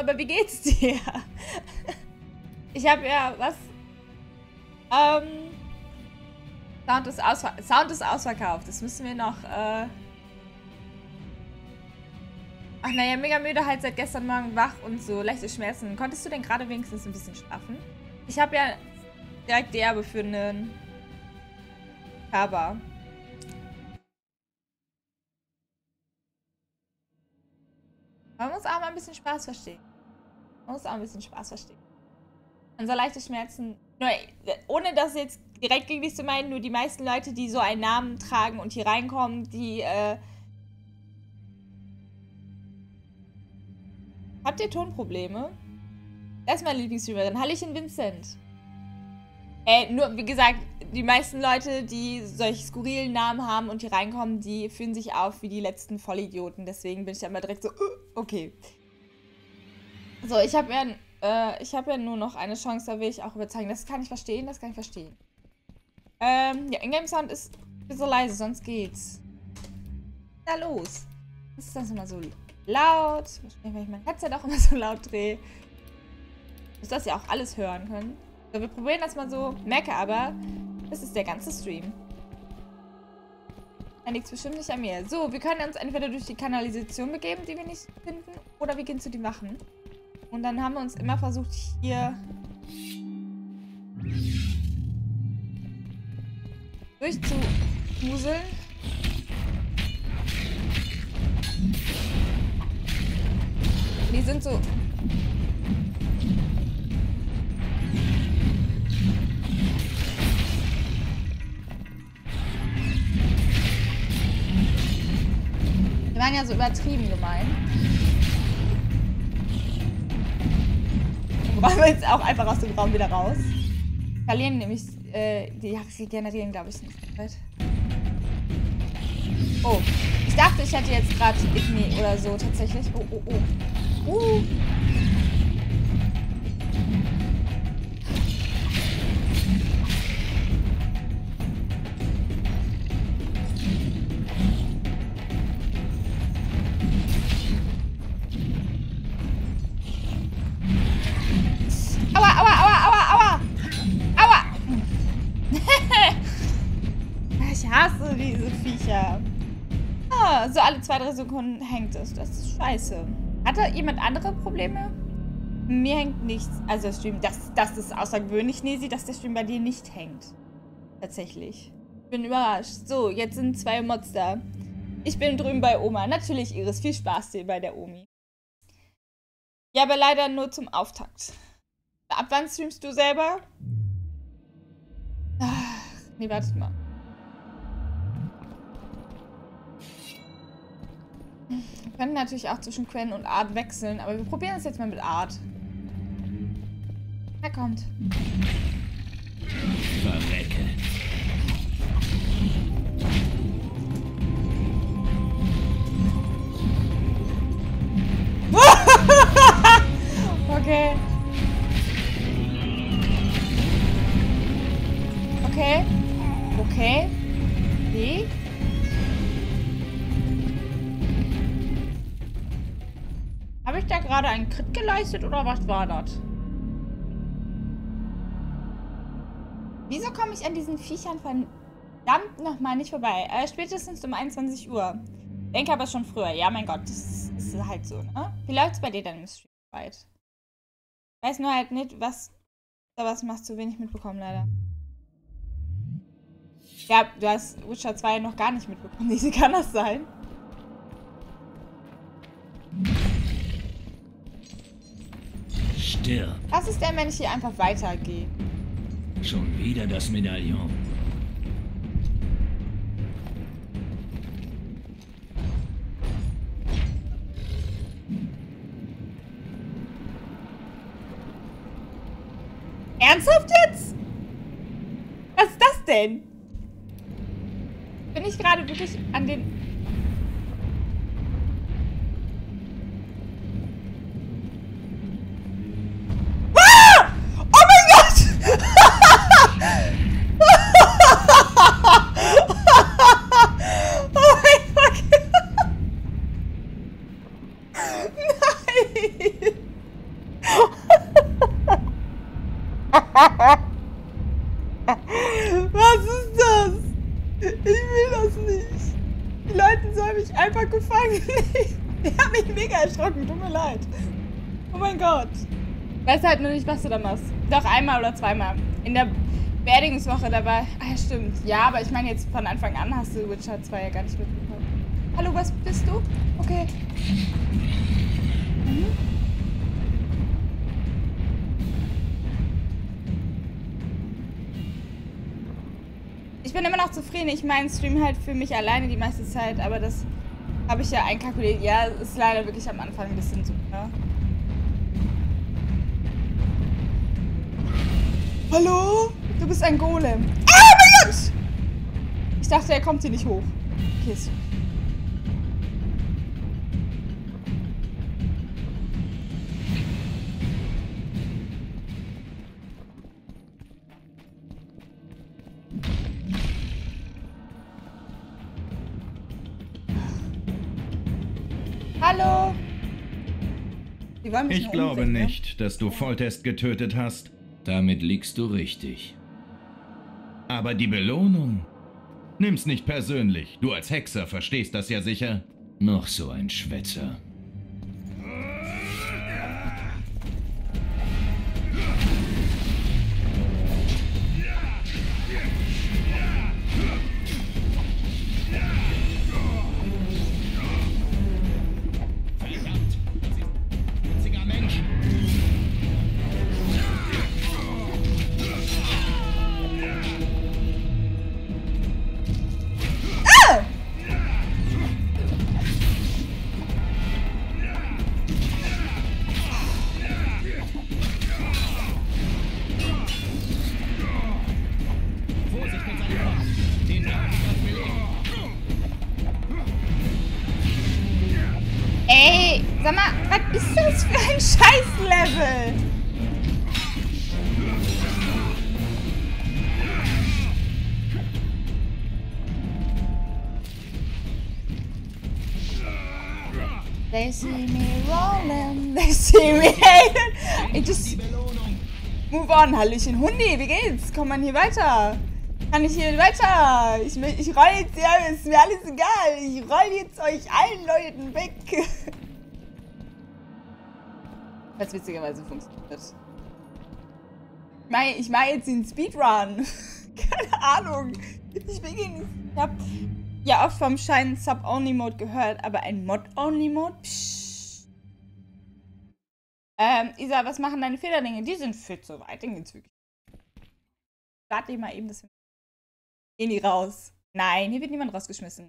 Aber wie geht's dir? Ich habe ja was. Sound ist ausverkauft. Das müssen wir noch. Ach naja, mega müde, halt seit gestern Morgen wach und so leichte Schmerzen. Konntest du denn gerade wenigstens ein bisschen schlafen? Ich habe ja direkt die Erbe für einen Kaba. Man muss auch mal ein bisschen Spaß verstehen. Unser leichte Schmerzen, nur, ohne das jetzt direkt gegen dich zu meinen, nur die meisten Leute, die so einen Namen tragen und hier reinkommen, die, habt ihr Tonprobleme? Das ist meine Lieblingsstreamerin. Hallöchen, Vincent. Nur, wie gesagt, die meisten Leute, die solche skurrilen Namen haben und hier reinkommen, die fühlen sich auf wie die letzten Vollidioten. Deswegen bin ich da immer direkt so, okay. So, ich habe ja... ich habe ja nur noch eine Chance, da will ich auch überzeugen. Das kann ich verstehen, Ja, Ingame-Sound ist ein bisschen leise, sonst geht's. Na los. Was ist das immer so laut? Wahrscheinlich, weil ich mein Headset auch immer so laut drehe. Muss das ja auch alles hören können. So, wir probieren das mal so. Merke aber, das ist der ganze Stream. Da liegt's bestimmt nicht an mir. So, wir können uns entweder durch die Kanalisation begeben, die wir nicht finden, oder wir gehen zu den Wachen. Und dann haben wir uns immer versucht, hier durchzuhuseln. Die sind so... Die waren ja so übertrieben gemein. Wollen wir jetzt auch einfach aus dem Raum wieder raus? Verlieren nämlich, die regenerieren, glaube ich, nicht. Oh, ich dachte, ich hätte jetzt gerade Igni oder so tatsächlich. Oh, oh, oh. So alle 2-3 Sekunden hängt es. Das ist scheiße. Hat da jemand andere Probleme? Mir hängt nichts. Also der Stream, das ist außergewöhnlich, Nesi, dass der Stream bei dir nicht hängt. Tatsächlich. Ich bin überrascht. So, jetzt sind 2 Mods da. Ich bin drüben bei Oma. Natürlich, Iris. Viel Spaß dir bei der Omi. Ja, aber leider nur zum Auftakt. Ab wann streamst du selber? Ach, nee, wartet mal. Wir können natürlich auch zwischen Quen und Art wechseln, aber wir probieren es jetzt mal mit Art. Er kommt. Verrecke. Okay. Okay. Okay. Okay. Habe ich da gerade einen Crit geleistet oder was war das? Wieso komme ich an diesen Viechern verdammt nochmal nicht vorbei? Spätestens um 21 Uhr. Denke aber schon früher. Ja, mein Gott, das ist halt so, ne? Wie läuft's bei dir dann im Stream weit? Weiß nur halt nicht, was da was machst, zu wenig mitbekommen, leider. Ja, du hast Witcher 2 noch gar nicht mitbekommen. Wie kann das sein? Was ist denn, wenn ich hier einfach weitergehe? Schon wieder das Medaillon. Ernsthaft jetzt? Was ist das denn? Bin ich gerade wirklich an den... Was ist das? Ich will das nicht. Die Leute sollen mich einfach gefangen nehmen. Die haben mich mega erschrocken. Tut mir leid. Oh mein Gott. Weißt halt nur nicht, was du da machst. Doch einmal oder zweimal. In der Beerdigungswoche dabei. Ah, stimmt. Ja, aber ich meine jetzt von Anfang an hast du Witcher 2 ja gar nicht mitbekommen. Hallo, was bist du? Okay. Ich bin immer noch zufrieden. Ich meine, stream halt für mich alleine die meiste Zeit, aber das habe ich ja einkalkuliert. Ja, ist leider wirklich am Anfang ein bisschen so. Ne? Hallo? Du bist ein Golem. Ah, mein Gott! Ich dachte, er kommt hier nicht hoch. Okay, so. Hallo? Die wollen mich ich glaube umsehen, nicht, ne? Dass du Volltest getötet hast. Damit liegst du richtig. Aber die Belohnung? Nimm's nicht persönlich. Du als Hexer verstehst das ja sicher. Noch so ein Schwätzer. They see me rolling, they see me hating. I just move on. Hallöchen Hundi, wie geht's? Kommt man hier weiter? Kann ich hier weiter? Ich roll jetzt, ja, ist mir alles egal. Ich roll jetzt euch allen Leuten weg. Was witzigerweise funktioniert. Ich mach jetzt den Speedrun. Keine Ahnung. Ich hab ja oft vom Schein Sub-Only-Mode gehört, aber ein Mod-Only-Mode? Isa, was machen deine Federlinge? Die sind fit soweit, den geht's wirklich. Warte mal eben, dass wir... Gehen die raus? Nein, hier wird niemand rausgeschmissen.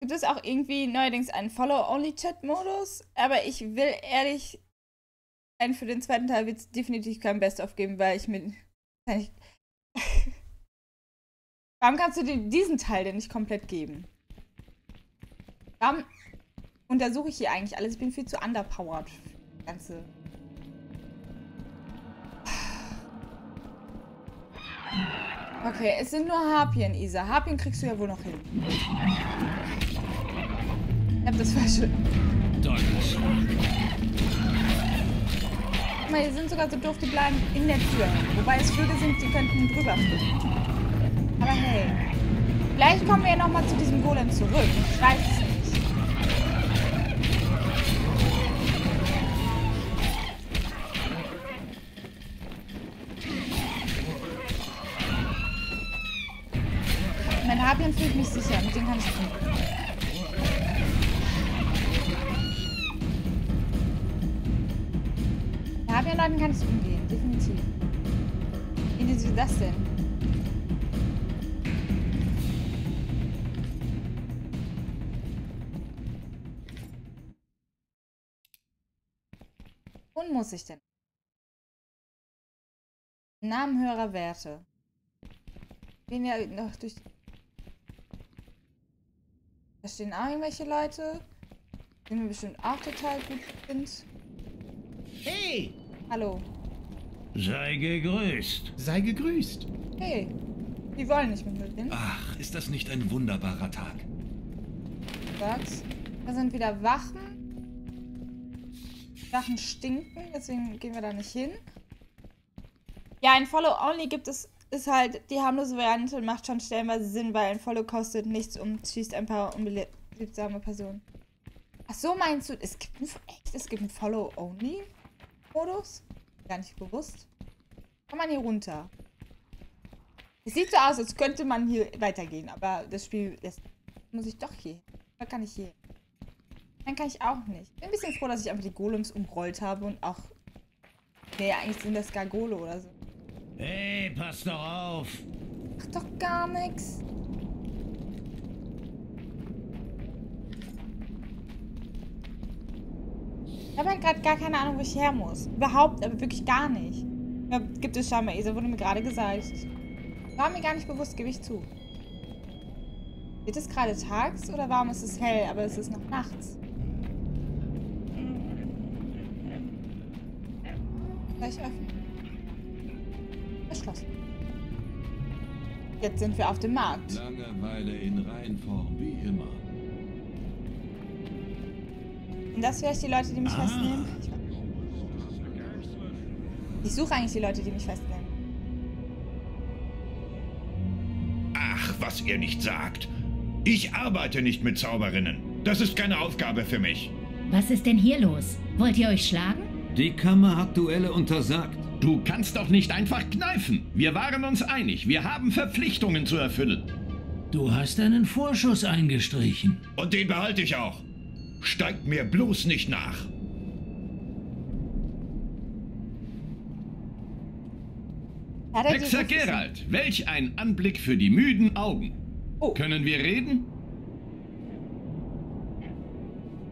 Gibt es auch irgendwie neuerdings einen Follow-Only-Chat-Modus? Aber ich will ehrlich... Für den zweiten Teil wird es definitiv kein Best-of geben, weil ich mit... Warum kannst du dir diesen Teil denn nicht komplett geben? Warum untersuche ich hier eigentlich alles? Ich bin viel zu underpowered für das Ganze. Okay, es sind nur Harpien, Isa. Harpien kriegst du ja wohl noch hin. Ich hab das falsche. Guck mal, die sind sogar so doof, die bleiben in der Tür. Wobei es Vögel sind, die könnten drüber fliegen. Aber hey, vielleicht kommen wir ja nochmal zu diesem Golem zurück. Ich weiß es nicht. Mein Harpien fühlt mich sicher, mit dem kann ich tun. Mit Harpien-Leuten kann ich umgehen, definitiv. Wie ist das denn? Muss ich denn? Namen höherer Werte. Gehen ja noch durch. Da stehen auch irgendwelche Leute, die mir bestimmt auch total gut sind. Hey! Hallo. Sei gegrüßt. Sei gegrüßt. Hey, die wollen nicht mit mir hin. Ach, ist das nicht ein wunderbarer Tag? Sag's. Da sind wieder Wachen. Sachen stinken, deswegen gehen wir da nicht hin. Ja, ein Follow-Only gibt es, ist halt die harmlose Variante und macht schon stellenweise Sinn, weil ein Follow kostet nichts und schießt ein paar unliebsame Personen. Ach so, meinst du, es gibt einen Follow-Only-Modus? Gar nicht bewusst. Kann man hier runter. Es sieht so aus, als könnte man hier weitergehen, aber das Spiel lässt. Muss ich doch hier. Da kann ich hier. Dann kann ich auch nicht. Bin ein bisschen froh, dass ich einfach die Golems umrollt habe und auch. Nee, eigentlich sind das Gargole oder so. Hey, pass doch auf! Mach doch gar nichts. Ich habe ja gerade gar keine Ahnung, wo ich her muss. Überhaupt, aber wirklich gar nicht. Ja, gibt es scheinbar, Esa wurde mir gerade gesagt. War mir gar nicht bewusst, gebe ich zu. Wird es gerade tags oder warum ist es hell, aber es ist noch nachts? Gleich öffnen. Verschlossen. Jetzt sind wir auf dem Markt. Langeweile in Reinform, wie immer. Sind das vielleicht die Leute, die mich festnehmen? Ich suche eigentlich die Leute, die mich festnehmen. Ach, was ihr nicht sagt. Ich arbeite nicht mit Zauberinnen. Das ist keine Aufgabe für mich. Was ist denn hier los? Wollt ihr euch schlagen? Die Kammer hat Duelle untersagt. Du kannst doch nicht einfach kneifen. Wir waren uns einig. Wir haben Verpflichtungen zu erfüllen. Du hast einen Vorschuss eingestrichen. Und den behalte ich auch. Steigt mir bloß nicht nach. Hexer Geralt, welch ein Anblick für die müden Augen. Oh. Können wir reden?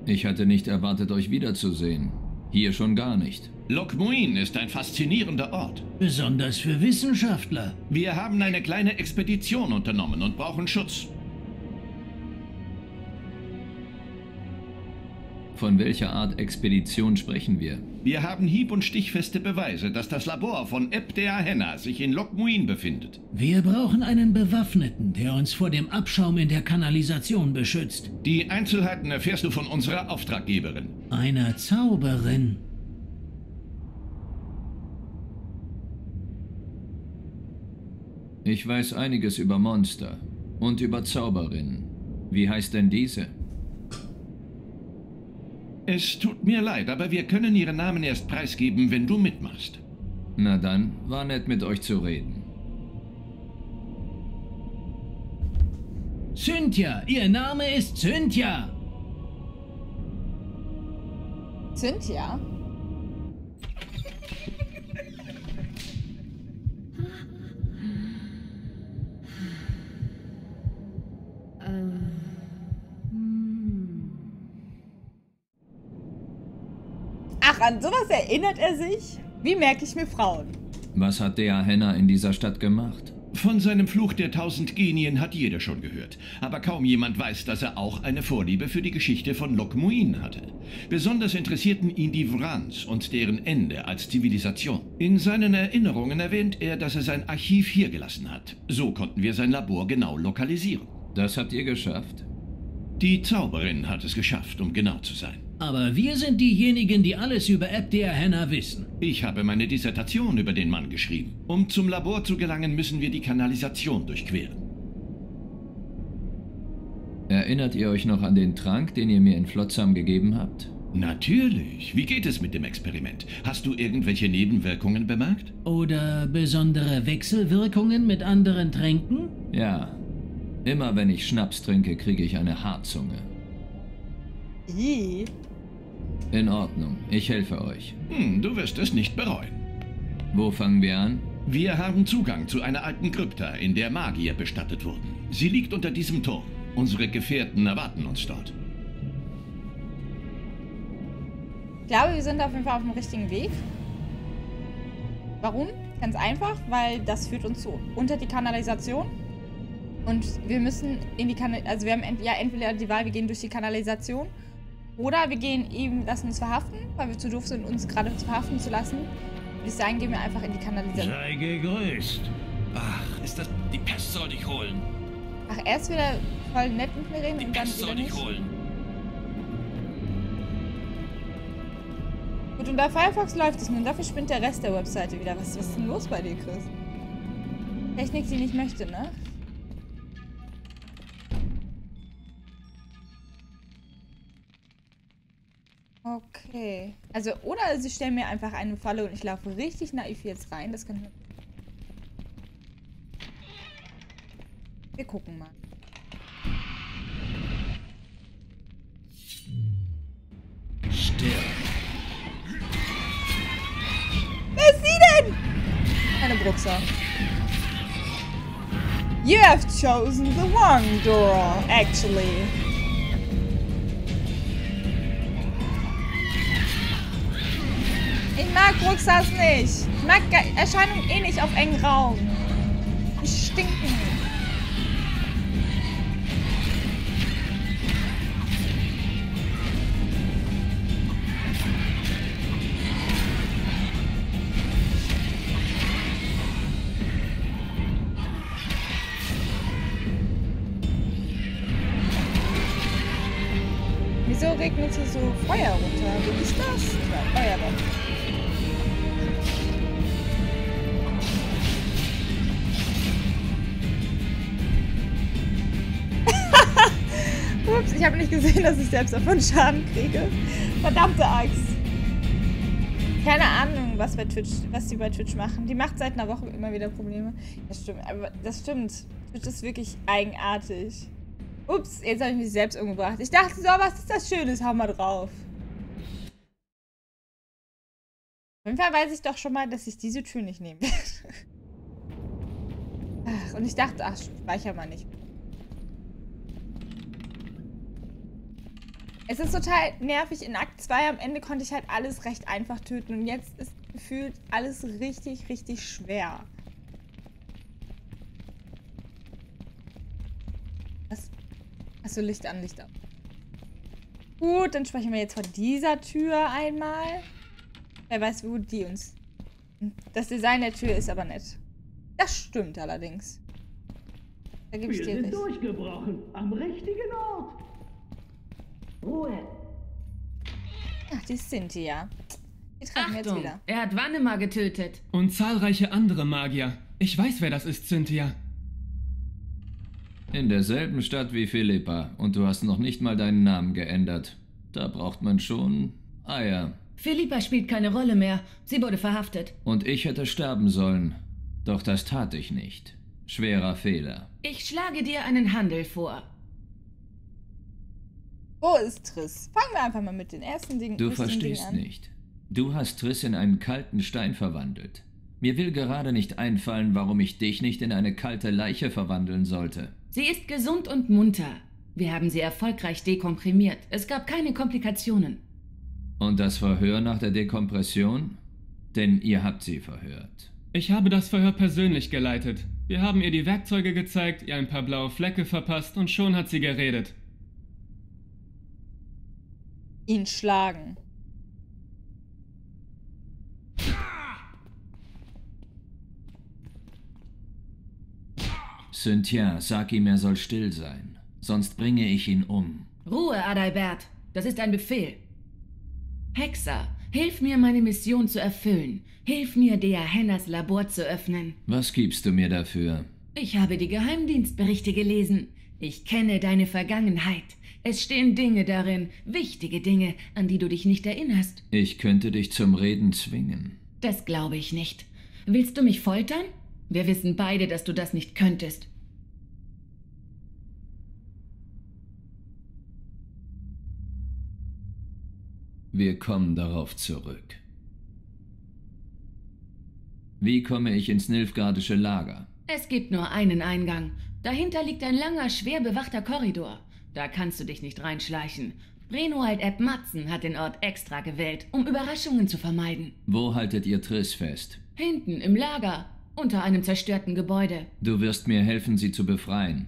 Ich hatte nicht erwartet, euch wiederzusehen. Hier schon gar nicht. Loc Muinne ist ein faszinierender Ort. Besonders für Wissenschaftler. Wir haben eine kleine Expedition unternommen und brauchen Schutz. Von welcher Art Expedition sprechen wir? Wir haben hieb- und stichfeste Beweise, dass das Labor von Dea Henna sich in Loc Muinne befindet. Wir brauchen einen Bewaffneten, der uns vor dem Abschaum in der Kanalisation beschützt. Die Einzelheiten erfährst du von unserer Auftraggeberin. Einer Zauberin. Ich weiß einiges über Monster und über Zauberinnen. Wie heißt denn diese? Es tut mir leid, aber wir können Ihren Namen erst preisgeben, wenn du mitmachst. Na dann, war nett mit euch zu reden. Cynthia, Ihr Name ist Cynthia. Cynthia? An sowas erinnert er sich? Wie merke ich mir Frauen? Was hat Dea Henna in dieser Stadt gemacht? Von seinem Fluch der 1000 Genien hat jeder schon gehört. Aber kaum jemand weiß, dass er auch eine Vorliebe für die Geschichte von Loc Muinne hatte. Besonders interessierten ihn die Vrans und deren Ende als Zivilisation. In seinen Erinnerungen erwähnt er, dass er sein Archiv hier gelassen hat. So konnten wir sein Labor genau lokalisieren. Das habt ihr geschafft? Die Zauberin hat es geschafft, um genau zu sein. Aber wir sind diejenigen, die alles über Dea Henna wissen. Ich habe meine Dissertation über den Mann geschrieben. Um zum Labor zu gelangen, müssen wir die Kanalisation durchqueren. Erinnert ihr euch noch an den Trank, den ihr mir in Flotsam gegeben habt? Natürlich. Wie geht es mit dem Experiment? Hast du irgendwelche Nebenwirkungen bemerkt? Oder besondere Wechselwirkungen mit anderen Tränken? Ja. Immer wenn ich Schnaps trinke, kriege ich eine Hartzunge. Ii. In Ordnung, ich helfe euch. Du wirst es nicht bereuen. Wo fangen wir an? Wir haben Zugang zu einer alten Krypta, in der Magier bestattet wurden. Sie liegt unter diesem Turm. Unsere Gefährten erwarten uns dort. Ich glaube, wir sind auf jeden Fall auf dem richtigen Weg. Warum? Ganz einfach, weil das führt uns zu unter die Kanalisation. Und wir müssen in die Kanalisation, also wir haben entweder die Wahl, wir gehen durch die Kanalisation. Oder wir gehen eben, lassen uns verhaften, weil wir zu doof sind, uns gerade verhaften zu lassen. Würde ich sagen, gehen wir einfach in die Kanalisation. Sei gegrüßt. Ach, ist das... Die Pest soll dich holen. Ach, erst wieder voll nett mit mir reden und dann wieder nicht. Die Pest soll dich holen. Gut, Gut, unter Firefox läuft es nun. Dafür spinnt der Rest der Webseite wieder. Was ist denn los bei dir, Chris? Technik, die nicht möchte, ne? Okay. Also, oder sie stellen mir einfach eine Falle und ich laufe richtig naiv jetzt rein. Das kann... Wir gucken mal. Wer ist sie denn? Eine Bruxer. You have chosen the wrong door, actually. Ich mag Bruxers nicht. Ich mag Erscheinungen eh nicht auf engen Raum. Die stinken. Wieso regnet hier so Feuer runter? Wie ist das? Feuer runter. Ups, ich habe nicht gesehen, dass ich selbst davon Schaden kriege. Verdammte Axt. Keine Ahnung, was die bei Twitch machen. Die macht seit einer Woche immer wieder Probleme. Das stimmt, aber das stimmt. Twitch ist wirklich eigenartig. Ups, jetzt habe ich mich selbst umgebracht. Ich dachte so, was ist das Schönes? Hau mal drauf. Auf jeden Fall weiß ich doch schon mal, dass ich diese Tür nicht nehmen werde. Ach, und ich dachte, ach, speicher mal nicht. Es ist total nervig, in Akt 2 am Ende konnte ich halt alles recht einfach töten und jetzt ist gefühlt alles richtig, richtig schwer. Was? Achso, Licht an, Licht ab. Gut, dann sprechen wir jetzt von dieser Tür einmal. Wer weiß, wo die uns... Das Design der Tür ist aber nett. Das stimmt allerdings. Da gebe ich dir recht. Wir sind durchgebrochen, am richtigen Ort. Ruhe. Ach, die Cynthia. Die treffen wir jetzt wieder. Er hat Vannemar getötet. Und zahlreiche andere Magier. Ich weiß, wer das ist, Cynthia. In derselben Stadt wie Philippa. Und du hast noch nicht mal deinen Namen geändert. Da braucht man schon Eier. Philippa spielt keine Rolle mehr. Sie wurde verhaftet. Und ich hätte sterben sollen. Doch das tat ich nicht. Schwerer Fehler. Ich schlage dir einen Handel vor. Wo ist Triss? Fangen wir einfach mal mit den ersten Dingen an. Du verstehst nicht. Du hast Triss in einen kalten Stein verwandelt. Mir will gerade nicht einfallen, warum ich dich nicht in eine kalte Leiche verwandeln sollte. Sie ist gesund und munter. Wir haben sie erfolgreich dekomprimiert. Es gab keine Komplikationen. Und das Verhör nach der Dekompression? Denn ihr habt sie verhört. Ich habe das Verhör persönlich geleitet. Wir haben ihr die Werkzeuge gezeigt, ihr ein paar blaue Flecke verpasst und schon hat sie geredet. Ihn schlagen. Cynthia, sag ihm, er soll still sein. Sonst bringe ich ihn um. Ruhe, Adalbert. Das ist ein Befehl. Hexer, hilf mir, meine Mission zu erfüllen. Hilf mir, Dea Hennas Labor zu öffnen. Was gibst du mir dafür? Ich habe die Geheimdienstberichte gelesen. Ich kenne deine Vergangenheit. Es stehen Dinge darin, wichtige Dinge, an die du dich nicht erinnerst. Ich könnte dich zum Reden zwingen. Das glaube ich nicht. Willst du mich foltern? Wir wissen beide, dass du das nicht könntest. Wir kommen darauf zurück. Wie komme ich ins Nilfgaardische Lager? Es gibt nur einen Eingang. Dahinter liegt ein langer, schwer bewachter Korridor. Da kannst du dich nicht reinschleichen. Renuald aep Matsen hat den Ort extra gewählt, um Überraschungen zu vermeiden. Wo haltet ihr Triss fest? Hinten, im Lager, unter einem zerstörten Gebäude. Du wirst mir helfen, sie zu befreien.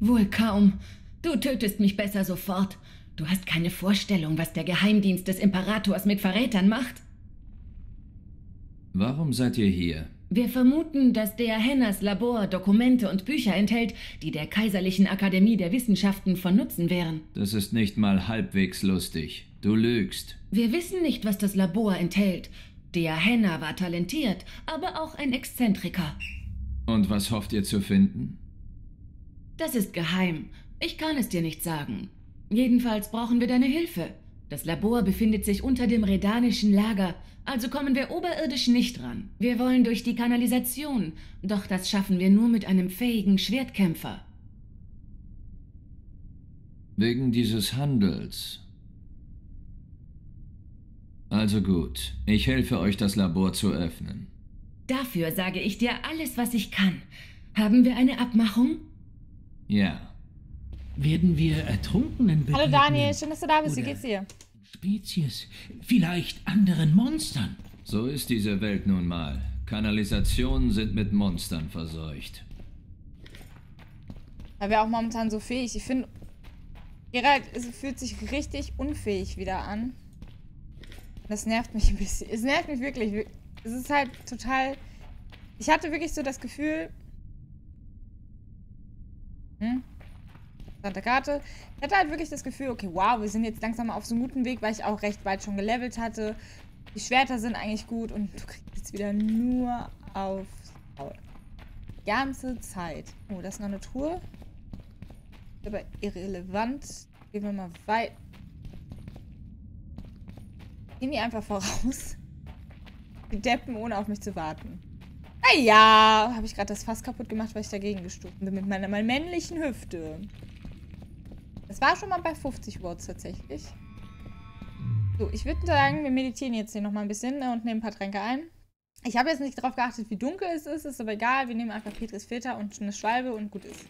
Wohl kaum. Du tötest mich besser sofort. Du hast keine Vorstellung, was der Geheimdienst des Imperators mit Verrätern macht. Warum seid ihr hier? Wir vermuten, dass Dea Hennas Labor Dokumente und Bücher enthält, die der Kaiserlichen Akademie der Wissenschaften von Nutzen wären. Das ist nicht mal halbwegs lustig. Du lügst. Wir wissen nicht, was das Labor enthält. Dea Henna war talentiert, aber auch ein Exzentriker. Und was hofft ihr zu finden? Das ist geheim. Ich kann es dir nicht sagen. Jedenfalls brauchen wir deine Hilfe. Das Labor befindet sich unter dem redanischen Lager, also kommen wir oberirdisch nicht ran. Wir wollen durch die Kanalisation, doch das schaffen wir nur mit einem fähigen Schwertkämpfer. Wegen dieses Handels. Also gut, ich helfe euch, das Labor zu öffnen. Dafür sage ich dir alles, was ich kann. Haben wir eine Abmachung? Ja. Werden wir Ertrunkenen begegnen? Hallo Daniel, schön, dass du da bist. Wie geht's dir? Spezies, vielleicht anderen Monstern. So ist diese Welt nun mal. Kanalisationen sind mit Monstern verseucht. Da wäre auch momentan so fähig. Ich finde, Geralt fühlt sich richtig unfähig wieder an. Das nervt mich ein bisschen. Es nervt mich wirklich. Es ist halt total... Ich hatte wirklich so das Gefühl... Karte. Ich hatte halt wirklich das Gefühl, okay, wow, wir sind jetzt langsam auf so einem guten Weg, weil ich auch recht weit schon gelevelt hatte. Die Schwerter sind eigentlich gut und du kriegst jetzt wieder nur auf die ganze Zeit. Oh, das ist noch eine Truhe. Aber irrelevant. Gehen wir mal weit. Gehen die einfach voraus. Die Deppen, ohne auf mich zu warten. Naja, habe ich gerade das Fass kaputt gemacht, weil ich dagegen gestoßen bin mit meiner männlichen Hüfte. Das war schon mal bei 50 Worts tatsächlich. So, ich würde sagen, wir meditieren jetzt hier nochmal ein bisschen und nehmen ein paar Tränke ein. Ich habe jetzt nicht darauf geachtet, wie dunkel es ist aber egal. Wir nehmen einfach Petris Filter und eine Schwalbe und gut ist.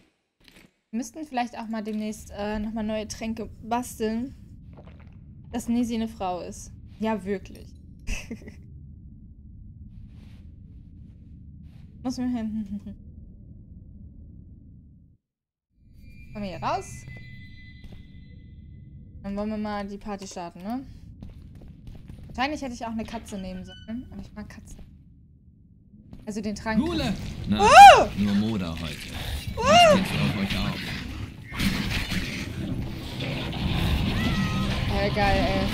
Wir müssten vielleicht auch mal demnächst nochmal neue Tränke basteln, dass Nisi eine Frau ist. Ja, wirklich. Muss mir hin. Kommen wir hier raus. Dann wollen wir mal die Party starten, ne? Wahrscheinlich hätte ich auch eine Katze nehmen sollen. Aber ich mag Katzen. Also den Trank. Gule! Nein, nur Moda heute. Ich stehe auf euch auf. Ja, geil, ey.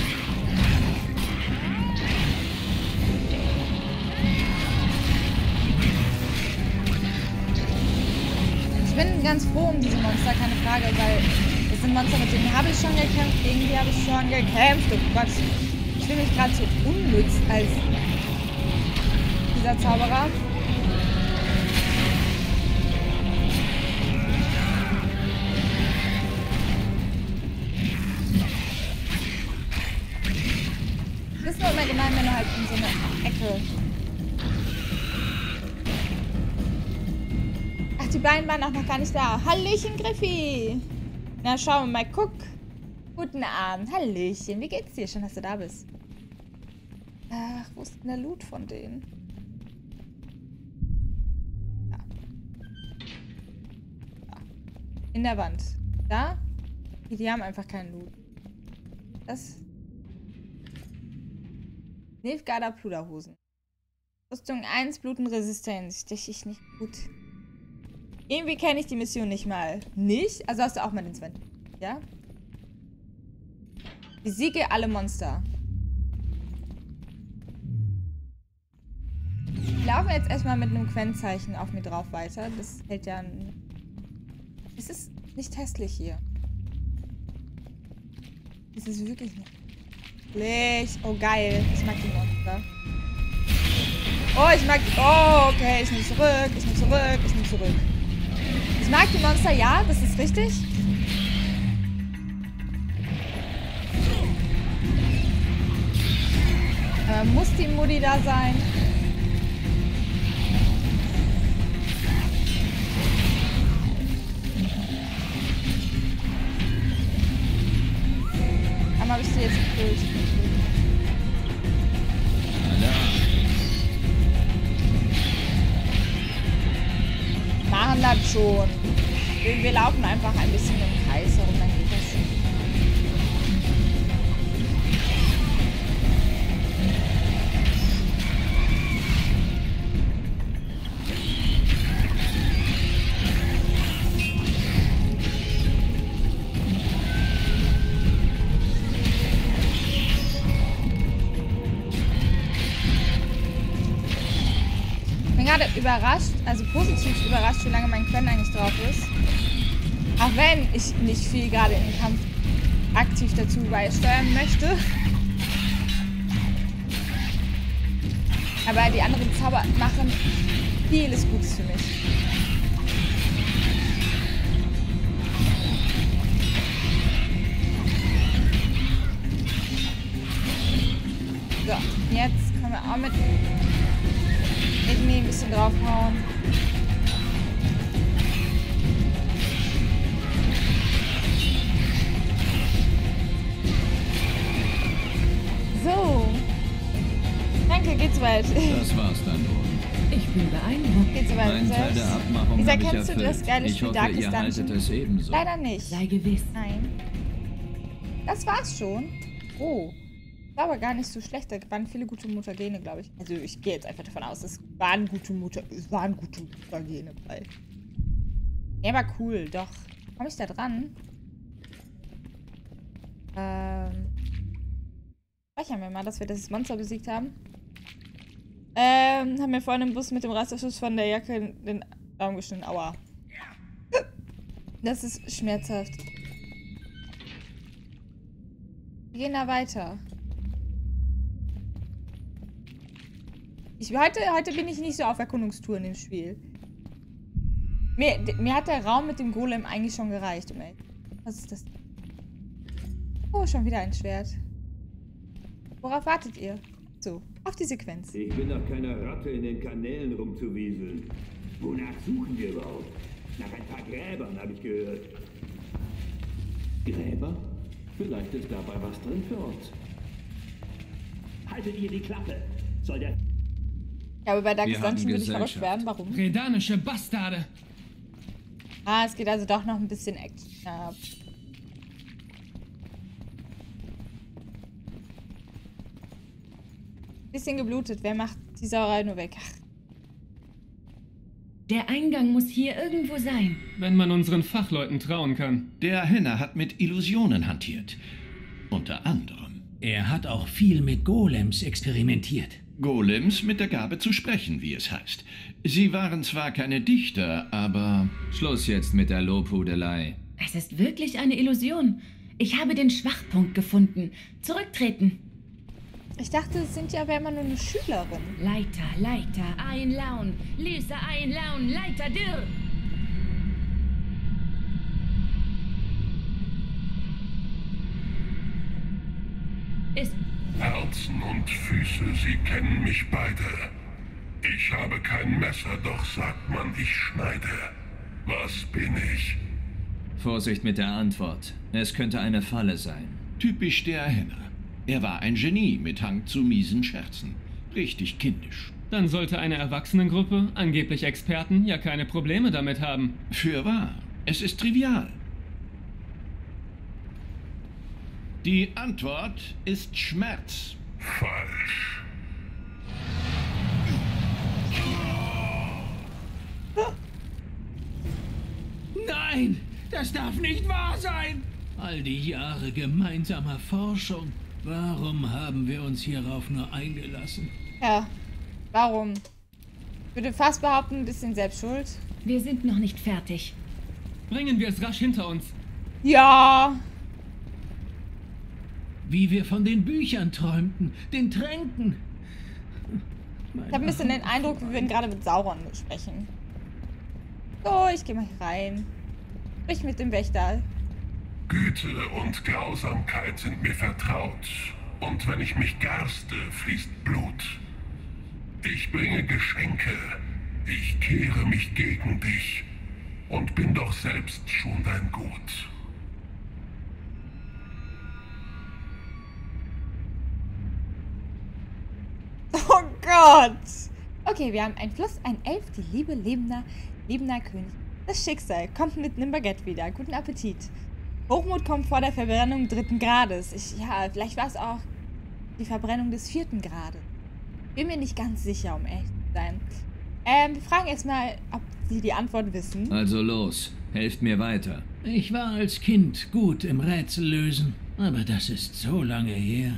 Ich bin ganz froh um diese Monster, keine Frage, weil das sind Monster, mit denen habe ich schon gekämpft, gegen die habe ich schon gekämpft. Oh Gott, ich fühle mich gerade so unnütz als dieser Zauberer. Das ist nur immer gemein, wenn du halt in so eine Ecke... Die beiden waren auch noch gar nicht da. Hallöchen, Griffi. Na, schauen wir mal. Guck. Guten Abend. Hallöchen. Wie geht's dir? Schön, dass du da bist. Ach, wo ist denn der Loot von denen? Da. Da. In der Wand. Da? Die haben einfach keinen Loot. Das? Nilfgaarder Pluderhosen. Rüstung 1, Blutenresistenz. Steche ich nicht gut. Irgendwie kenne ich die Mission nicht mal. Nicht? Also hast du auch mal den Sven. Ja? Besiege alle Monster. Wir laufen jetzt erstmal mit einem Quenzeichen auf mir drauf weiter. Das hält ja ein... Es ist nicht hässlich hier. Es ist wirklich nicht hässlich. Oh, geil. Ich mag die Monster. Oh, ich mag... Oh, okay. Ich nehme zurück. Ich nehme zurück. Ich nehme zurück. Ich mag die Monster, ja, das ist richtig. Muss die Mutti da sein? Warum habe ich sie jetzt gekillt? Machen das schon. Wir laufen einfach ein bisschen im Kreis herum, dann geht das schon. gerade überrascht, also positiv überrascht, wie lange mein Können eigentlich drauf ist. Auch wenn ich nicht viel gerade im Kampf aktiv dazu beisteuern möchte. Aber die anderen Zauber machen vieles Gutes für mich. So, jetzt können wir auch mit irgendwie ein bisschen draufhauen. So. Danke, geht soweit. Das war's dann nur. Ich bin beeindruckt. Geht soweit selbst. Lisa, kennst du das geile Spiel Darkest Dungeon? Leider nicht. Sei gewiss. Nein. Das war's schon. Oh. War aber gar nicht so schlecht. Da waren viele gute Mutagene, glaube ich. Also ich gehe jetzt einfach davon aus, es waren gute Mutagene bei. Ja, war cool, doch. Komme ich da dran? Speichern wir mal, dass wir das Monster besiegt haben. Haben wir vorhin im Bus mit dem Rasterschuss von der Jacke in den Arm geschnitten. Aua. Das ist schmerzhaft. Wir gehen da weiter. Heute bin ich nicht so auf Erkundungstour in dem Spiel. Mir hat der Raum mit dem Golem eigentlich schon gereicht. Was ist das? Oh, schon wieder ein Schwert. Worauf wartet ihr? So, auf die Sequenz. Ich bin nach keiner Ratte in den Kanälen rumzuwieseln. Wonach suchen wir überhaupt? Nach ein paar Gräbern, habe ich gehört. Gräber? Vielleicht ist dabei was drin für uns. Haltet ihr die Klappe! Soll der... Ja, aber bei Darkest Dungeon würde ich verrückt werden. Warum? Redanische Bastarde! Ah, es geht also doch noch ein bisschen Action ab. Bisschen geblutet. Wer macht die Sauerei nur weg? Ach. Der Eingang muss hier irgendwo sein. Wenn man unseren Fachleuten trauen kann. Dea Henna hat mit Illusionen hantiert. Unter anderem. Er hat auch viel mit Golems experimentiert. Golems mit der Gabe zu sprechen, wie es heißt. Sie waren zwar keine Dichter, aber... Schluss jetzt mit der Lobhudelei. Es ist wirklich eine Illusion. Ich habe den Schwachpunkt gefunden. Zurücktreten. Ich dachte, es sind ja aber immer nur eine Schülerin. Leiter, Leiter, einlaun. Lisa, einlaun, Leiter, dirr. Ist... Herzen und Füße, sie kennen mich beide. Ich habe kein Messer, doch sagt man, ich schneide. Was bin ich? Vorsicht mit der Antwort. Es könnte eine Falle sein. Typisch Dea Henna. Er war ein Genie mit Hang zu miesen Scherzen. Richtig kindisch. Dann sollte eine Erwachsenengruppe, angeblich Experten, ja keine Probleme damit haben. Fürwahr. Es ist trivial. Die Antwort ist Schmerz. Falsch. Nein, das darf nicht wahr sein. All die Jahre gemeinsamer Forschung. Warum haben wir uns hierauf nur eingelassen? Ja, warum? Ich würde fast behaupten, ein bisschen Selbstschuld. Wir sind noch nicht fertig. Bringen wir es rasch hinter uns. Ja. Wie wir von den Büchern träumten, den Tränken. Ich habe ein bisschen den Eindruck, wir würden gerade mit Sauron sprechen. So, ich gehe mal rein. Sprich mit dem Wächter. Güte und Grausamkeit sind mir vertraut. Und wenn ich mich garste, fließt Blut. Ich bringe Geschenke. Ich kehre mich gegen dich. Und bin doch selbst schon dein Gut. Oh Gott! Okay, wir haben ein Fluss, ein Elf, die Liebe, lebender König. Das Schicksal kommt mit einem Baguette wieder. Guten Appetit. Hochmut kommt vor der Verbrennung 3. Grades. Vielleicht war es auch die Verbrennung des 4. Grades. Bin mir nicht ganz sicher, um echt zu sein. Wir fragen erstmal, ob sie die Antwort wissen. Also los, helft mir weiter. Ich war als Kind gut im Rätsel lösen, aber das ist so lange her.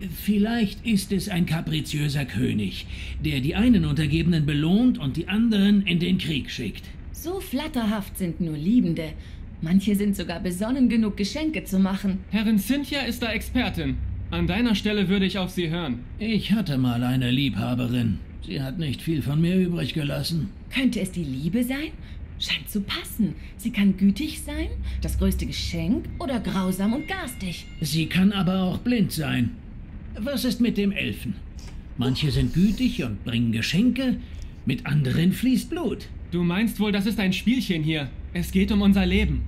Vielleicht ist es ein kapriziöser König, der die einen Untergebenen belohnt und die anderen in den Krieg schickt. So flatterhaft sind nur Liebende. Manche sind sogar besonnen genug, Geschenke zu machen. Herrin Cynthia ist da Expertin. An deiner Stelle würde ich auf sie hören. Ich hatte mal eine Liebhaberin. Sie hat nicht viel von mir übrig gelassen. Könnte es die Liebe sein? Scheint zu passen. Sie kann gütig sein, das größte Geschenk oder grausam und garstig. Sie kann aber auch blind sein. Was ist mit dem Elfen? Manche sind gütig und bringen Geschenke, mit anderen fließt Blut. Du meinst wohl, das ist ein Spielchen hier. Es geht um unser Leben.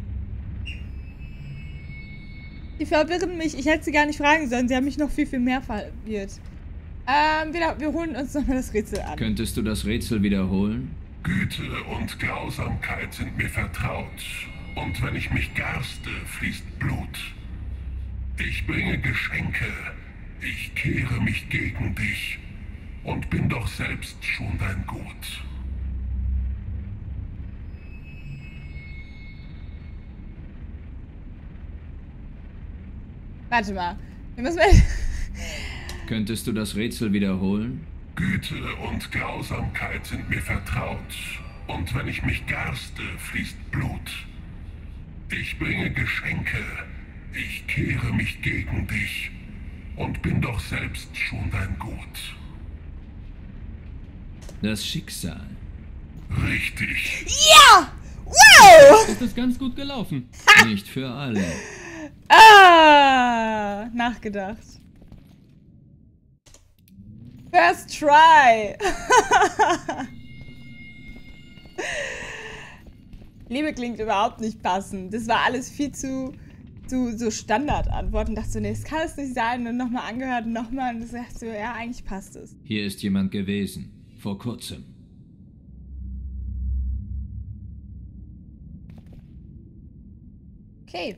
Die verwirren mich. Ich hätte sie gar nicht fragen sollen. Sie haben mich noch viel, viel mehr verwirrt. Wir holen uns nochmal das Rätsel an. Könntest du das Rätsel wiederholen? Güte und Grausamkeit sind mir vertraut. Und wenn ich mich garste, fließt Blut. Ich bringe Geschenke. Ich kehre mich gegen dich. Und bin doch selbst schon dein Gut. Warte mal. Wir müssen mal Könntest du das Rätsel wiederholen? Güte und Grausamkeit sind mir vertraut. Und wenn ich mich garste, fließt Blut. Ich bringe Geschenke. Ich kehre mich gegen dich. Und bin doch selbst schon dein Gut. Das Schicksal. Richtig. Ja! Wow! Das ist ganz gut gelaufen. Nicht für alle. Ah, nachgedacht. First try. Liebe klingt überhaupt nicht passend. Das war alles viel zu so Standardantworten. Dachte so, nee, das kann es nicht sein. Und nochmal angehört und nochmal. Und dachte so, ja, eigentlich passt es. Hier ist jemand gewesen. Vor kurzem. Okay.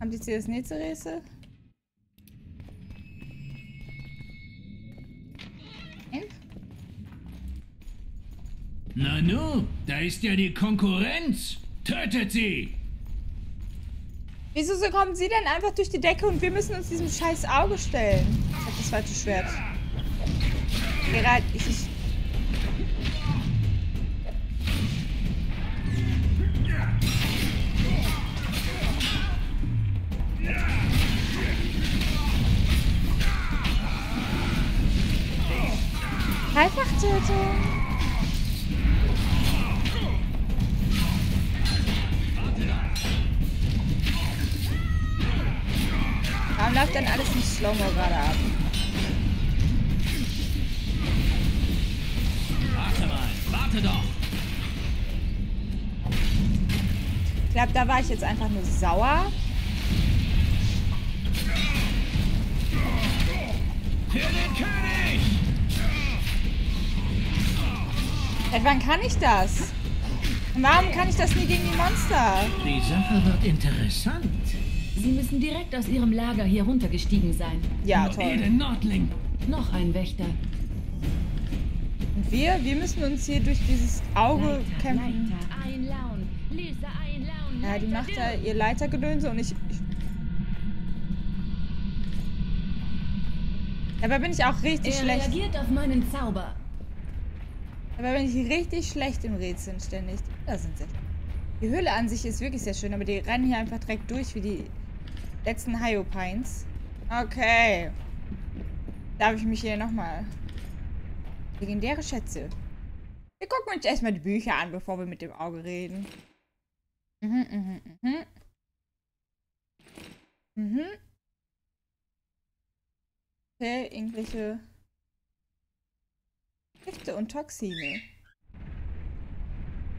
Haben die jetzt hier das nächste Rätsel? Na nu, da ist ja die Konkurrenz. Tötet sie! Wieso so kommen sie denn einfach durch die Decke und wir müssen uns diesem scheiß Auge stellen? Ich hab das falsche Schwert. Geralt, Dreifachtötung. Warum läuft denn alles in Slow-Mo gerade ab? Warte mal, warte doch! Ich glaube, da war ich jetzt einfach nur sauer. Für den König! Seit wann kann ich das? Und warum kann ich das nie gegen die Monster? Die Sache wird interessant. Sie müssen direkt aus ihrem Lager hier runtergestiegen sein. Ja, toll. Nordling. Noch ein Wächter. Und wir müssen uns hier durch dieses Auge Leiter, kämpfen. Leiter, einlauen, Leser, einlauen, ja, die macht da ihr Leitergedönse und ich... Dabei bin ich auch richtig schlecht. Er reagiert auf meinen Zauber. Dabei bin ich richtig schlecht im Rätseln ständig. Da sind sie. Die Höhle an sich ist wirklich sehr schön, aber die rennen hier einfach direkt durch wie die letzten Hyopines. Okay. Darf ich mich hier nochmal... Legendäre Schätze. Wir gucken uns erstmal die Bücher an, bevor wir mit dem Auge reden. Okay, irgendwelche... Gifte und Toxine.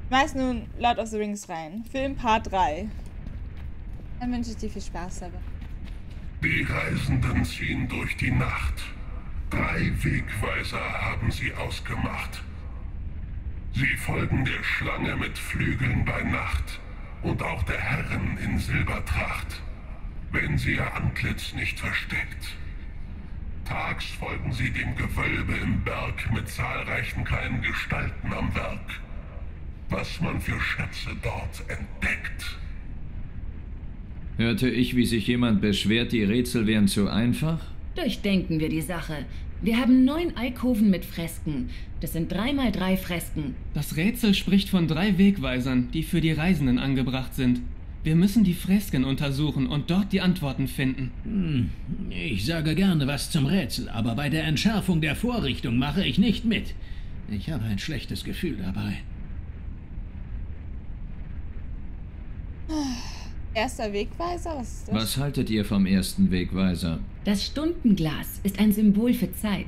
Schmeiß nun Lord of the Rings rein. Film Part 3. Dann wünsche ich dir viel Spaß dabei. Die Reisenden ziehen durch die Nacht. 3 Wegweiser haben sie ausgemacht. Sie folgen der Schlange mit Flügeln bei Nacht und auch der Herren in Silbertracht, wenn sie ihr Antlitz nicht versteckt. Tags folgen sie dem Gewölbe im Berg mit zahlreichen kleinen Gestalten am Werk. Was man für Schätze dort entdeckt. Hörte ich, wie sich jemand beschwert, die Rätsel wären zu einfach? Durchdenken wir die Sache. Wir haben 9 Alkoven mit Fresken. Das sind 3×3 Fresken. Das Rätsel spricht von 3 Wegweisern, die für die Reisenden angebracht sind. Wir müssen die Fresken untersuchen und dort die Antworten finden. Ich sage gerne was zum Rätsel, aber bei der Entschärfung der Vorrichtung mache ich nicht mit. Ich habe ein schlechtes Gefühl dabei. Erster Wegweiser? Was ist das? Was haltet ihr vom ersten Wegweiser? Das Stundenglas ist ein Symbol für Zeit.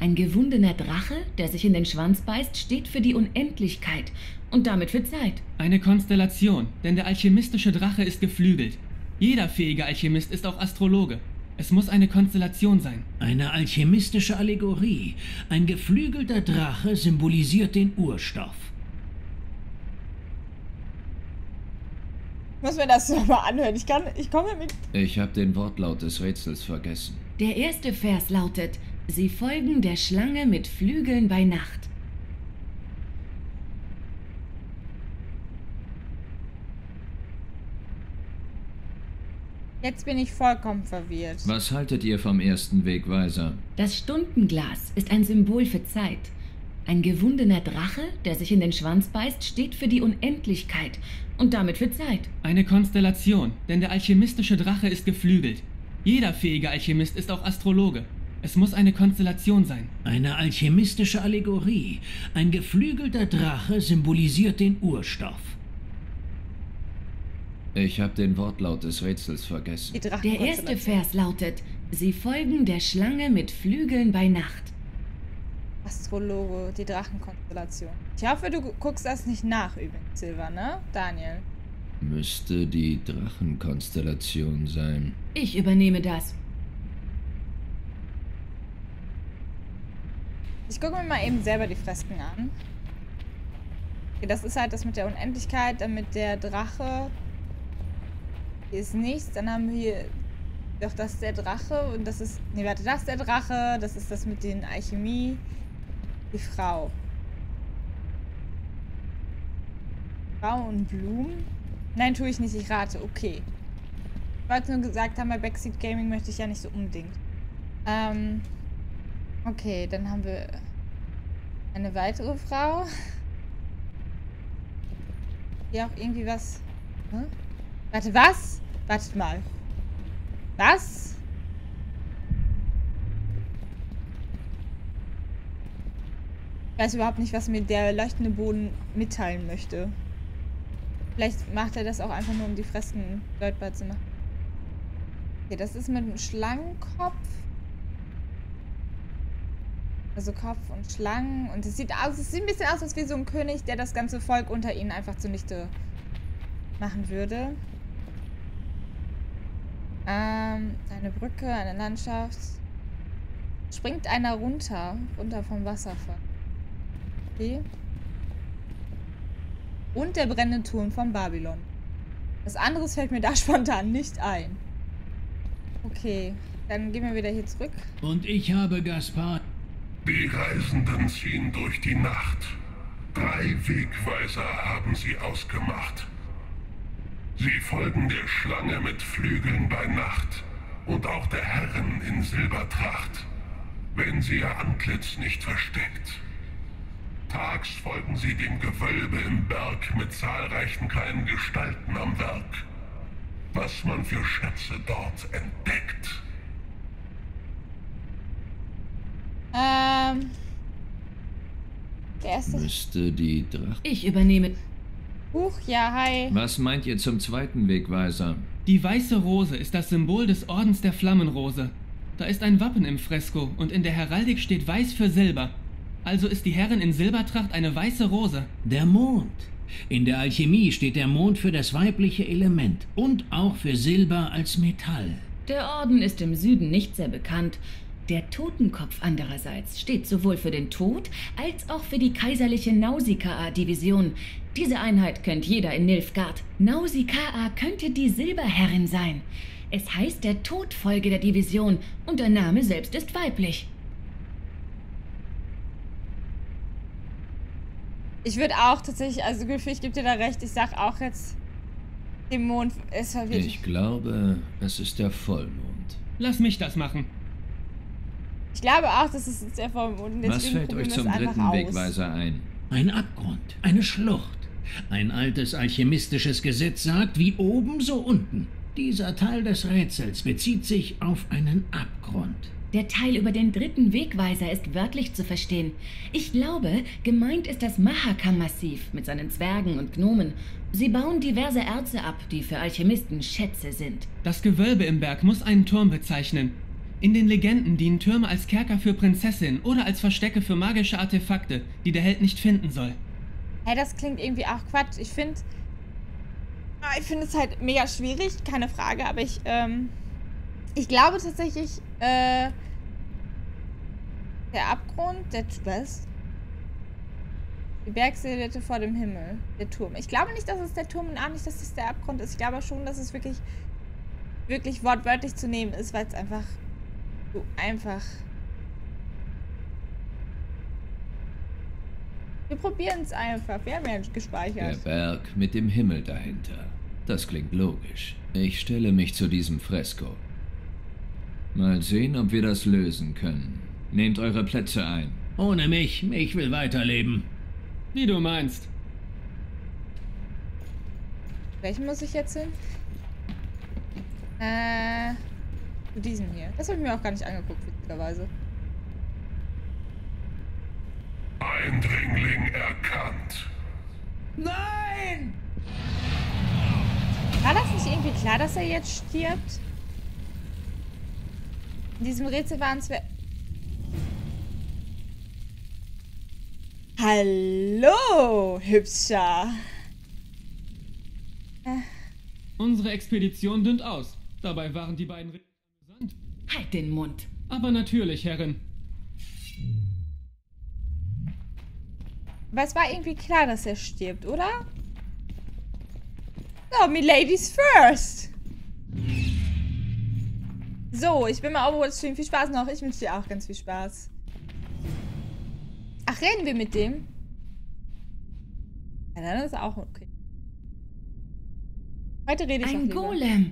Ein gewundener Drache, der sich in den Schwanz beißt, steht für die Unendlichkeit und damit für Zeit. Eine Konstellation, denn der alchemistische Drache ist geflügelt. Jeder fähige Alchemist ist auch Astrologe. Es muss eine Konstellation sein. Eine alchemistische Allegorie. Ein geflügelter Drache symbolisiert den Urstoff. Muss mir das nochmal anhören. Ich komme mit. Ich habe den Wortlaut des Rätsels vergessen. Der erste Vers lautet: Sie folgen der Schlange mit Flügeln bei Nacht. Jetzt bin ich vollkommen verwirrt. Was haltet ihr vom ersten Wegweiser? Das Stundenglas ist ein Symbol für Zeit. Ein gewundener Drache, der sich in den Schwanz beißt, steht für die Unendlichkeit und damit für Zeit. Eine Konstellation, denn der alchemistische Drache ist geflügelt. Jeder fähige Alchemist ist auch Astrologe. Es muss eine Konstellation sein. Eine alchemistische Allegorie. Ein geflügelter Drache symbolisiert den Urstoff. Ich habe den Wortlaut des Rätsels vergessen. Der erste Vers lautet: Sie folgen der Schlange mit Flügeln bei Nacht. Astrologe, die Drachenkonstellation. Ich hoffe, du guckst das nicht nach übrigens, Silva, ne? Daniel. Müsste die Drachenkonstellation sein. Ich übernehme das. Ich gucke mir mal eben selber die Fresken an. Okay, das ist halt das mit der Unendlichkeit, dann mit der Drache. Hier ist nichts, dann haben wir hier... Doch, das ist der Drache und das ist... Ne, warte, das ist der Drache, das ist das mit den Alchemie... Die Frau. Frau und Blumen? Nein, tue ich nicht, ich rate. Okay. Ich wollte nur gesagt haben, bei Backseat Gaming möchte ich ja nicht so unbedingt. Okay, dann haben wir eine weitere Frau. Hier auch irgendwie was... Hm? Warte, was? Wartet mal. Was? Ich weiß überhaupt nicht, was mir der leuchtende Boden mitteilen möchte. Vielleicht macht er das auch einfach nur, um die Fresken deutbar zu machen. Okay, das ist mit einem Schlangenkopf. Also Kopf und Schlangen. Und es sieht ein bisschen aus, als wie so ein König, der das ganze Volk unter ihnen einfach zunichte machen würde. Eine Brücke, eine Landschaft. Springt einer runter. Runter vom Wasserfall. Okay. Und der brennende Turm von Babylon. Was anderes fällt mir da spontan nicht ein. Okay. Dann gehen wir wieder hier zurück. Und ich habe Gaspar. Die Reisenden ziehen durch die Nacht. 3 Wegweiser haben sie ausgemacht. Sie folgen der Schlange mit Flügeln bei Nacht und auch der Herren in Silbertracht, wenn sie ihr Antlitz nicht versteckt. Tags folgen sie dem Gewölbe im Berg mit zahlreichen kleinen Gestalten am Werk, was man für Schätze dort entdeckt. Müsste die Drache... Ich übernehme... Huch, ja, hi. Was meint ihr zum zweiten Wegweiser? Die weiße Rose ist das Symbol des Ordens der Flammenrose. Da ist ein Wappen im Fresko und in der Heraldik steht weiß für Silber. Also ist die Herrin in Silbertracht eine weiße Rose. Der Mond. In der Alchemie steht der Mond für das weibliche Element und auch für Silber als Metall. Der Orden ist im Süden nicht sehr bekannt. Der Totenkopf andererseits steht sowohl für den Tod als auch für die kaiserliche Nausikaa-Division. Diese Einheit kennt jeder in Nilfgaard. Nausikaa könnte die Silberherrin sein. Es heißt der Tod folge der Division und der Name selbst ist weiblich. Ich würde auch tatsächlich, also Gefühl, ich gebe dir da recht, ich sag auch jetzt Dem Mond ist verwirrt. Ich glaube, es ist der Vollmond. Lass mich das machen. Ich glaube auch, dass es der Vollmond ist. Was fällt euch zum dritten Wegweiser ein? Ein Abgrund, eine Schlucht. Ein altes alchemistisches Gesetz sagt, wie oben, so unten. Dieser Teil des Rätsels bezieht sich auf einen Abgrund. Der Teil über den dritten Wegweiser ist wörtlich zu verstehen. Ich glaube, gemeint ist das Mahakam-Massiv mit seinen Zwergen und Gnomen. Sie bauen diverse Erze ab, die für Alchemisten Schätze sind. Das Gewölbe im Berg muss einen Turm bezeichnen. In den Legenden dienen Türme als Kerker für Prinzessinnen oder als Verstecke für magische Artefakte, die der Held nicht finden soll. Hey, das klingt irgendwie auch Quatsch. Ich finde es halt mega schwierig, keine Frage, aber ich glaube tatsächlich, der Abgrund, die Bergsilhouette vor dem Himmel, der Turm. Ich glaube nicht, dass es der Turm und auch nicht, dass es der Abgrund ist. Ich glaube schon, dass es wirklich wortwörtlich zu nehmen ist, weil es einfach so einfach. Wir probieren es einfach. Wir haben ja gespeichert. Der Berg mit dem Himmel dahinter. Das klingt logisch. Ich stelle mich zu diesem Fresko. Mal sehen, ob wir das lösen können. Nehmt eure Plätze ein. Ohne mich. Ich will weiterleben. Wie du meinst. Welchen muss ich jetzt hin? Zu diesem hier. Das habe ich mir auch gar nicht angeguckt, witzigerweise. Eindringling erkannt. Nein! War das nicht irgendwie klar, dass er jetzt stirbt? In diesem Rätsel waren es... Hallo, Hübscher. Unsere Expedition dünnt aus. Dabei waren die beiden Rätsel interessant. Halt den Mund. Aber natürlich, Herrin. Aber es war irgendwie klar, dass er stirbt, oder? So, me ladies first. So, ich bin mal Overwatch-Stream. Viel Spaß noch. Ich wünsche dir auch ganz viel Spaß. Ach, reden wir mit dem? Ja, dann ist auch okay. Heute rede ich noch lieber. Ein Golem.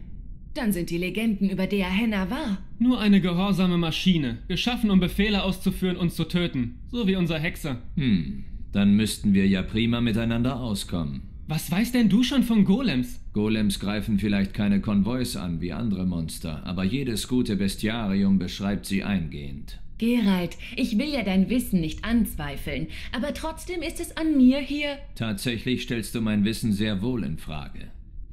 Dann sind die Legenden über Dea Henna wahr. Nur eine gehorsame Maschine. Geschaffen, um Befehle auszuführen und zu töten. So wie unser Hexer. Dann müssten wir ja prima miteinander auskommen. Was weißt denn du schon von Golems? Golems greifen vielleicht keine Konvois an wie andere Monster, aber jedes gute Bestiarium beschreibt sie eingehend. Geralt, ich will ja dein Wissen nicht anzweifeln, aber trotzdem ist es an mir hier... Tatsächlich stellst du mein Wissen sehr wohl in Frage.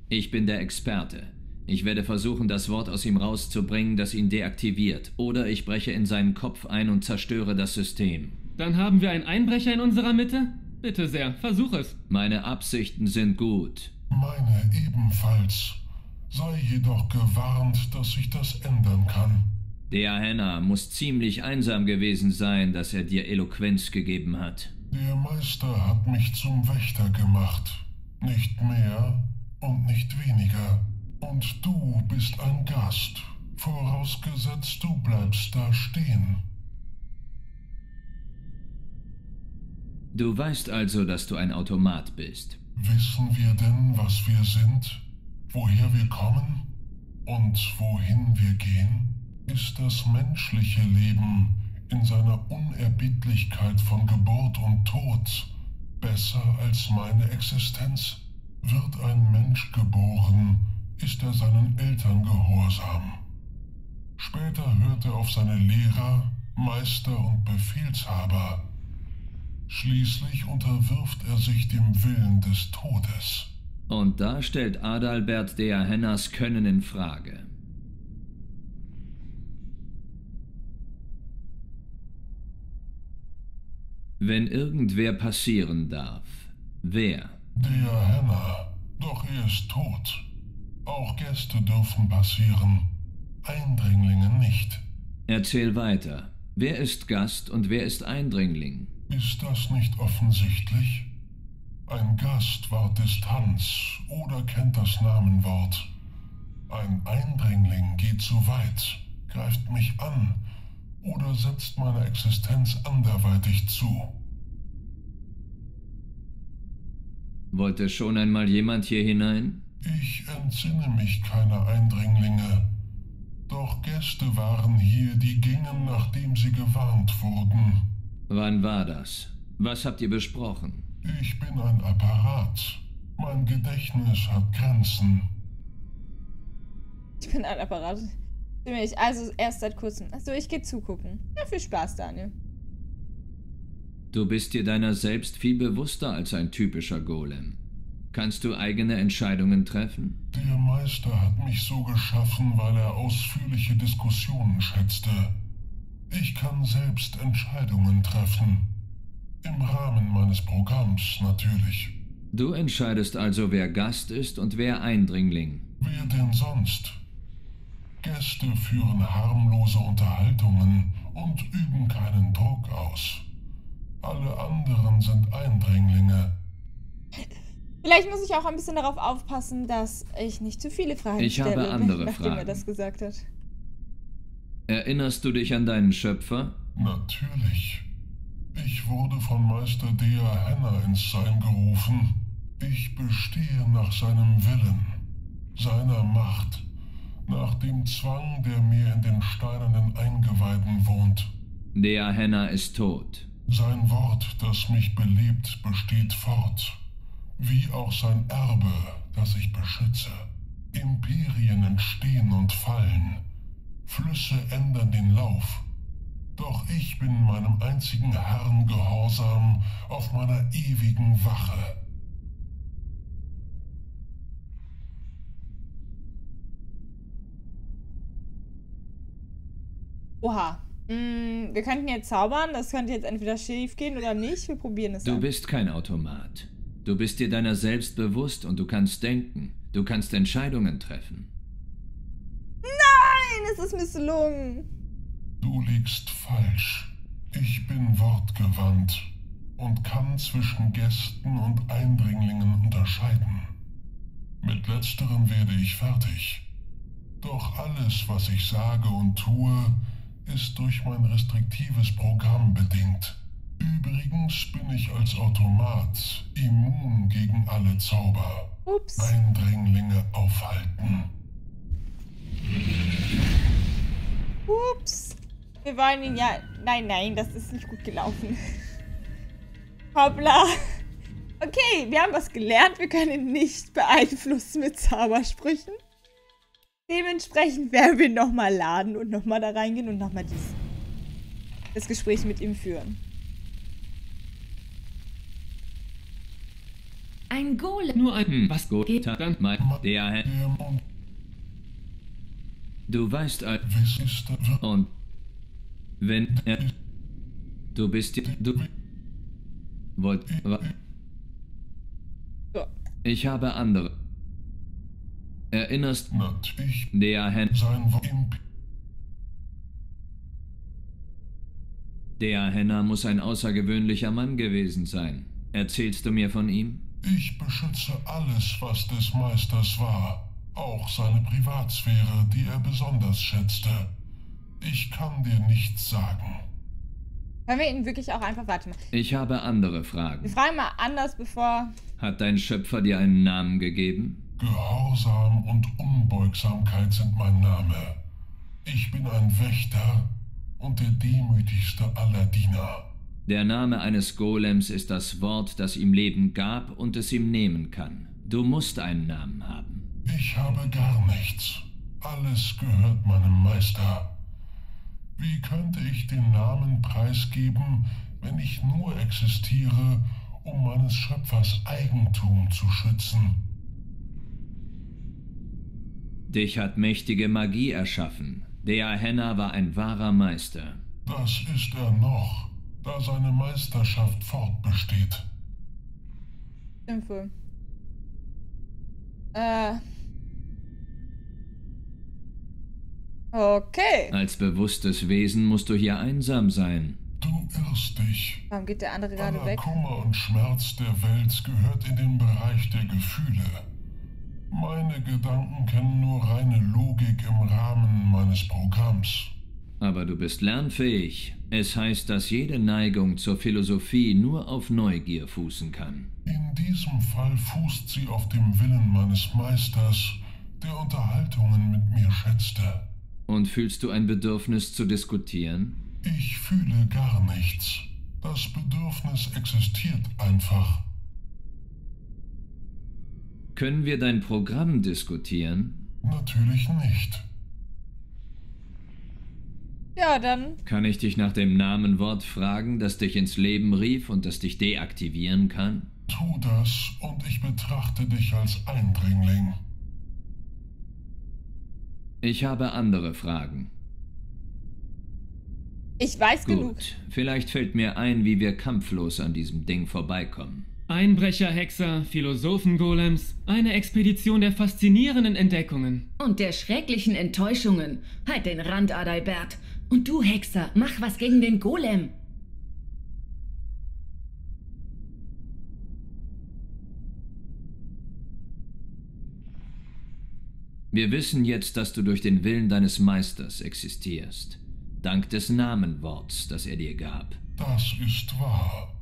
Ich bin der Experte. Ich werde versuchen, das Wort aus ihm rauszubringen, das ihn deaktiviert, oder ich breche in seinen Kopf ein und zerstöre das System. Dann haben wir einen Einbrecher in unserer Mitte? Bitte sehr, versuch es. Meine Absichten sind gut. Meine ebenfalls. Sei jedoch gewarnt, dass sich das ändern kann. Dea Henna muss ziemlich einsam gewesen sein, dass er dir Eloquenz gegeben hat. Der Meister hat mich zum Wächter gemacht. Nicht mehr und nicht weniger. Und du bist ein Gast. Vorausgesetzt, du bleibst da stehen. Du weißt also, dass du ein Automat bist. Wissen wir denn, was wir sind? Woher wir kommen? Und wohin wir gehen? Ist das menschliche Leben in seiner Unerbittlichkeit von Geburt und Tod besser als meine Existenz? Wird ein Mensch geboren, ist er seinen Eltern gehorsam. Später hört er auf seine Lehrer, Meister und Befehlshaber. Schließlich unterwirft er sich dem Willen des Todes. Und da stellt Adalbert Dea Hennas Können in Frage. Wenn irgendwer passieren darf, wer? Dea Henna, doch er ist tot. Auch Gäste dürfen passieren, Eindringlinge nicht. Erzähl weiter. Wer ist Gast und wer ist Eindringling? Ist das nicht offensichtlich? Ein Gast wahrt Distanz oder kennt das Namenwort. Ein Eindringling geht zu weit, greift mich an oder setzt meine Existenz anderweitig zu. Wollte schon einmal jemand hier hinein? Ich entsinne mich keiner Eindringlinge. Doch Gäste waren hier, die gingen, nachdem sie gewarnt wurden. Wann war das? Was habt ihr besprochen? Ich bin ein Apparat. Mein Gedächtnis hat Grenzen. Ich bin ein Apparat. Also erst seit kurzem. Achso, ich gehe zugucken. Ja, viel Spaß, Daniel. Du bist dir deiner selbst viel bewusster als ein typischer Golem. Kannst du eigene Entscheidungen treffen? Der Meister hat mich so geschaffen, weil er ausführliche Diskussionen schätzte. Ich kann selbst Entscheidungen treffen. Im Rahmen meines Programms, natürlich. Du entscheidest also, wer Gast ist und wer Eindringling. Wer denn sonst? Gäste führen harmlose Unterhaltungen und üben keinen Druck aus. Alle anderen sind Eindringlinge. Vielleicht muss ich auch ein bisschen darauf aufpassen, dass ich nicht zu viele Fragen stelle. Ich habe andere Fragen, nachdem er das gesagt hat. Erinnerst du dich an deinen Schöpfer? Natürlich. Ich wurde von Meister Dea Henna ins Sein gerufen. Ich bestehe nach seinem Willen, seiner Macht, nach dem Zwang, der mir in den steinernen Eingeweiden wohnt. Dea Henna ist tot. Sein Wort, das mich belebt, besteht fort. Wie auch sein Erbe, das ich beschütze. Imperien entstehen und fallen. Flüsse ändern den Lauf. Doch ich bin meinem einzigen Herrn gehorsam auf meiner ewigen Wache. Oha. Wir könnten jetzt zaubern, das könnte jetzt entweder schief gehen oder nicht. Wir probieren es. Du bist kein Automat. Du bist dir deiner selbst bewusst und du kannst denken. Du kannst Entscheidungen treffen. Nein, es ist misslungen. Du liegst falsch. Ich bin wortgewandt und kann zwischen Gästen und Eindringlingen unterscheiden. Mit letzterem werde ich fertig. Doch alles, was ich sage und tue, ist durch mein restriktives Programm bedingt. Übrigens bin ich als Automat immun gegen alle Zauber. Ups. Eindringlinge aufhalten. Ups. Wir wollen ihn ja... Nein, nein, das ist nicht gut gelaufen. Hoppla. Okay, wir haben was gelernt. Wir können ihn nicht beeinflussen mit Zaubersprüchen. Dementsprechend werden wir nochmal laden und nochmal da reingehen und nochmal das Gespräch mit ihm führen. Ein Golem. Nur ein was geht dann mal der. Du weißt und wenn du bist du wollt. Ich habe andere. Erinnerst dich der Hen der Henna muss ein außergewöhnlicher Mann gewesen sein. Erzählst du mir von ihm? Ich beschütze alles, was des Meisters war, auch seine Privatsphäre, die er besonders schätzte. Ich kann dir nichts sagen. Können wir ihn wirklich auch einfach warten? Ich habe andere Fragen. Wir fragen mal anders, bevor... Hat dein Schöpfer dir einen Namen gegeben? Gehorsam und Unbeugsamkeit sind mein Name. Ich bin ein Wächter und der demütigste aller Diener. Der Name eines Golems ist das Wort, das ihm Leben gab und es ihm nehmen kann. Du musst einen Namen haben. Ich habe gar nichts. Alles gehört meinem Meister. Wie könnte ich den Namen preisgeben, wenn ich nur existiere, um meines Schöpfers Eigentum zu schützen? Dich hat mächtige Magie erschaffen. Dea Henna war ein wahrer Meister. Das ist er noch, da seine Meisterschaft fortbesteht. Info. Okay. Als bewusstes Wesen musst du hier einsam sein. Du irrst dich. Warum geht der andere gerade weg? Kummer und Schmerz der Welt gehört in den Bereich der Gefühle. Meine Gedanken kennen nur reine Logik im Rahmen meines Programms. Aber du bist lernfähig. Es heißt, dass jede Neigung zur Philosophie nur auf Neugier fußen kann. In diesem Fall fußt sie auf dem Willen meines Meisters, der Unterhaltungen mit mir schätzte. Und fühlst du ein Bedürfnis zu diskutieren? Ich fühle gar nichts. Das Bedürfnis existiert einfach. Können wir dein Programm diskutieren? Natürlich nicht. Ja, dann... Kann ich dich nach dem Namenwort fragen, das dich ins Leben rief und das dich deaktivieren kann? Tu das und ich betrachte dich als Eindringling. Ich habe andere Fragen. Ich weiß gut, genug. Vielleicht fällt mir ein, wie wir kampflos an diesem Ding vorbeikommen. Einbrecher, Hexer, Philosophen-Golems, eine Expedition der faszinierenden Entdeckungen. Und der schrecklichen Enttäuschungen. Halt den Rand, Adalbert. Und du, Hexer, mach was gegen den Golem. Wir wissen jetzt, dass du durch den Willen deines Meisters existierst. Dank des Namenworts, das er dir gab. Das ist wahr.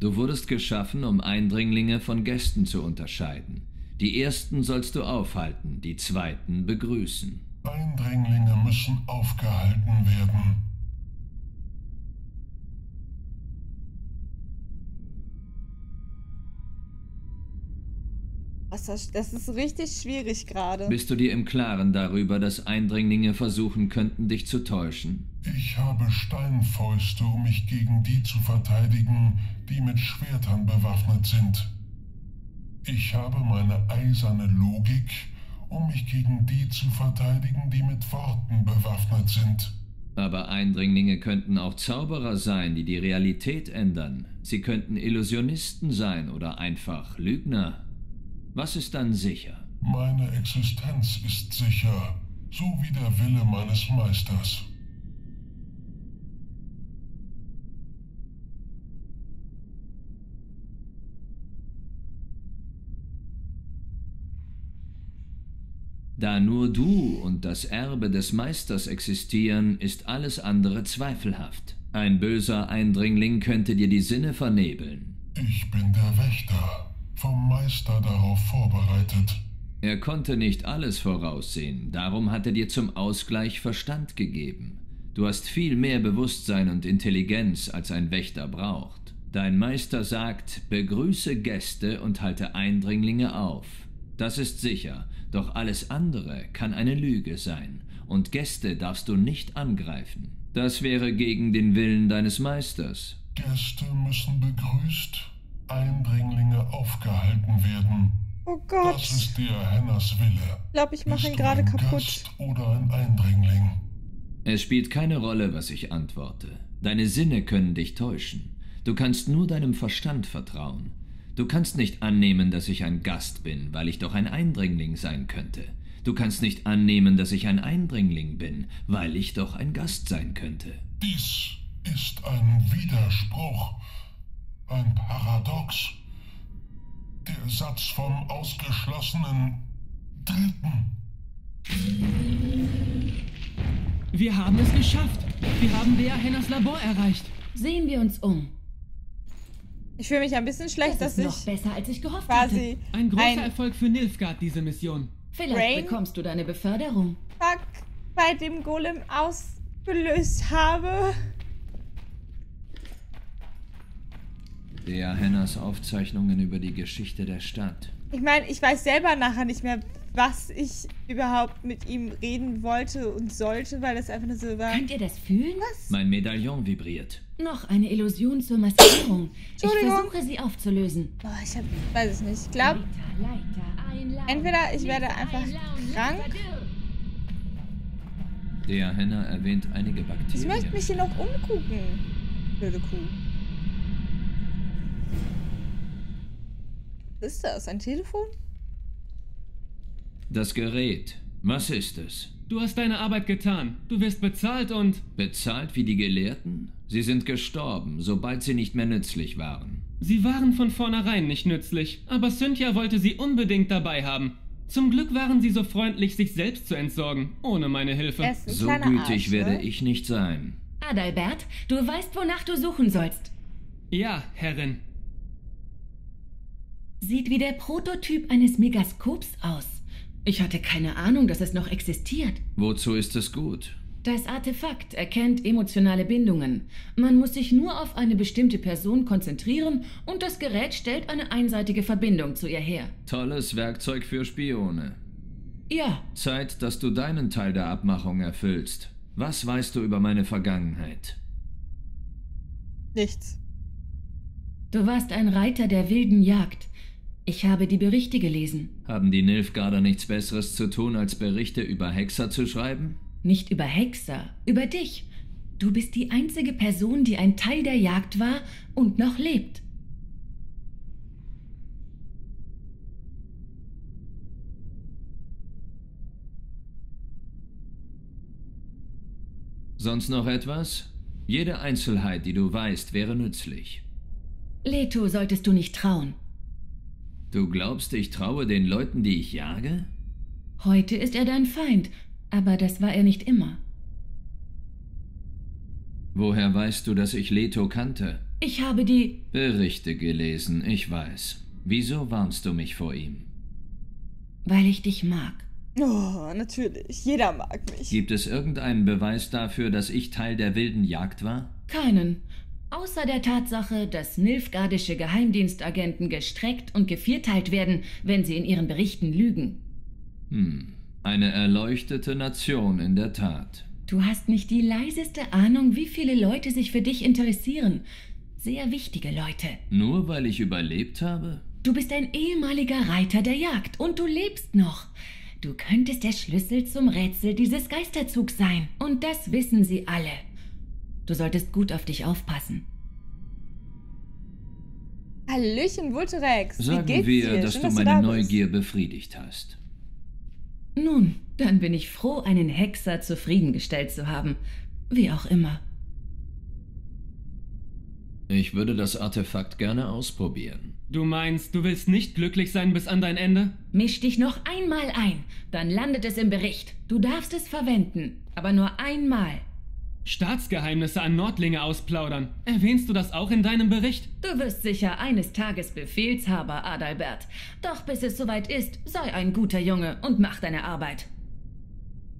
Du wurdest geschaffen, um Eindringlinge von Gästen zu unterscheiden. Die ersten sollst du aufhalten, die zweiten begrüßen. Eindringlinge müssen aufgehalten werden. Das ist richtig schwierig gerade. Bist du dir im Klaren darüber, dass Eindringlinge versuchen könnten, dich zu täuschen? Ich habe Steinfäuste, um mich gegen die zu verteidigen, die mit Schwertern bewaffnet sind. Ich habe meine eiserne Logik, um mich gegen die zu verteidigen, die mit Worten bewaffnet sind. Aber Eindringlinge könnten auch Zauberer sein, die die Realität ändern. Sie könnten Illusionisten sein oder einfach Lügner. Was ist dann sicher? Meine Existenz ist sicher, so wie der Wille meines Meisters. Da nur du und das Erbe des Meisters existieren, ist alles andere zweifelhaft. Ein böser Eindringling könnte dir die Sinne vernebeln. Ich bin der Wächter. Vom Meister darauf vorbereitet. Er konnte nicht alles voraussehen, darum hat er dir zum Ausgleich Verstand gegeben. Du hast viel mehr Bewusstsein und Intelligenz, als ein Wächter braucht. Dein Meister sagt, begrüße Gäste und halte Eindringlinge auf. Das ist sicher, doch alles andere kann eine Lüge sein, und Gäste darfst du nicht angreifen. Das wäre gegen den Willen deines Meisters. Gäste müssen begrüßt, Eindringlinge aufgehalten werden. Oh Gott. Das ist Dea Hennas Wille. Ich glaube, ich mache ihn gerade kaputt. Gast oder ein Eindringling? Es spielt keine Rolle, was ich antworte. Deine Sinne können dich täuschen. Du kannst nur deinem Verstand vertrauen. Du kannst nicht annehmen, dass ich ein Gast bin, weil ich doch ein Eindringling sein könnte. Du kannst nicht annehmen, dass ich ein Eindringling bin, weil ich doch ein Gast sein könnte. Dies ist ein Widerspruch. Ein Paradox. Der Satz vom ausgeschlossenen Dritten. Wir haben es geschafft. Wir haben Dea Hennas Labor erreicht. Sehen wir uns um. Ich fühle mich ein bisschen schlecht, dass ich... Das ist noch besser, als ich gehofft hatte. Ein großer Erfolg für Nilfgaard, diese Mission. Vielleicht bekommst du deine Beförderung. Fuck, bei dem Golem ausgelöst habe... Dea Hennas Aufzeichnungen über die Geschichte der Stadt. Ich meine, ich weiß selber nachher nicht mehr, was ich überhaupt mit ihm reden wollte und sollte, weil das einfach nur so war. Könnt ihr das fühlen? Was? Mein Medaillon vibriert. Noch eine Illusion zur Maskierung. Ich versuche, sie aufzulösen. Boah, ich hab, weiß es nicht. Ich glaube, entweder ich werde einfach krank. Dea Henna erwähnt einige Bakterien. Ich möchte mich hier noch umgucken. Blöde Kuh. Was ist das? Ein Telefon? Das Gerät. Was ist es? Du hast deine Arbeit getan. Du wirst bezahlt und... Bezahlt wie die Gelehrten? Sie sind gestorben, sobald sie nicht mehr nützlich waren. Sie waren von vornherein nicht nützlich, aber Cynthia wollte sie unbedingt dabei haben. Zum Glück waren sie so freundlich, sich selbst zu entsorgen, ohne meine Hilfe. So gütig werde ich nicht sein. Adalbert, du weißt, wonach du suchen sollst. Ja, Herrin. Sieht wie der Prototyp eines Megaskops aus. Ich hatte keine Ahnung, dass es noch existiert. Wozu ist es gut? Das Artefakt erkennt emotionale Bindungen. Man muss sich nur auf eine bestimmte Person konzentrieren und das Gerät stellt eine einseitige Verbindung zu ihr her. Tolles Werkzeug für Spione. Ja. Zeit, dass du deinen Teil der Abmachung erfüllst. Was weißt du über meine Vergangenheit? Nichts. Du warst ein Reiter der wilden Jagd. Ich habe die Berichte gelesen. Haben die Nilfgaarder nichts Besseres zu tun, als Berichte über Hexer zu schreiben? Nicht über Hexer, über dich. Du bist die einzige Person, die ein Teil der Jagd war und noch lebt. Sonst noch etwas? Jede Einzelheit, die du weißt, wäre nützlich. Letho solltest du nicht trauen. Du glaubst, ich traue den Leuten, die ich jage? Heute ist er dein Feind, aber das war er nicht immer. Woher weißt du, dass ich Letho kannte? Ich habe die Berichte gelesen, ich weiß. Wieso warnst du mich vor ihm? Weil ich dich mag. Oh, natürlich. Jeder mag mich. Gibt es irgendeinen Beweis dafür, dass ich Teil der wilden Jagd war? Keinen. Außer der Tatsache, dass nilfgaardische Geheimdienstagenten gestreckt und gevierteilt werden, wenn sie in ihren Berichten lügen. Hm, eine erleuchtete Nation in der Tat. Du hast nicht die leiseste Ahnung, wie viele Leute sich für dich interessieren. Sehr wichtige Leute. Nur weil ich überlebt habe? Du bist ein ehemaliger Reiter der Jagd und du lebst noch. Du könntest der Schlüssel zum Rätsel dieses Geisterzugs sein. Und das wissen sie alle. Du solltest gut auf dich aufpassen. Hallöchen, Vulturex. Sagen wir, dass du meine Neugier befriedigt hast. Nun, dann bin ich froh, einen Hexer zufriedengestellt zu haben. Wie auch immer. Ich würde das Artefakt gerne ausprobieren. Du meinst, du willst nicht glücklich sein bis an dein Ende? Misch dich noch einmal ein, dann landet es im Bericht. Du darfst es verwenden, aber nur einmal. Staatsgeheimnisse an Nordlinge ausplaudern. Erwähnst du das auch in deinem Bericht? Du wirst sicher eines Tages Befehlshaber, Adalbert. Doch bis es soweit ist, sei ein guter Junge und mach deine Arbeit.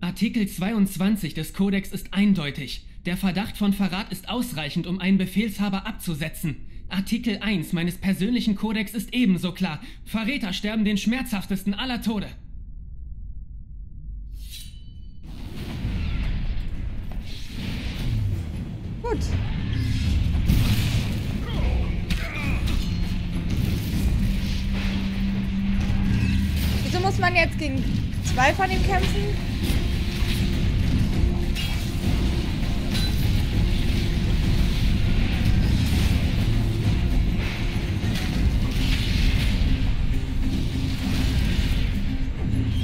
Artikel 22 des Kodex ist eindeutig. Der Verdacht von Verrat ist ausreichend, um einen Befehlshaber abzusetzen. Artikel 1 meines persönlichen Kodex ist ebenso klar. Verräter sterben den schmerzhaftesten aller Tode. Gut. Wieso muss man jetzt gegen zwei von ihm kämpfen?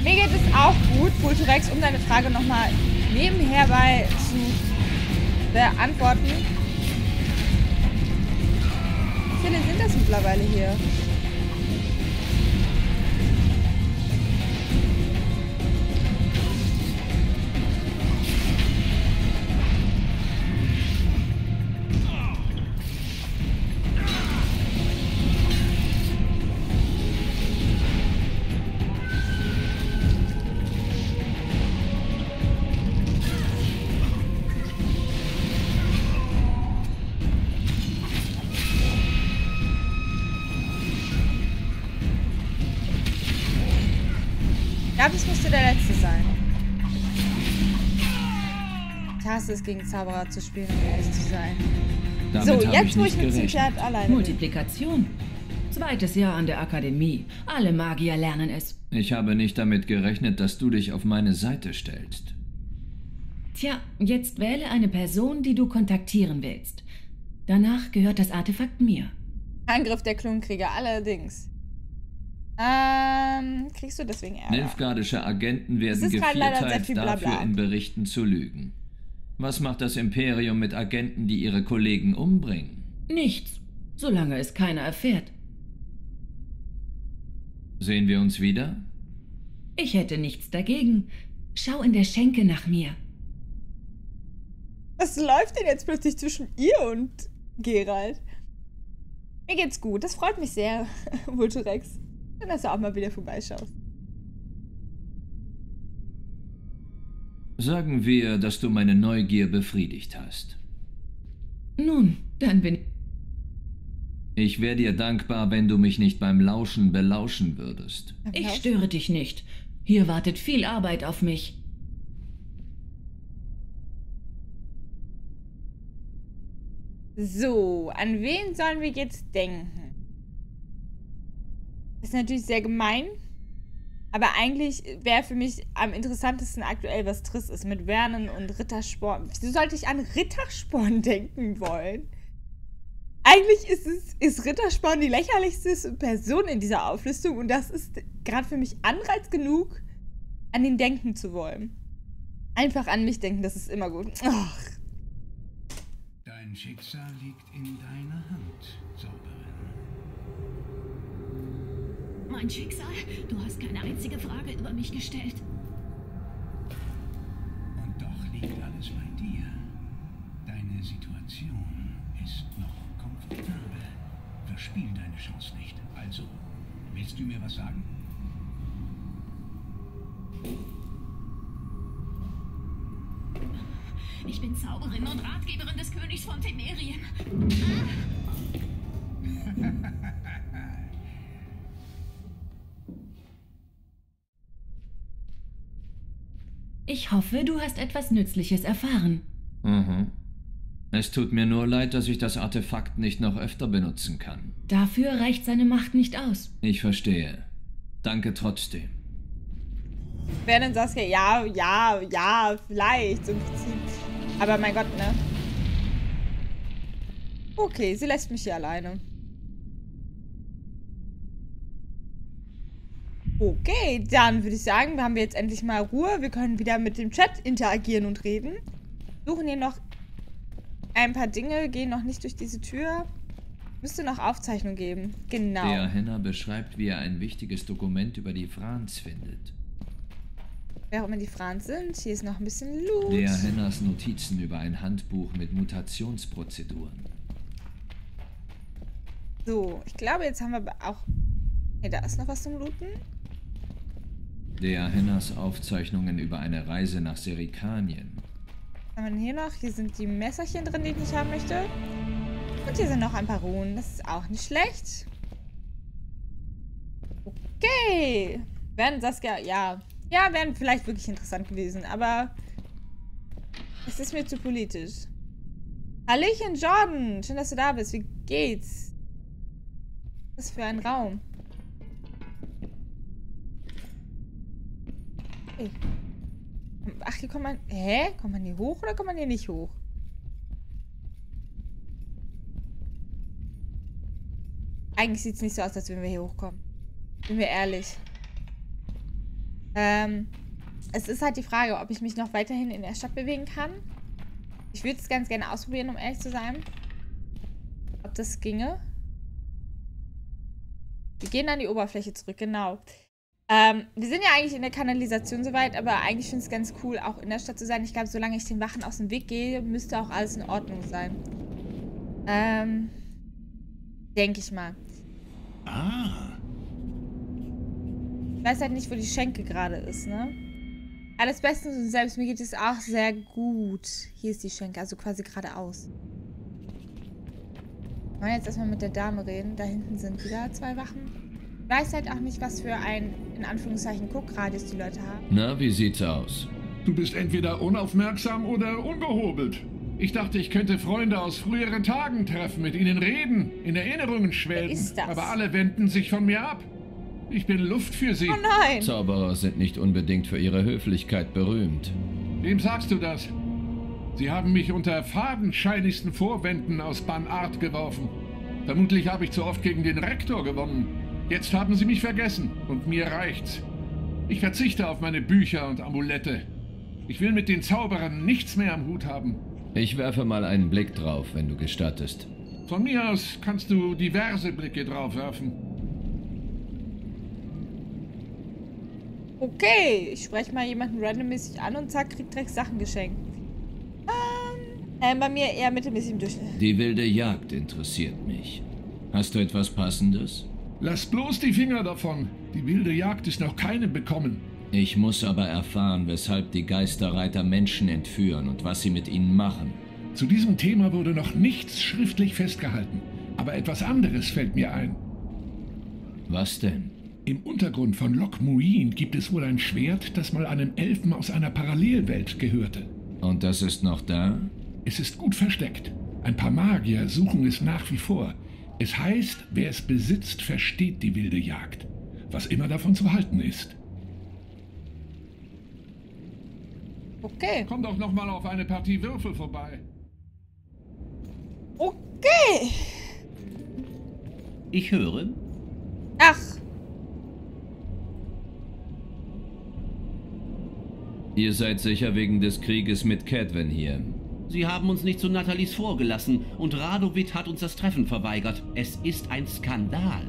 Mir geht es auch gut, Vulturex, um deine Frage nochmal nebenher zu beantworten. Wie viele sind das mittlerweile hier? Ist gegen Zauberer zu spielen und ehrlich zu sein. Damit so, jetzt wo ich mit Cynthia alleine Multiplikation. Zweites Jahr an der Akademie. Alle Magier lernen es. Ich habe nicht damit gerechnet, dass du dich auf meine Seite stellst. Tja, jetzt wähle eine Person, die du kontaktieren willst. Danach gehört das Artefakt mir. Angriff der Klonkrieger, allerdings. Kriegst du deswegen Ärger? Nilfgaardische Agenten werden gevierteilt, dafür in Berichten zu lügen. Was macht das Imperium mit Agenten, die ihre Kollegen umbringen? Nichts. solange es keiner erfährt. Sehen wir uns wieder? Ich hätte nichts dagegen. Schau in der Schenke nach mir. Was läuft denn jetzt plötzlich zwischen ihr und Geralt? Mir geht's gut, das freut mich sehr, Vulturex. Schön, dass du auch mal wieder vorbeischaust. Sagen wir, dass du meine Neugier befriedigt hast. Nun, dann bin ich... Ich wäre dir dankbar, wenn du mich nicht beim Lauschen belauschen würdest. Ich störe dich nicht. Hier wartet viel Arbeit auf mich. So, an wen sollen wir jetzt denken? Das ist natürlich sehr gemein. Aber eigentlich wäre für mich am interessantesten aktuell, was Triss ist mit Vergen und Rittersporn. Wieso sollte ich an Rittersporn denken wollen? Eigentlich ist Rittersporn die lächerlichste Person in dieser Auflistung und das ist gerade für mich Anreiz genug, an ihn denken zu wollen. Einfach an mich denken, das ist immer gut. Ach. Dein Schicksal liegt in deiner Hand, Zauberin. Mein Schicksal? Du hast keine einzige Frage über mich gestellt. Und doch liegt alles bei dir. Deine Situation ist noch... Verspiel deine Chance nicht. Also, willst du mir was sagen? Ich bin Zauberin und Ratgeberin des Königs von Temerien. Ich hoffe, du hast etwas Nützliches erfahren. Mhm. Es tut mir nur leid, dass ich das Artefakt nicht noch öfter benutzen kann. Dafür reicht seine Macht nicht aus. Ich verstehe. Danke trotzdem. Wer denn Saskia? Ja, vielleicht so im Prinzip. Aber mein Gott, ne? Okay, sie lässt mich hier alleine. Okay, dann würde ich sagen, wir haben jetzt endlich mal Ruhe. Wir können wieder mit dem Chat interagieren und reden. Suchen hier noch ein paar Dinge, gehen noch nicht durch diese Tür. Müsste noch Aufzeichnung geben. Genau. Dea Henna beschreibt, wie er ein wichtiges Dokument über die Vrans findet. Wer auch immer die Vrans sind, hier ist noch ein bisschen Loot. Dea Hennas Notizen über ein Handbuch mit Mutationsprozeduren. So, ich glaube, jetzt haben wir auch... Hey, da ist noch was zum Looten. Dea Hennas Aufzeichnungen über eine Reise nach Serikanien. Was haben wir denn hier noch? Hier sind die Messerchen drin, die ich nicht haben möchte. Und hier sind noch ein paar Runen. Das ist auch nicht schlecht. Okay. Wären Saskia... Ja. Ja, wären vielleicht wirklich interessant gewesen. Aber es ist mir zu politisch. Hallöchen, Jordan. Schön, dass du da bist. Wie geht's? Was für ein Raum. Okay. Ach, hier kommt man... Hä? Kommt man hier hoch oder kommt man hier nicht hoch? Eigentlich sieht es nicht so aus, als würden wir hier hochkommen. Bin mir ehrlich. Es ist halt die Frage, ob ich mich noch weiterhin in der Stadt bewegen kann. Ich würde es ganz gerne ausprobieren, um ehrlich zu sein. Ob das ginge. Wir gehen an die Oberfläche zurück, genau. Wir sind ja eigentlich in der Kanalisation soweit, aber eigentlich finde ich es ganz cool, auch in der Stadt zu sein. Ich glaube, solange ich den Wachen aus dem Weg gehe, müsste auch alles in Ordnung sein. Denke ich mal. Ah. Ich weiß halt nicht, wo die Schenke gerade ist, ne? Alles bestens und selbst mir geht es auch sehr gut. Hier ist die Schenke, also quasi geradeaus. Wir wollen jetzt erstmal mit der Dame reden. Da hinten sind wieder zwei Wachen. Ich weiß halt auch nicht, was für ein, in Anführungszeichen, Guckradius die Leute haben. Na, wie sieht's aus? Du bist entweder unaufmerksam oder ungehobelt. Ich dachte, ich könnte Freunde aus früheren Tagen treffen, mit ihnen reden, in Erinnerungen schwelgen. Wer ist das? Aber alle wenden sich von mir ab. Ich bin Luft für sie. Oh nein! Zauberer sind nicht unbedingt für ihre Höflichkeit berühmt. Wem sagst du das? Sie haben mich unter fadenscheinigsten Vorwänden aus Ban Ard geworfen. Vermutlich habe ich zu oft gegen den Rektor gewonnen. Jetzt haben sie mich vergessen und mir reicht's. Ich verzichte auf meine Bücher und Amulette. Ich will mit den Zauberern nichts mehr am Hut haben. Ich werfe mal einen Blick drauf, wenn du gestattest. Von mir aus kannst du diverse Blicke drauf werfen. Okay, ich spreche mal jemanden randommäßig an und zack, kriegt direkt Sachen geschenkt. Bei mir eher mittelmäßig im Durchschnitt. Die wilde Jagd interessiert mich. Hast du etwas Passendes? Lass bloß die Finger davon. Die wilde Jagd ist noch keinem bekommen. Ich muss aber erfahren, weshalb die Geisterreiter Menschen entführen und was sie mit ihnen machen. Zu diesem Thema wurde noch nichts schriftlich festgehalten. Aber etwas anderes fällt mir ein. Was denn? Im Untergrund von Loc Muinne gibt es wohl ein Schwert, das mal einem Elfen aus einer Parallelwelt gehörte. Und das ist noch da? Es ist gut versteckt. Ein paar Magier suchen es nach wie vor. Es heißt, wer es besitzt, versteht die wilde Jagd. Was immer davon zu halten ist. Okay. Komm doch nochmal auf eine Partie Würfel vorbei. Okay. Ich höre. Ach. Ihr seid sicher wegen des Krieges mit Cadwen hier. Sie haben uns nicht zu Nathalies vorgelassen und Radovid hat uns das Treffen verweigert. Es ist ein Skandal.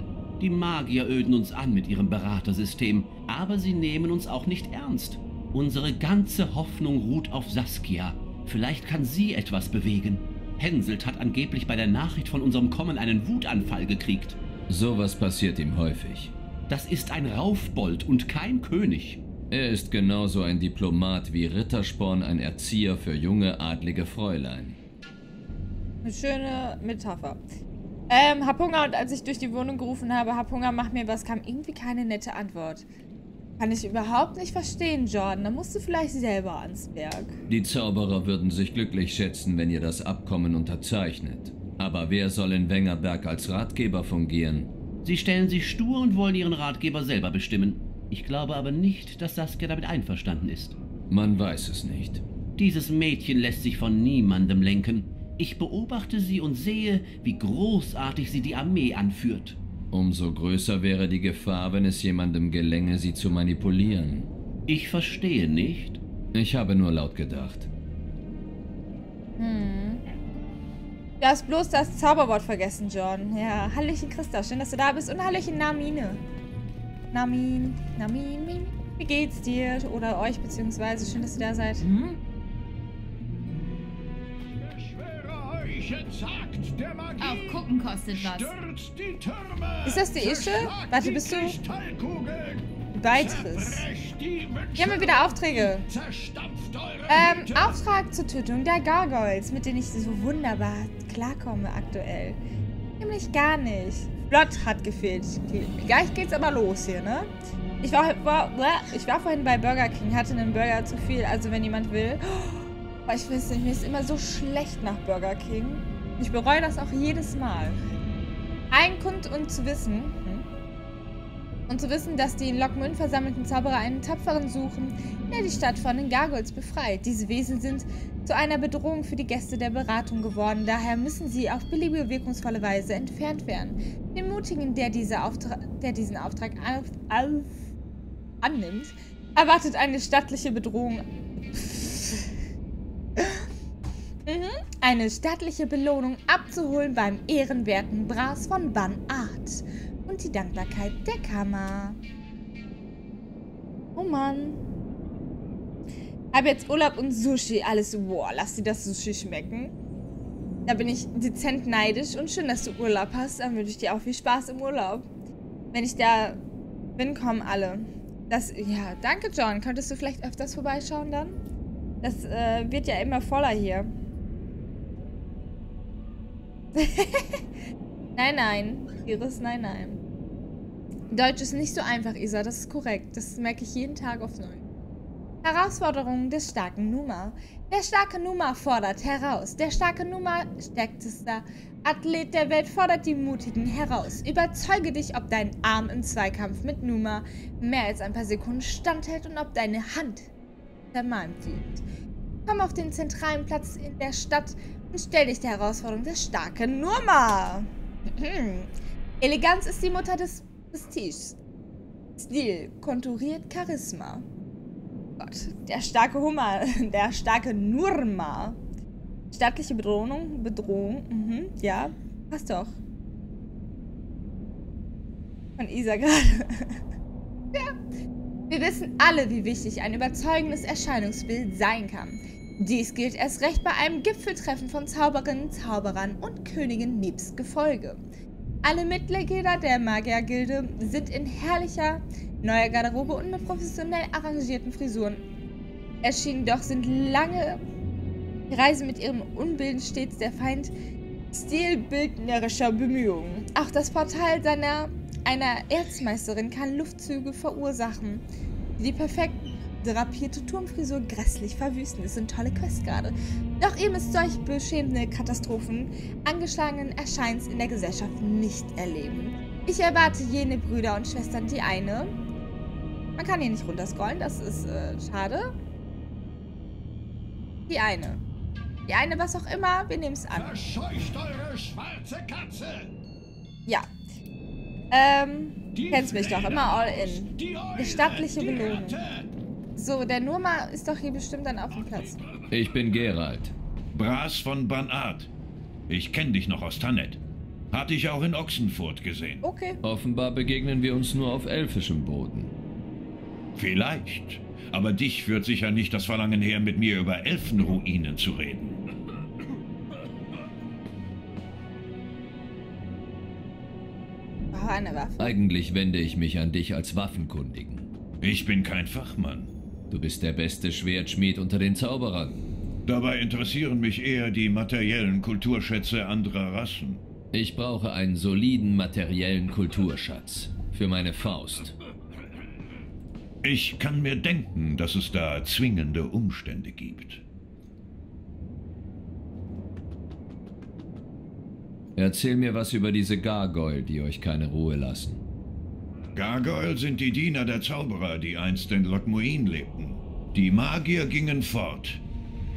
Die Magier öden uns an mit ihrem Beratersystem, aber sie nehmen uns auch nicht ernst. Unsere ganze Hoffnung ruht auf Saskia. Vielleicht kann sie etwas bewegen. Henselt hat angeblich bei der Nachricht von unserem Kommen einen Wutanfall gekriegt. Sowas passiert ihm häufig. Das ist ein Raufbold und kein König. Er ist genauso ein Diplomat wie Rittersporn, ein Erzieher für junge, adlige Fräulein. Eine schöne Metapher. Hab Hunger und als ich durch die Wohnung gerufen habe, hab Hunger, mach mir was, kam irgendwie keine nette Antwort. Kann ich überhaupt nicht verstehen, Jordan. Da musst du vielleicht selber ans Werk. Die Zauberer würden sich glücklich schätzen, wenn ihr das Abkommen unterzeichnet. Aber wer soll in Wengerberg als Ratgeber fungieren? Sie stellen sich stur und wollen ihren Ratgeber selber bestimmen. Ich glaube aber nicht, dass Saskia damit einverstanden ist. Man weiß es nicht. Dieses Mädchen lässt sich von niemandem lenken. Ich beobachte sie und sehe, wie großartig sie die Armee anführt. Umso größer wäre die Gefahr, wenn es jemandem gelänge, sie zu manipulieren. Ich verstehe nicht. Ich habe nur laut gedacht. Du hast bloß das Zauberwort vergessen, John. Ja, Hallöchen Christa, schön, dass du da bist. Und Hallöchen Namine. Namin, wie geht's dir? Oder euch, beziehungsweise schön, dass ihr da seid. Ich schwöre euch, entsagt der Magie. Auch gucken kostet was. Stürzt die Türme, ist das die Ische? Warte, bist du? Beitris. Hier haben wir wieder Aufträge. Auftrag zur Tötung der Gargoyles, mit denen ich so wunderbar klarkomme aktuell. Nämlich gar nicht. Plot hat gefehlt. Okay. Gleich geht's aber los hier, ne? Ich war vorhin bei Burger King, hatte einen Burger zu viel, also wenn jemand will. Oh, ich weiß nicht, mir ist immer so schlecht nach Burger King. Ich bereue das auch jedes Mal. Ein Grund, um zu wissen, dass die in Loc Muinne versammelten Zauberer einen Tapferen suchen, der die Stadt von den Gargoyles befreit. Diese Wesen sind zu einer Bedrohung für die Gäste der Beratung geworden, daher müssen sie auf beliebige, wirkungsvolle Weise entfernt werden. Den Mutigen, der diesen Auftrag annimmt, erwartet eine stattliche Bedrohung. Eine stattliche Belohnung abzuholen beim ehrenwerten Brass von Ban Ard und die Dankbarkeit der Kammer. Oh Mann. Hab jetzt Urlaub und Sushi, alles, wow, lass dir das Sushi schmecken. Da bin ich dezent neidisch und schön, dass du Urlaub hast, dann wünsche ich dir auch viel Spaß im Urlaub. Wenn ich da bin, kommen alle. Ja, danke John, könntest du vielleicht öfters vorbeischauen dann? Das wird ja immer voller hier. Nein, nein. Deutsch ist nicht so einfach, Isa, das ist korrekt. Das merke ich jeden Tag aufs Neue. Herausforderungen des starken Numa. Der starke Numa fordert heraus. Der starke Numa, stärkster Athlet der Welt, fordert die Mutigen heraus. Überzeuge dich, ob dein Arm im Zweikampf mit Numa mehr als ein paar Sekunden standhält und ob deine Hand zermalmt wird. Komm auf den zentralen Platz in der Stadt und stell dich der Herausforderung des starken Numa. Eleganz ist die Mutter des Prestiges. Stil konturiert Charisma. Gott, der starke Hummer, der starke Nurma. Stattliche Bedrohung, ja. Passt doch. Von Isa gerade. Ja. Wir wissen alle, wie wichtig ein überzeugendes Erscheinungsbild sein kann. Dies gilt erst recht bei einem Gipfeltreffen von Zauberinnen, Zauberern und Königin nebst Gefolge. Alle Mitglieder der Magiergilde sind in herrlicher, neuer Garderobe und mit professionell arrangierten Frisuren erschienen, doch sind lange Reisen mit ihrem Unbilden stets der Feind stilbildnerischer Bemühungen. Auch das Portal einer Erzmeisterin kann Luftzüge verursachen, die die perfekt drapierte Turmfrisur grässlich verwüsten. Es sind tolle Questgrade. Doch eben ist solch beschämende Katastrophen angeschlagenen Erscheins in der Gesellschaft nicht erleben. Ich erwarte jene Brüder und Schwestern, die eine... Man kann hier nicht runterscrollen, das ist schade. Die eine. Die eine, was auch immer, wir nehmen es an. Verscheucht eure schwarze Katze! Ja. Kennst mich doch immer all in. Gestattliche Belohnung. So, der Nurma ist doch hier bestimmt dann auf dem Platz. Ich bin Geralt. Brass von Banat. Ich kenne dich noch aus Tannet. Hatte ich auch in Ochsenfurt gesehen. Okay. Offenbar begegnen wir uns nur auf elfischem Boden. Vielleicht. Aber dich führt sicher nicht das Verlangen her, mit mir über Elfenruinen zu reden. Oh, eine Waffe. Eigentlich wende ich mich an dich als Waffenkundigen. Ich bin kein Fachmann. Du bist der beste Schwertschmied unter den Zauberern. Dabei interessieren mich eher die materiellen Kulturschätze anderer Rassen. Ich brauche einen soliden materiellen Kulturschatz für meine Faust. Ich kann mir denken, dass es da zwingende Umstände gibt. Erzähl mir was über diese Gargoyle, die euch keine Ruhe lassen. Gargoyle sind die Diener der Zauberer, die einst in Loc Muinne lebten. Die Magier gingen fort.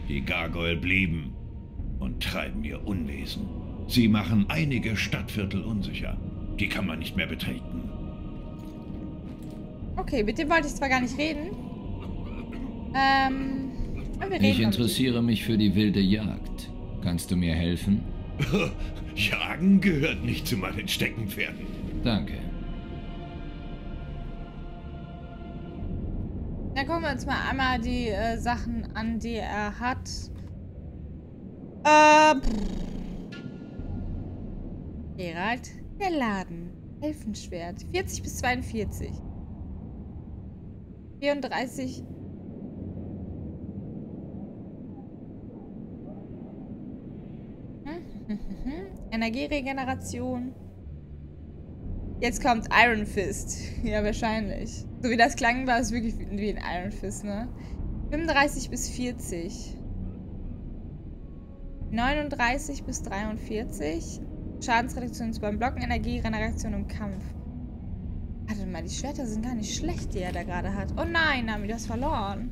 Die Gargoyle blieben und treiben ihr Unwesen. Sie machen einige Stadtviertel unsicher. Die kann man nicht mehr betreten. Okay, mit dem wollte ich zwar gar nicht reden. Ich interessiere mich für die wilde Jagd. Kannst du mir helfen? Jagen gehört nicht zu meinen Steckenpferden. Danke. Dann gucken wir uns mal einmal die Sachen an, die er hat. Geralt, der Laden. Elfenschwert. 40 bis 42. 34. Energieregeneration. Jetzt kommt Iron Fist. Ja, wahrscheinlich. So wie das klang, war es wirklich wie ein Iron Fist, ne? 35 bis 40. 39 bis 43. Schadensreduktion beim Blocken, Energieregeneration im Kampf. Warte mal, die Schwerter sind gar nicht schlecht, die er da gerade hat. Oh nein, Nami, du hast verloren.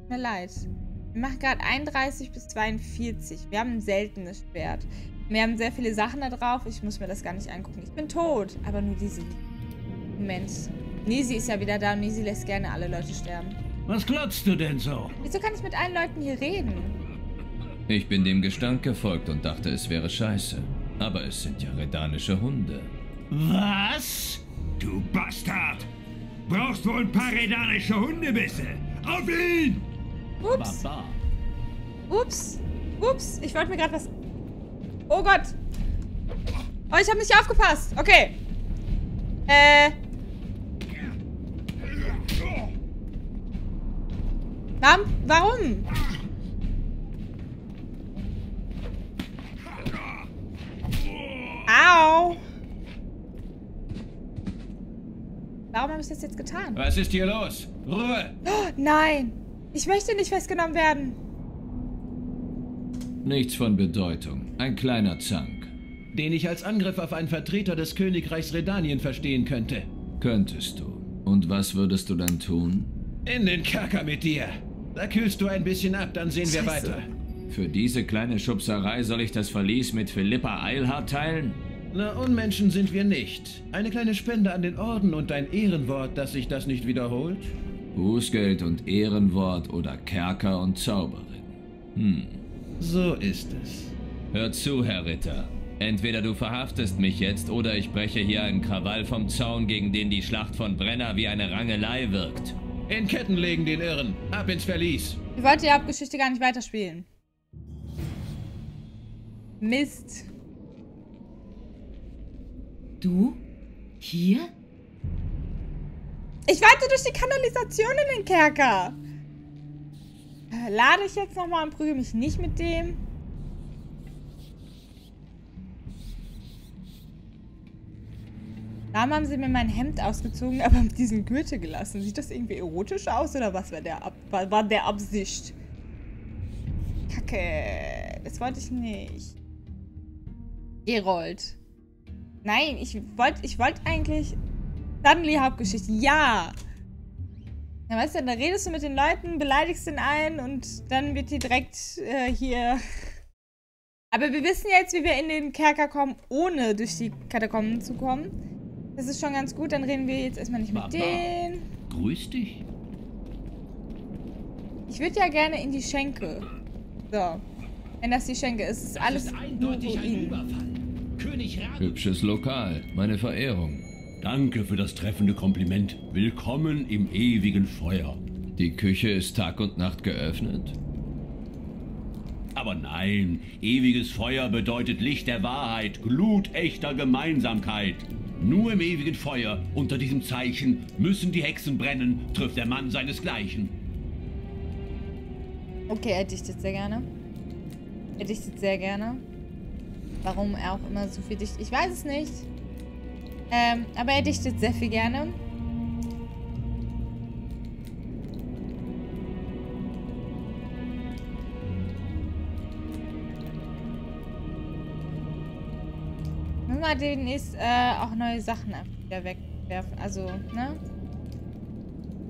Tut mir leid. Wir machen gerade 31 bis 42. Wir haben ein seltenes Schwert. Wir haben sehr viele Sachen da drauf. Ich muss mir das gar nicht angucken. Ich bin tot. Aber nur Nisi. Moment. Nisi ist ja wieder da und Nisi lässt gerne alle Leute sterben. Was glotzt du denn so? Wieso kann ich mit allen Leuten hier reden? Ich bin dem Gestank gefolgt und dachte, es wäre scheiße. Aber es sind ja redanische Hunde. Was? Du Bastard! Brauchst wohl ein paar redanische Hundebisse! Auf ihn! Ups! Baba. Ups! Ups! Ich wollte mir gerade was... Oh Gott! Oh, ich habe nicht aufgepasst! Okay! Warum? Au! Warum habe ich das jetzt getan? Was ist hier los? Ruhe! Oh, nein! Ich möchte nicht festgenommen werden. Nichts von Bedeutung. Ein kleiner Zank. Den ich als Angriff auf einen Vertreter des Königreichs Redanien verstehen könnte. Könntest du. Und was würdest du dann tun? In den Kerker mit dir. Da kühlst du ein bisschen ab, dann sehen wir weiter. Für diese kleine Schubserei soll ich das Verlies mit Philippa Eilhard teilen? Na, Unmenschen sind wir nicht. Eine kleine Spende an den Orden und dein Ehrenwort, dass sich das nicht wiederholt? Bußgeld und Ehrenwort oder Kerker und Zauberin. So ist es. Hört zu, Herr Ritter. Entweder du verhaftest mich jetzt, oder ich breche hier einen Krawall vom Zaun, gegen den die Schlacht von Brenna wie eine Rangelei wirkt. In Ketten legen den Irren. Ab ins Verlies. Ich wollte die Hauptgeschichte gar nicht weiterspielen. Mist. Du? Hier? Ich warte durch die Kanalisation in den Kerker. Lade ich jetzt nochmal und prügel mich nicht mit dem. Darum haben sie mir mein Hemd ausgezogen, aber mit diesem Gürtel gelassen. Sieht das irgendwie erotisch aus oder was war der Absicht? Kacke, das wollte ich nicht. Geralt. Nein, ich wollte eigentlich Suddenly Hauptgeschichte. Ja! Ja, weißt du, da redest du mit den Leuten, beleidigst den einen und dann wird die direkt hier... Aber wir wissen jetzt, wie wir in den Kerker kommen, ohne durch die Katakomben zu kommen. Das ist schon ganz gut, dann reden wir jetzt erstmal nicht mit denen. Grüß dich. Ich würde ja gerne in die Schenke. So. Wenn das die Schenke ist, ist alles eindeutig ein Überfall. König Radovid. Hübsches Lokal, meine Verehrung. Danke für das treffende Kompliment. Willkommen im ewigen Feuer. Die Küche ist Tag und Nacht geöffnet. Aber nein, ewiges Feuer bedeutet Licht der Wahrheit, Glut echter Gemeinsamkeit. Nur im ewigen Feuer, unter diesem Zeichen, müssen die Hexen brennen, trifft der Mann seinesgleichen. Okay, er dichtet sehr gerne. Er dichtet sehr gerne. Warum er auch immer so viel dichtet, ich weiß es nicht. Aber er dichtet sehr viel gerne. Demnächst auch neue Sachen wieder wegwerfen. Also, ne?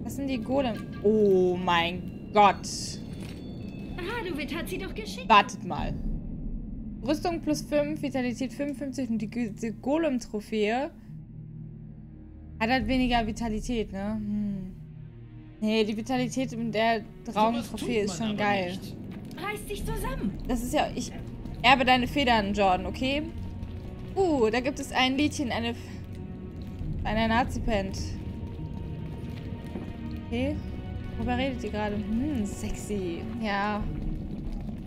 Was sind die Golem? Oh mein Gott. Radovid hat sie doch geschickt. Wartet mal. Rüstung plus 5, Vitalität 55 und die Golem-Trophäe hat halt weniger Vitalität, ne? Hm. Nee, die Vitalität mit der Traum-Trophäe ist schon geil. Nicht. Reiß dich zusammen. Das ist ja... Ich erbe deine Federn, Jordan, okay? Da gibt es ein Liedchen, einer Nazi-Band. Okay. Worüber redet ihr gerade? Hm, sexy. Ja.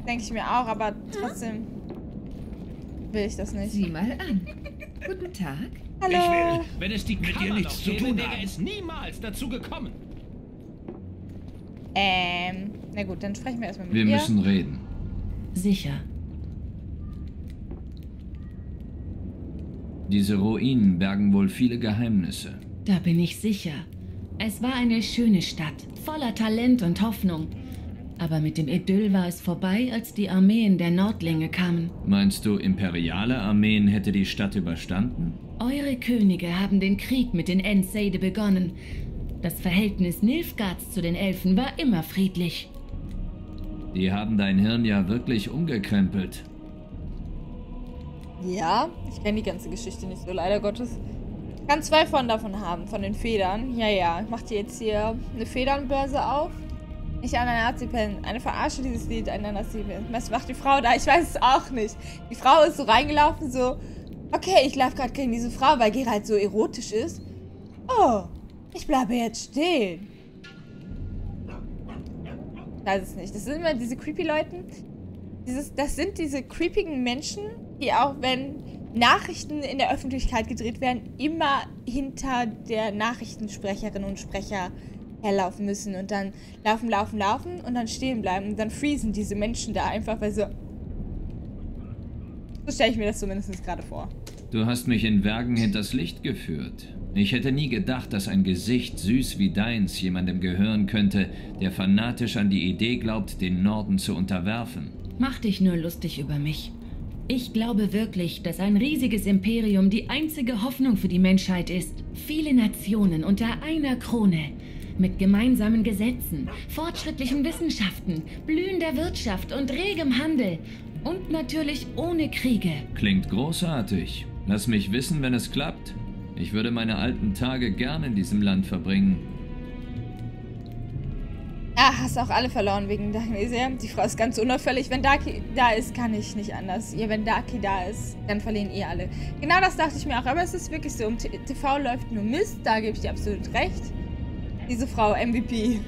Denke ich mir auch, aber trotzdem will ich das nicht. Sieh mal an. Guten Tag. Hallo. Ich will, wenn es die Kammer nichts zu tun hat, wäre es niemals dazu gekommen. Na gut, dann sprechen wir erstmal mit ihr. Wir müssen reden. Sicher. Diese Ruinen bergen wohl viele Geheimnisse. Da bin ich sicher. Es war eine schöne Stadt, voller Talent und Hoffnung. Aber mit dem Idyll war es vorbei, als die Armeen der Nordlinge kamen. Meinst du, imperiale Armeen hätte die Stadt überstanden? Eure Könige haben den Krieg mit den Enceide begonnen. Das Verhältnis Nilfgaards zu den Elfen war immer friedlich. Die haben dein Hirn ja wirklich umgekrempelt. Ja, ich kenne die ganze Geschichte nicht so, leider Gottes. Ich kann 2 von davon haben, von den Federn. Ja, ja, ich mache dir jetzt hier eine Federnbörse auf. Nicht an einer Nazi-Pen. Eine Verarsche, dieses Lied, einer Nazi-Pen. Was macht die Frau da? Ich weiß es auch nicht. Die Frau ist so reingelaufen, so... Okay, ich laufe gerade gegen diese Frau, weil Geralt so erotisch ist. Oh, ich bleibe jetzt stehen. Ich weiß es nicht. Das sind immer diese creepy Leute. Das sind diese creepigen Menschen... die auch, wenn Nachrichten in der Öffentlichkeit gedreht werden, immer hinter der Nachrichtensprecherin und Sprecher herlaufen müssen und dann laufen und dann stehen bleiben und dann freezen diese Menschen da einfach, weil so... So stelle ich mir das zumindest gerade vor. Du hast mich in Vergen hinters Licht geführt. Ich hätte nie gedacht, dass ein Gesicht süß wie deins jemandem gehören könnte, der fanatisch an die Idee glaubt, den Norden zu unterwerfen. Mach dich nur lustig über mich. Ich glaube wirklich, dass ein riesiges Imperium die einzige Hoffnung für die Menschheit ist. Viele Nationen unter einer Krone. Mit gemeinsamen Gesetzen, fortschrittlichen Wissenschaften, blühender Wirtschaft und regem Handel. Und natürlich ohne Kriege. Klingt großartig. Lass mich wissen, wenn es klappt. Ich würde meine alten Tage gerne in diesem Land verbringen. Ah, hast auch alle verloren wegen Darknesia. Die Frau ist ganz unauffällig. Wenn Darky da ist, kann ich nicht anders. Ja, wenn Darky da ist, dann verlieren eh alle. Genau das dachte ich mir auch. Aber es ist wirklich so, im TV läuft nur Mist. Da gebe ich dir absolut recht. Diese Frau, MVP.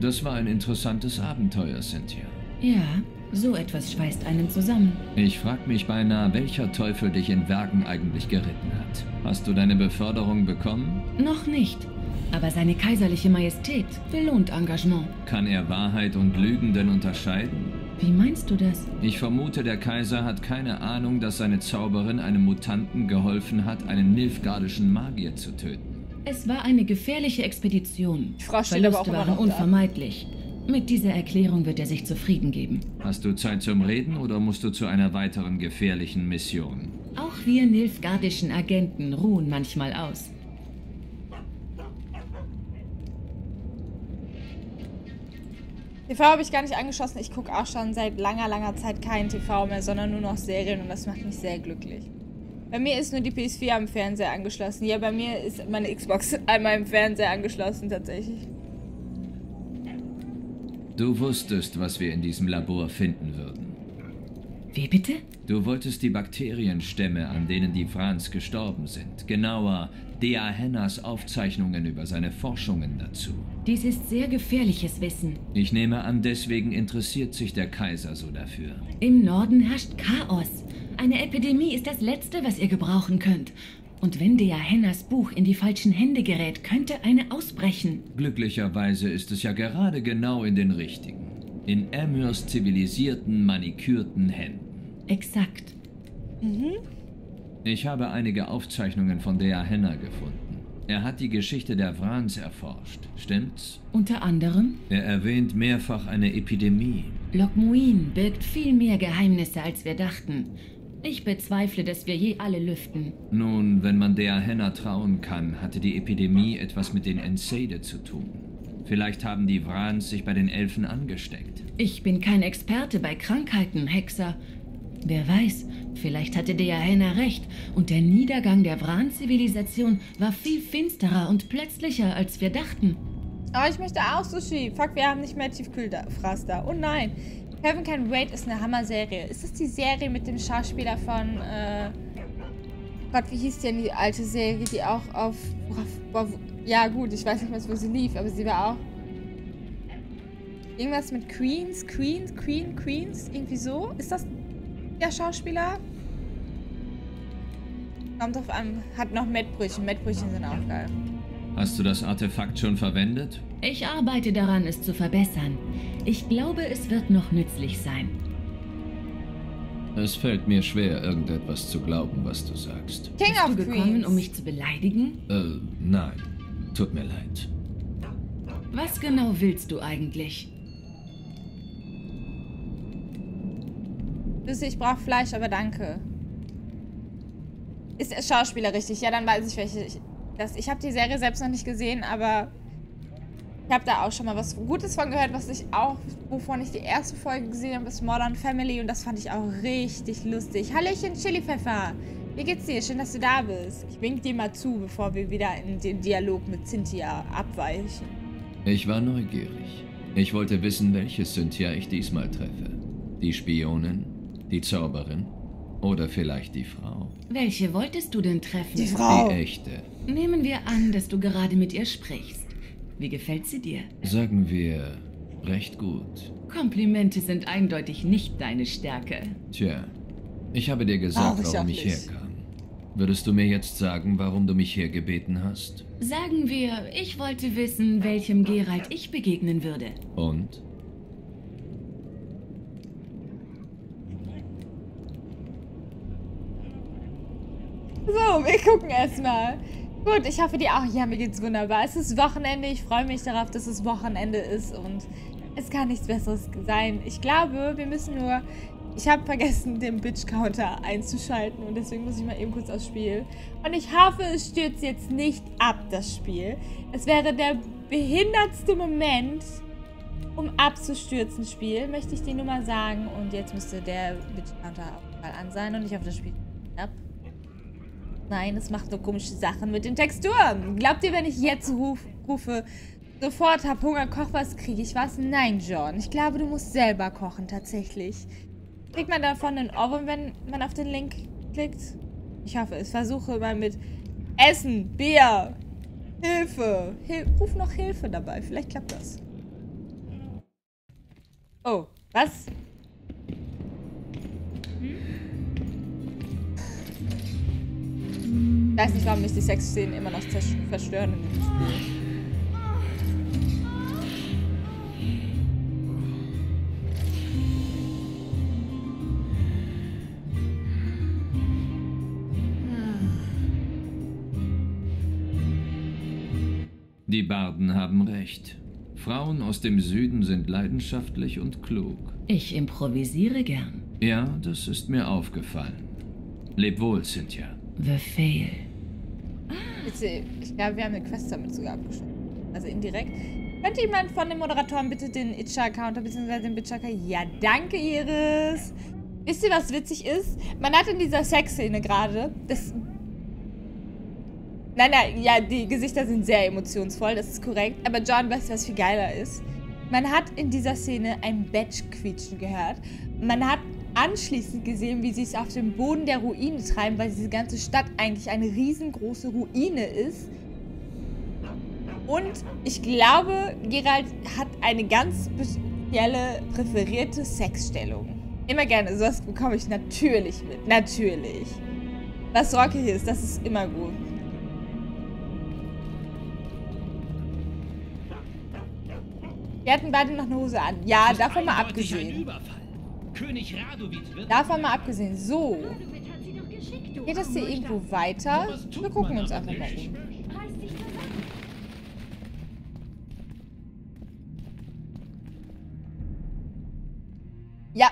Das war ein interessantes Abenteuer, Cynthia. Ja, so etwas schweißt einen zusammen. Ich frag mich beinahe, welcher Teufel dich in Vergen eigentlich geritten hat. Hast du deine Beförderung bekommen? Noch nicht. Aber seine kaiserliche Majestät belohnt Engagement. Kann er Wahrheit und Lügen denn unterscheiden? Wie meinst du das? Ich vermute, der Kaiser hat keine Ahnung, dass seine Zauberin einem Mutanten geholfen hat, einen nilfgaardischen Magier zu töten. Es war eine gefährliche Expedition. Die Frau steht aber auch immer noch da. Verluste waren unvermeidlich. Mit dieser Erklärung wird er sich zufrieden geben. Hast du Zeit zum Reden oder musst du zu einer weiteren gefährlichen Mission? Auch wir nilfgaardischen Agenten ruhen manchmal aus. TV habe ich gar nicht angeschossen. Ich gucke auch schon seit langer, langer Zeit kein TV mehr, sondern nur noch Serien und das macht mich sehr glücklich. Bei mir ist nur die PS4 am Fernseher angeschlossen. Ja, bei mir ist meine Xbox an meinem Fernseher angeschlossen, tatsächlich. Du wusstest, was wir in diesem Labor finden würden. Wie bitte? Du wolltest die Bakterienstämme, an denen die Vrans gestorben sind. Genauer, Dea Hennas Aufzeichnungen über seine Forschungen dazu. Dies ist sehr gefährliches Wissen. Ich nehme an, deswegen interessiert sich der Kaiser so dafür. Im Norden herrscht Chaos. Eine Epidemie ist das Letzte, was ihr gebrauchen könnt. Und wenn Dea Hennas Buch in die falschen Hände gerät, könnte eine ausbrechen. Glücklicherweise ist es ja gerade genau in den richtigen. In Emmers zivilisierten, manikürten Händen. Exakt. Mhm. Ich habe einige Aufzeichnungen von Dea Henna gefunden. Er hat die Geschichte der Vrans erforscht, stimmt's? Unter anderem? Er erwähnt mehrfach eine Epidemie. Loc Muinne birgt viel mehr Geheimnisse, als wir dachten. Ich bezweifle, dass wir je alle lüften. Nun, wenn man Dea Henna trauen kann, hatte die Epidemie etwas mit den Enceide zu tun. Vielleicht haben die Vrans sich bei den Elfen angesteckt. Ich bin kein Experte bei Krankheiten, Hexer. Wer weiß, vielleicht hatte Dea Henna recht und der Niedergang der Vran-Zivilisation war viel finsterer und plötzlicher, als wir dachten. Oh, ich möchte auch Sushi. Fuck, wir haben nicht mehr Tiefkühlfraß da. Oh nein. Heaven Can Wait ist eine Hammer-Serie. Ist das die Serie mit dem Schauspieler von... Gott, wie hieß denn die alte Serie, die auch auf... Ja gut, ich weiß nicht mehr, wo sie lief, aber sie war auch... Irgendwas mit Queens? Irgendwie so? Ist das... Der Schauspieler? Kommt drauf an. Hat noch Mettbrötchen. Mettbrötchen sind auch geil. Hast du das Artefakt schon verwendet? Ich arbeite daran, es zu verbessern. Ich glaube, es wird noch nützlich sein. Es fällt mir schwer, irgendetwas zu glauben, was du sagst. King of Queens. Bist du gekommen, um mich zu beleidigen? Nein. Tut mir leid. Was genau willst du eigentlich? Ich brauche Fleisch, aber danke. Ist der Schauspieler richtig? Ja, dann weiß ich, welche das. Ich habe die Serie selbst noch nicht gesehen, aber ich habe da auch schon mal was Gutes von gehört, was ich auch, wovon ich die erste Folge gesehen habe, ist Modern Family und das fand ich auch richtig lustig. Hallöchen, Chili Pfeffer. Wie geht's dir? Schön, dass du da bist. Ich wink dir mal zu, bevor wir wieder in den Dialog mit Cynthia abweichen. Ich war neugierig. Ich wollte wissen, welche Cynthia ich diesmal treffe. Die Spionin? Die Zauberin? Oder vielleicht die Frau? Welche wolltest du denn treffen? Die Frau. Die echte. Nehmen wir an, dass du gerade mit ihr sprichst. Wie gefällt sie dir? Sagen wir, recht gut. Komplimente sind eindeutig nicht deine Stärke. Tja, ich habe dir gesagt, warum ich herkam. Würdest du mir jetzt sagen, warum du mich hergebeten hast? Sagen wir, ich wollte wissen, welchem Geralt ich begegnen würde. Und? So, wir gucken erstmal. Gut, ich hoffe dir auch. Ja, mir geht's wunderbar. Es ist Wochenende. Ich freue mich darauf, dass es Wochenende ist und es kann nichts Besseres sein. Ich glaube, wir müssen nur... Ich habe vergessen, den Bitch-Counter einzuschalten und deswegen muss ich mal eben kurz aufs Spiel. Und ich hoffe, es stürzt jetzt nicht ab, das Spiel. Es wäre der behindertste Moment, um abzustürzen, Spiel. Möchte ich dir nur mal sagen. Und jetzt müsste der Bitch-Counter auch mal an sein und ich hoffe, das Spiel stürzt ab. Nein, es macht nur komische Sachen mit den Texturen. Glaubt ihr, wenn ich jetzt rufe, Sofort, hab Hunger, koch was, krieg ich was? Nein, John, ich glaube, du musst selber kochen, tatsächlich. Kriegt man davon einen Oven, wenn man auf den Link klickt? Ich hoffe es. Versuche immer mit Essen, Bier, Hilfe. Ruf noch Hilfe dabei, vielleicht klappt das. Oh, was? Hm? Ich weiß nicht, warum mich die Sexszenen immer noch verstören in dem Spiel. Die Barden haben recht. Frauen aus dem Süden sind leidenschaftlich und klug. Ich improvisiere gern. Ja, das ist mir aufgefallen. Leb wohl, Cynthia. Befehl. Ich glaube, wir haben eine Quest damit sogar abgeschlossen. Also indirekt. Könnte jemand von den Moderatoren bitte den Itcher-Counter bzw. den Bitcher-Counter? Ja, danke, Iris. Wisst ihr, was witzig ist? Man hat in dieser Sexszene gerade das... Nein, nein, ja, die Gesichter sind sehr emotionsvoll, das ist korrekt. Aber John, weißt du, was viel geiler ist? Man hat in dieser Szene ein Badge quietschen gehört. Man hat anschließend gesehen, wie sie es auf dem Boden der Ruine treiben, weil diese ganze Stadt eigentlich eine riesengroße Ruine ist. Und ich glaube, Geralt hat eine ganz spezielle, präferierte Sexstellung. Immer gerne, sowas bekomme ich natürlich mit. Natürlich. Was Rocky hier ist, das ist immer gut. Wir hatten beide noch eine Hose an. Ja, davon mal abgesehen. König Radovid wird davon mal abgesehen. So. Geht das hier irgendwo weiter? Wir gucken uns einfach mal um. Ja.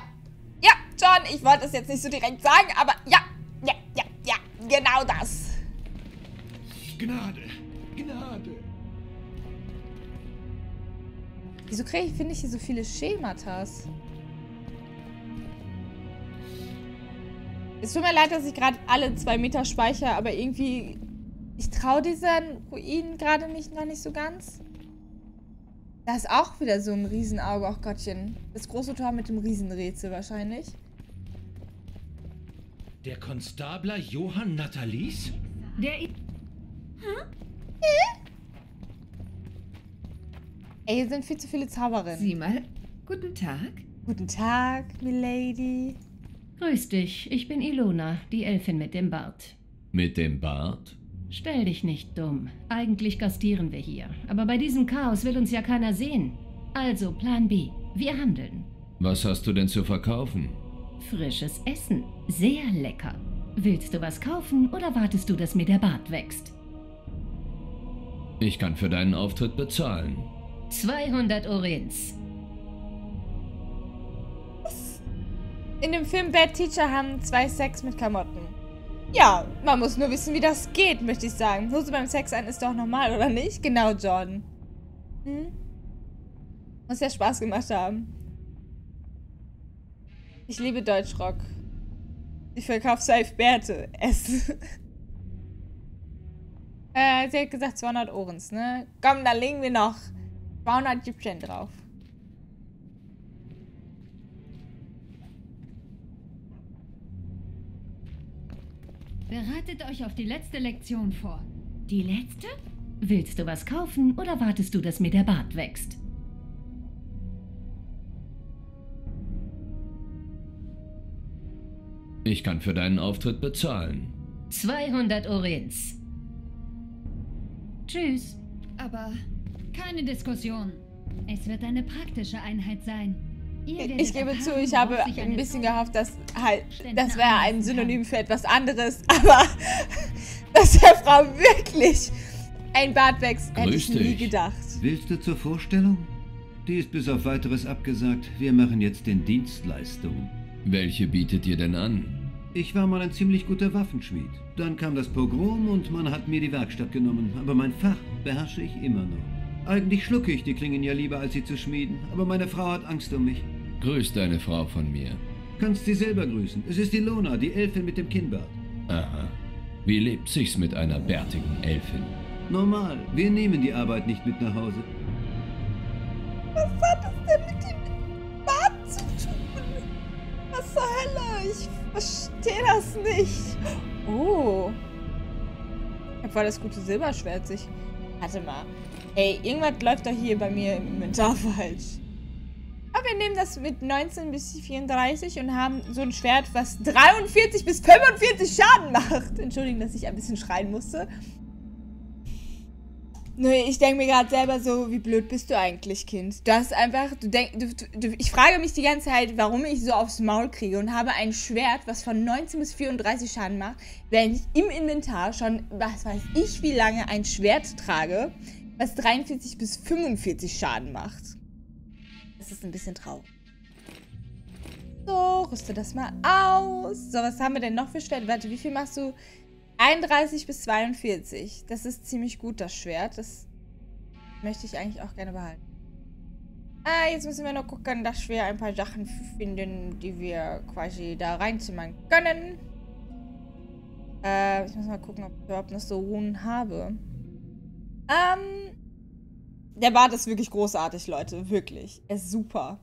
Ja, John, ich wollte es jetzt nicht so direkt sagen, aber ja. Ja, ja, ja. Genau das. Gnade. Gnade. Wieso finde ich hier so viele Schematas? Es tut mir leid, dass ich gerade alle 2 Meter speichere, aber irgendwie... Ich traue diesen Ruinen gerade noch nicht so ganz. Da ist auch wieder so ein Riesenauge, ach Gottchen. Das große Tor mit dem Riesenrätsel wahrscheinlich. Der Konstabler Johann Nathalies? Ey, hier sind viel zu viele Zauberinnen. Sieh mal. Guten Tag. Guten Tag, Milady. Grüß dich, ich bin Ilona, die Elfin mit dem Bart. Mit dem Bart? Stell dich nicht dumm. Eigentlich gastieren wir hier. Aber bei diesem Chaos will uns ja keiner sehen. Also, Plan B. Wir handeln. Was hast du denn zu verkaufen? Frisches Essen. Sehr lecker. Willst du was kaufen oder wartest du, dass mir der Bart wächst? Ich kann für deinen Auftritt bezahlen. 200 Orins. In dem Film Bad Teacher haben 2 Sex mit Klamotten. Ja, man muss nur wissen, wie das geht, möchte ich sagen. Hose beim Sex an ist doch normal, oder nicht? Genau, John. Hm? Muss ja Spaß gemacht haben. Ich liebe Deutschrock. Ich verkaufe safe Bärte. Essen. Sie hat gesagt 200 Orins, ne? Komm, da legen wir noch 200 Jüppchen drauf. Bereitet euch auf die letzte Lektion vor. Die letzte? Willst du was kaufen oder wartest du, dass mir der Bart wächst? Ich kann für deinen Auftritt bezahlen. 200 Orins. Tschüss. Aber... Keine Diskussion. Es wird eine praktische Einheit sein. Ich gebe zu, ich habe ein bisschen gehofft, dass halt, das wäre ein Synonym für etwas anderes, aber dass der Frau wirklich ein Bart wächst, hätte ich nie gedacht. Willst du zur Vorstellung? Die ist bis auf Weiteres abgesagt. Wir machen jetzt den Dienstleistung. Welche bietet ihr denn an? Ich war mal ein ziemlich guter Waffenschmied. Dann kam das Pogrom und man hat mir die Werkstatt genommen. Aber mein Fach beherrsche ich immer noch. Eigentlich schlucke ich die Klingen ja lieber, als sie zu schmieden. Aber meine Frau hat Angst um mich. Grüß deine Frau von mir. Kannst sie selber grüßen. Es ist Ilona, die Elfin mit dem Kinnbart. Aha. Wie lebt sich's mit einer bärtigen Elfin? Normal. Wir nehmen die Arbeit nicht mit nach Hause. Was hat das denn mit dem Bad zu tun? Was zur Hölle? Ich verstehe das nicht. Oh. War das gute Silberschwert sich. Warte mal. Ey, irgendwas läuft doch hier bei mir im Inventar falsch. Aber wir nehmen das mit 19 bis 34 und haben so ein Schwert, was 43 bis 45 Schaden macht. Entschuldigung, dass ich ein bisschen schreien musste. Nee, ich denke mir gerade selber so, wie blöd bist du eigentlich, Kind? Du hast einfach, ich frage mich die ganze Zeit, warum ich so aufs Maul kriege und habe ein Schwert, was von 19 bis 34 Schaden macht, während ich im Inventar schon, was weiß ich, wie lange ein Schwert trage, was 43 bis 45 Schaden macht. Das ist ein bisschen traurig. So, rüste das mal aus. So, was haben wir denn noch für Schwert? Warte, wie viel machst du? 31 bis 42. Das ist ziemlich gut, das Schwert. Das möchte ich eigentlich auch gerne behalten. Ah, jetzt müssen wir noch gucken, dass wir ein paar Sachen finden, die wir quasi da reinzimmern können. Ich muss mal gucken, ob ich überhaupt noch so Runen habe. Der Bart ist wirklich großartig, Leute. Wirklich. Er ist super.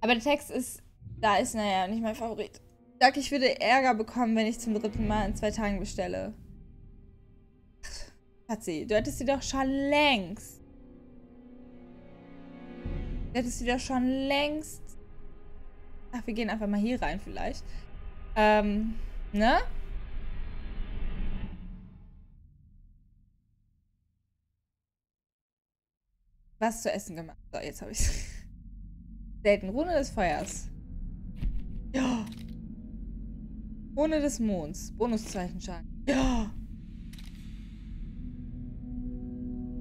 Aber der Text ist... Da ist, naja, nicht mein Favorit. Ich sag, ich würde Ärger bekommen, wenn ich zum 3. Mal in 2 Tagen bestelle. Patzi, du hättest sie doch schon längst. Du hättest sie doch schon längst. Ach, wir gehen einfach mal hier rein vielleicht. Ne? Was zu essen gemacht. So, jetzt habe ich's. Selten. Rune des Feuers. Ja. Ohne des Monds. Bonuszeichenschaden. Ja!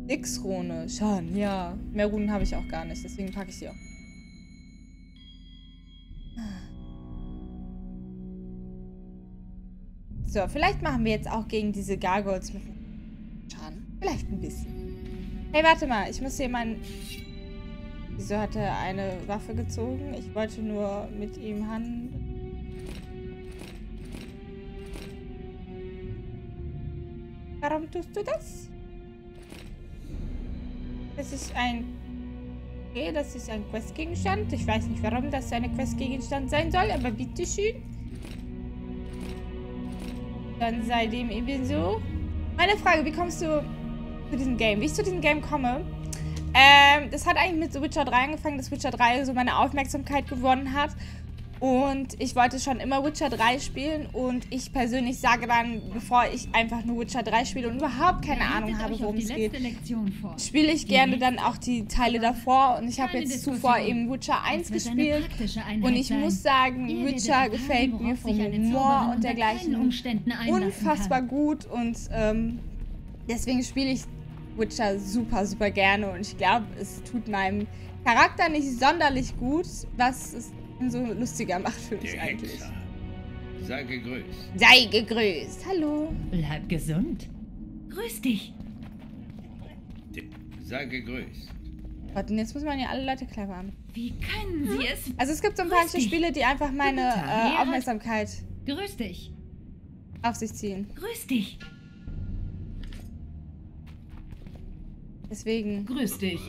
X-Rune. Schaden, ja. Mehr Runen habe ich auch gar nicht, deswegen packe ich die auch. So, vielleicht machen wir jetzt auch gegen diese Gargoyles mit Schaden. Vielleicht ein bisschen. Hey, warte mal. Ich muss hier meinen... Wieso hat er eine Waffe gezogen? Ich wollte nur mit ihm handeln. Warum tust du das? Das ist ein... Okay, das ist ein Questgegenstand. Ich weiß nicht, warum das ein Questgegenstand sein soll, aber bitteschön. Dann sei dem eben so. Meine Frage, wie kommst du zu diesem Game? Wie ich zu diesem Game komme? Das hat eigentlich mit The Witcher 3 angefangen, dass Witcher 3 so meine Aufmerksamkeit gewonnen hat. Und ich wollte schon immer Witcher 3 spielen und ich persönlich sage dann, bevor ich einfach nur Witcher 3 spiele und überhaupt keine Ahnung habe, worum es geht, spiele ich gerne dann auch die Teile davor und ich habe jetzt zuvor eben Witcher 1 gespielt und ich muss sagen, Witcher gefällt mir vom Humor und dergleichen unfassbar gut und deswegen spiele ich Witcher super, super gerne und ich glaube, es tut meinem Charakter nicht sonderlich gut, was es so lustiger macht für mich eigentlich. Hexer. Sei gegrüßt. Sei gegrüßt. Hallo. Bleib gesund. Grüß dich. Sei gegrüßt. Gott, und jetzt muss man ja alle Leute clever haben. Wie können Sie es? Also es gibt so ein paar Spiele, die einfach meine Aufmerksamkeit grüß dich. Auf sich ziehen. Grüß dich. Deswegen. Grüß dich.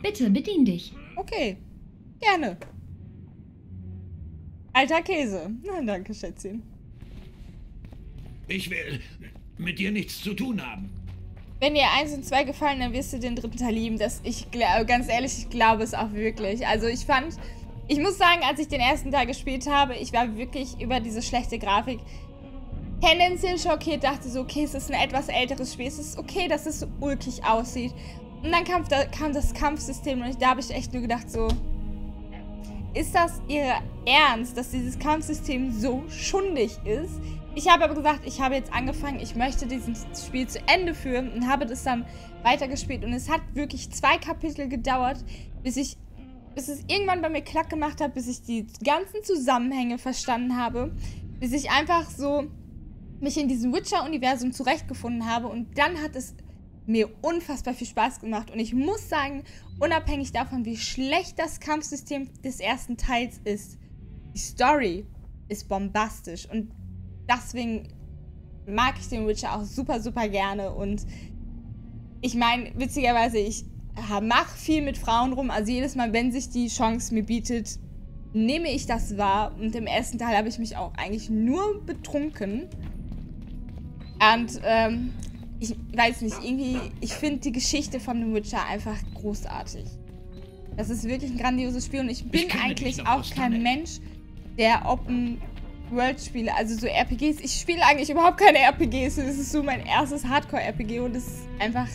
Bitte, bedien dich. Okay. Gerne. Alter Käse. Nein, danke, Schätzchen. Ich will mit dir nichts zu tun haben. Wenn dir 1 und 2 gefallen, dann wirst du den 3. Teil lieben. Ganz ehrlich, ich glaube es auch wirklich. Also ich fand, ich muss sagen, als ich den 1. Teil gespielt habe, ich war wirklich über diese schlechte Grafik tendenziell schockiert. Dachte so, okay, es ist ein etwas älteres Spiel. Es ist okay, dass es so ulkig aussieht. Und dann kam das Kampfsystem und da habe ich echt nur gedacht so... Ist das ihr Ernst, dass dieses Kampfsystem so schundig ist? Ich habe aber gesagt, ich habe jetzt angefangen, ich möchte dieses Spiel zu Ende führen und habe das dann weitergespielt. Und es hat wirklich 2 Kapitel gedauert, bis es irgendwann bei mir klack gemacht hat, bis ich die ganzen Zusammenhänge verstanden habe, bis ich einfach so mich in diesem Witcher-Universum zurechtgefunden habe. Und dann hat es mir unfassbar viel Spaß gemacht. Und ich muss sagen, unabhängig davon, wie schlecht das Kampfsystem des 1. Teils ist, die Story ist bombastisch. Und deswegen mag ich den Witcher auch super, super gerne. Und ich meine, witzigerweise, ich mache viel mit Frauen rum. Also jedes Mal, wenn sich die Chance mir bietet, nehme ich das wahr. Und im ersten Teil habe ich mich auch eigentlich nur betrunken. Und ich weiß nicht, irgendwie, ich finde die Geschichte von The Witcher einfach großartig. Das ist wirklich ein grandioses Spiel und ich bin eigentlich auch kein Mensch, der Open-World-Spiele, also so RPGs, ich spiele eigentlich überhaupt keine RPGs und das ist so mein erstes Hardcore-RPG und das ist einfach,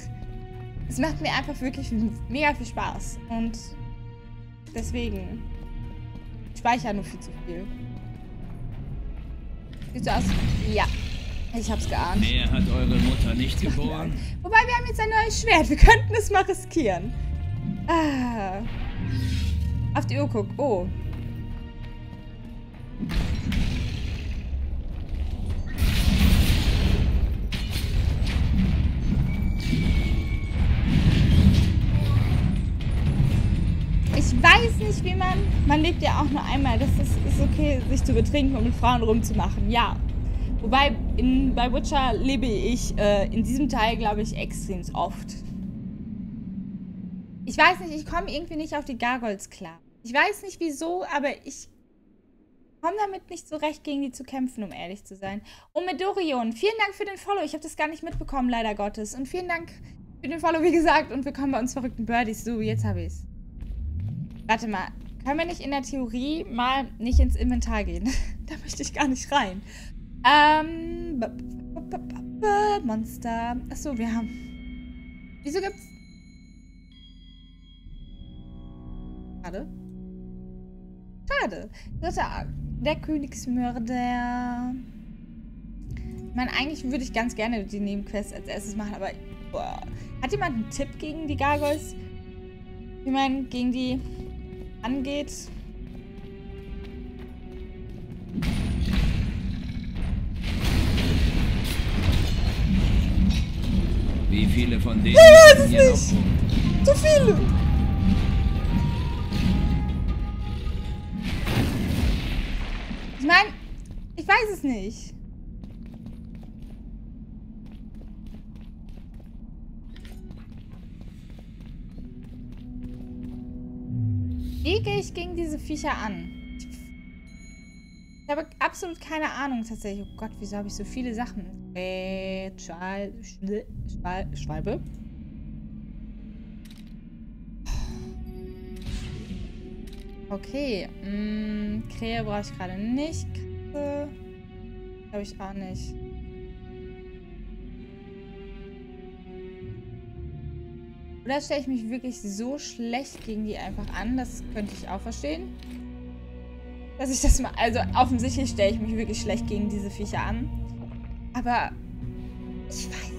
es macht mir einfach wirklich mega viel Spaß und deswegen, ich speichere nur viel zu viel. Sieht so aus? Ja. Ich hab's geahnt. Wer hat eure Mutter nicht geboren? Wobei, wir haben jetzt ein neues Schwert. Wir könnten es mal riskieren. Ah. Auf die Uhr guck. Oh. Ich weiß nicht, wie man... Man lebt ja auch nur einmal. Das ist okay, sich zu betrinken, um mit Frauen rumzumachen. Ja. Wobei, bei Witcher lebe ich in diesem Teil, glaube ich, extrem oft. Ich weiß nicht, ich komme irgendwie nicht auf die Gargoyles klar. Ich weiß nicht wieso, aber ich komme damit nicht so recht, gegen die zu kämpfen, um ehrlich zu sein. Und mit Dorion, vielen Dank für den Follow. Ich habe das gar nicht mitbekommen, leider Gottes. Und vielen Dank für den Follow, wie gesagt. Und willkommen bei uns verrückten Birdies. So, jetzt habe ich es. Warte mal, können wir nicht in der Theorie mal nicht ins Inventar gehen? Da möchte ich gar nicht rein. Monster. Achso, wir haben... Wieso gibt's... Schade. Schade. Der Königsmörder. Ich meine, eigentlich würde ich ganz gerne die Nebenquests als erstes machen, aber... Boah. Hat jemand einen Tipp gegen die Gargoyles? Wie man gegen die angeht? Wie viele von denen? Ich weiß es nicht! Zu viele! Ich meine, ich weiß es nicht. Wie gehe ich gegen diese Viecher an? Ich habe absolut keine Ahnung tatsächlich. Oh Gott, wieso habe ich so viele Sachen? Schwalbe. Okay. Krähe brauche ich gerade nicht. Katze glaube ich auch nicht. Oder stelle ich mich wirklich so schlecht gegen die einfach an? Das könnte ich auch verstehen. Dass ich das mal... Also offensichtlich stelle ich mich wirklich schlecht gegen diese Viecher an. Aber... Ich weiß nicht.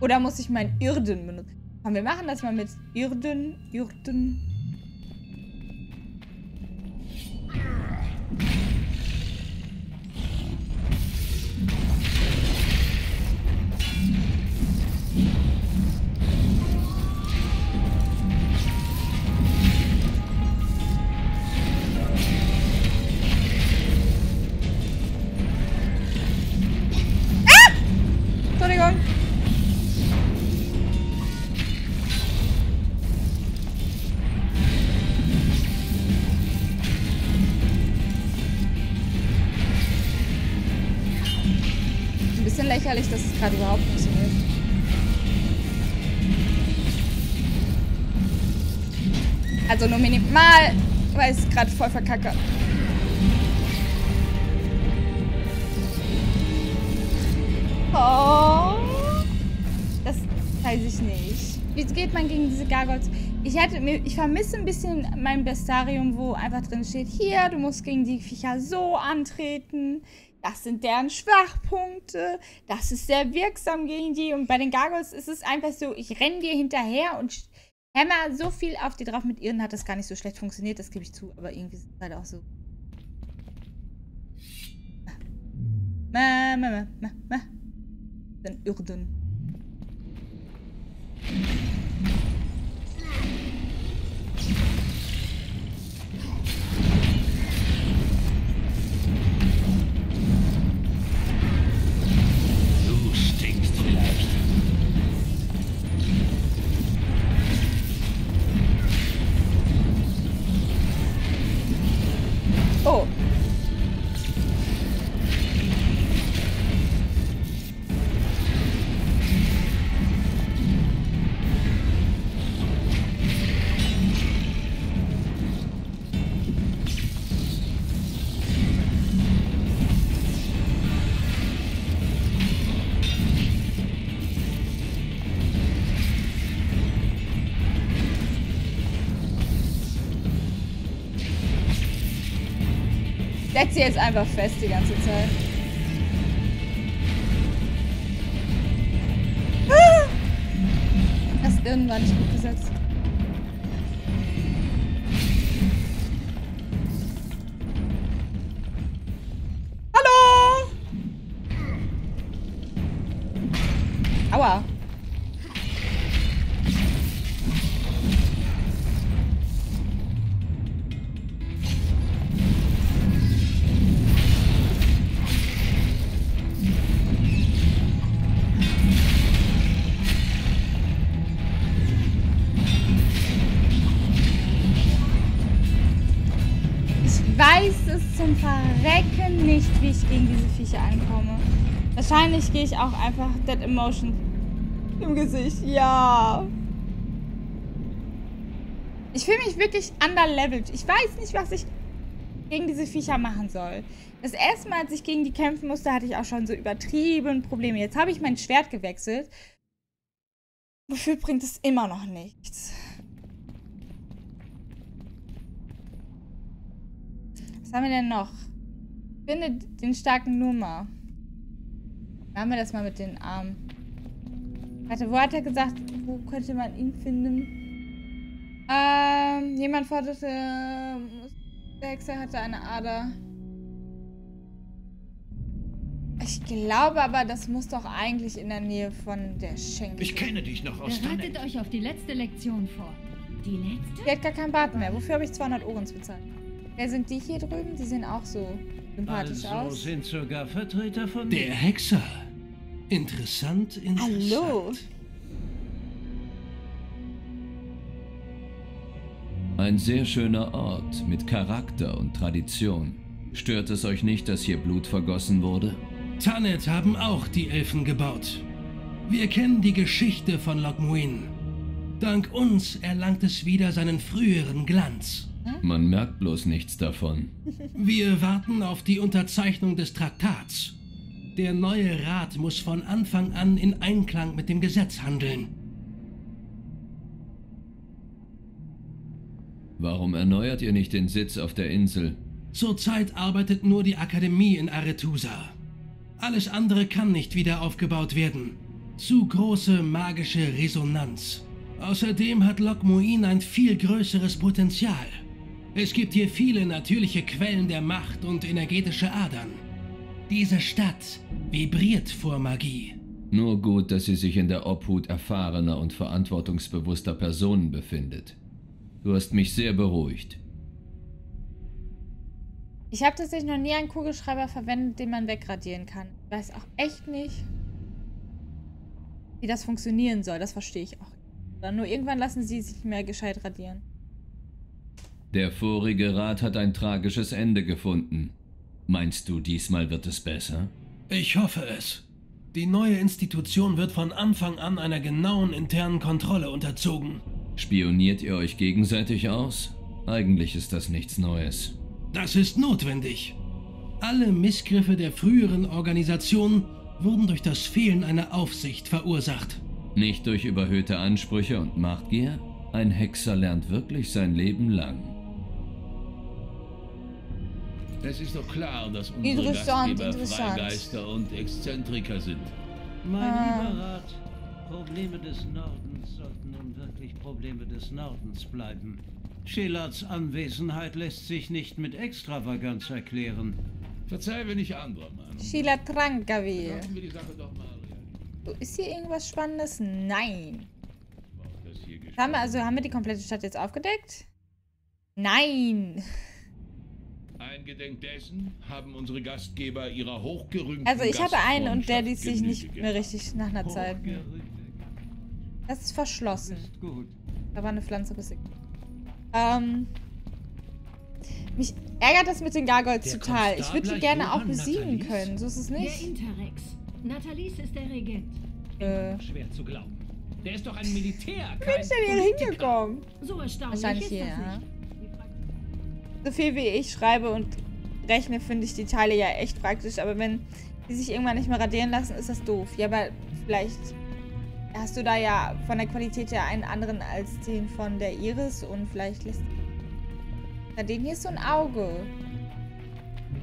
Oder muss ich mein Irden benutzen? Komm, wir machen das mal mit Irden. Lächerlich, dass es gerade überhaupt funktioniert. Also nur minimal, weil ich es gerade voll verkacke. Oh, das weiß ich nicht. Wie geht man gegen diese Gargoyles? Ich vermisse ein bisschen mein Bestarium, wo einfach drin steht, hier, du musst gegen die Viecher so antreten. Das sind deren Schwachpunkte. Das ist sehr wirksam gegen die. Und bei den Gargoyles ist es einfach so, ich renne dir hinterher und hämmer so viel auf die drauf. Mit Irren hat das gar nicht so schlecht funktioniert, das gebe ich zu. Aber irgendwie ist es halt auch so. Dann Irden. Oh. Setz sie jetzt einfach fest die ganze Zeit. Ah! Das ist irgendwann nicht gut gesetzt. Hallo! Aua. Verrecken nicht, wie ich gegen diese Viecher ankomme. Wahrscheinlich gehe ich auch einfach Dead Emotion im Gesicht. Ja. Ich fühle mich wirklich underlevelt. Ich weiß nicht, was ich gegen diese Viecher machen soll. Das erste Mal, als ich gegen die kämpfen musste, hatte ich auch schon so übertrieben Probleme. Jetzt habe ich mein Schwert gewechselt. Wofür bringt es immer noch nichts? Was haben wir denn noch? Ich finde den starken Numa. Machen wir das mal mit den Armen. Warte, wo hat er gesagt, wo könnte man ihn finden? Jemand forderte... Der Hexer hatte eine Ader. Ich glaube aber, das muss doch eigentlich in der Nähe von der Schenke. Ich kenne dich noch aus Tannet. Bereitet euch auf die letzte Lektion vor. Die letzte? Die hat gar keinen Bart mehr. Wofür habe ich 200 Orens bezahlt? Wer sind die hier drüben? Die sehen auch so sympathisch aus. Also sind sogar Vertreter von... Der Hexer. Interessant, interessant. Hallo. Ein sehr schöner Ort mit Charakter und Tradition. Stört es euch nicht, dass hier Blut vergossen wurde? Tannet haben auch die Elfen gebaut. Wir kennen die Geschichte von Loc Muinne. Dank uns erlangt es wieder seinen früheren Glanz. Man merkt bloß nichts davon. Wir warten auf die Unterzeichnung des Traktats. Der neue Rat muss von Anfang an in Einklang mit dem Gesetz handeln. Warum erneuert ihr nicht den Sitz auf der Insel? Zurzeit arbeitet nur die Akademie in Arethusa. Alles andere kann nicht wieder aufgebaut werden. Zu große magische Resonanz. Außerdem hat Loc Muinne ein viel größeres Potenzial. Es gibt hier viele natürliche Quellen der Macht und energetische Adern. Diese Stadt vibriert vor Magie. Nur gut, dass sie sich in der Obhut erfahrener und verantwortungsbewusster Personen befindet. Du hast mich sehr beruhigt. Ich habe tatsächlich noch nie einen Kugelschreiber verwendet, den man wegradieren kann. Ich weiß auch echt nicht, wie das funktionieren soll. Das verstehe ich auch nicht. Nur irgendwann lassen sie sich mehr gescheit radieren. Der vorige Rat hat ein tragisches Ende gefunden. Meinst du, diesmal wird es besser? Ich hoffe es. Die neue Institution wird von Anfang an einer genauen internen Kontrolle unterzogen. Spioniert ihr euch gegenseitig aus? Eigentlich ist das nichts Neues. Das ist notwendig. Alle Missgriffe der früheren Organisation wurden durch das Fehlen einer Aufsicht verursacht. Nicht durch überhöhte Ansprüche und Machtgier? Ein Hexer lernt wirklich sein Leben lang. Es ist doch klar, dass unsere Gastgeber Freigeister und Exzentriker sind. Mein lieber Rat, Probleme des Nordens sollten nun wirklich Probleme des Nordens bleiben. Schelards Anwesenheit lässt sich nicht mit Extravaganz erklären. Verzeih, wenn ich anderer Meinung bin. Schelard Trankavir. Ist hier irgendwas Spannendes? Nein. Haben wir die komplette Stadt jetzt aufgedeckt? Nein. Eingedenk dessen haben unsere Gastgeber ihrer hochgerühmten Also ich hatte einen und der ließ sich nicht mehr richtig nach einer Zeit. Das ist verschlossen. Da war eine Pflanze besiegt. Mich ärgert das mit den Gargoyles total. Ich würde die gerne auch besiegen können. So ist es nicht. Nathalie ist der Regent. Schwer zu glauben. Der ist doch ein Militär. Wie bin ich denn hier hingekommen? So erstaunlich. Wahrscheinlich hier, ja. So viel wie ich schreibe und rechne, finde ich die Teile ja echt praktisch. Aber wenn die sich irgendwann nicht mehr radieren lassen, ist das doof. Ja, aber vielleicht hast du da ja von der Qualität ja einen anderen als den von der Iris. Und vielleicht lässt... Na, den hier ist so ein Auge.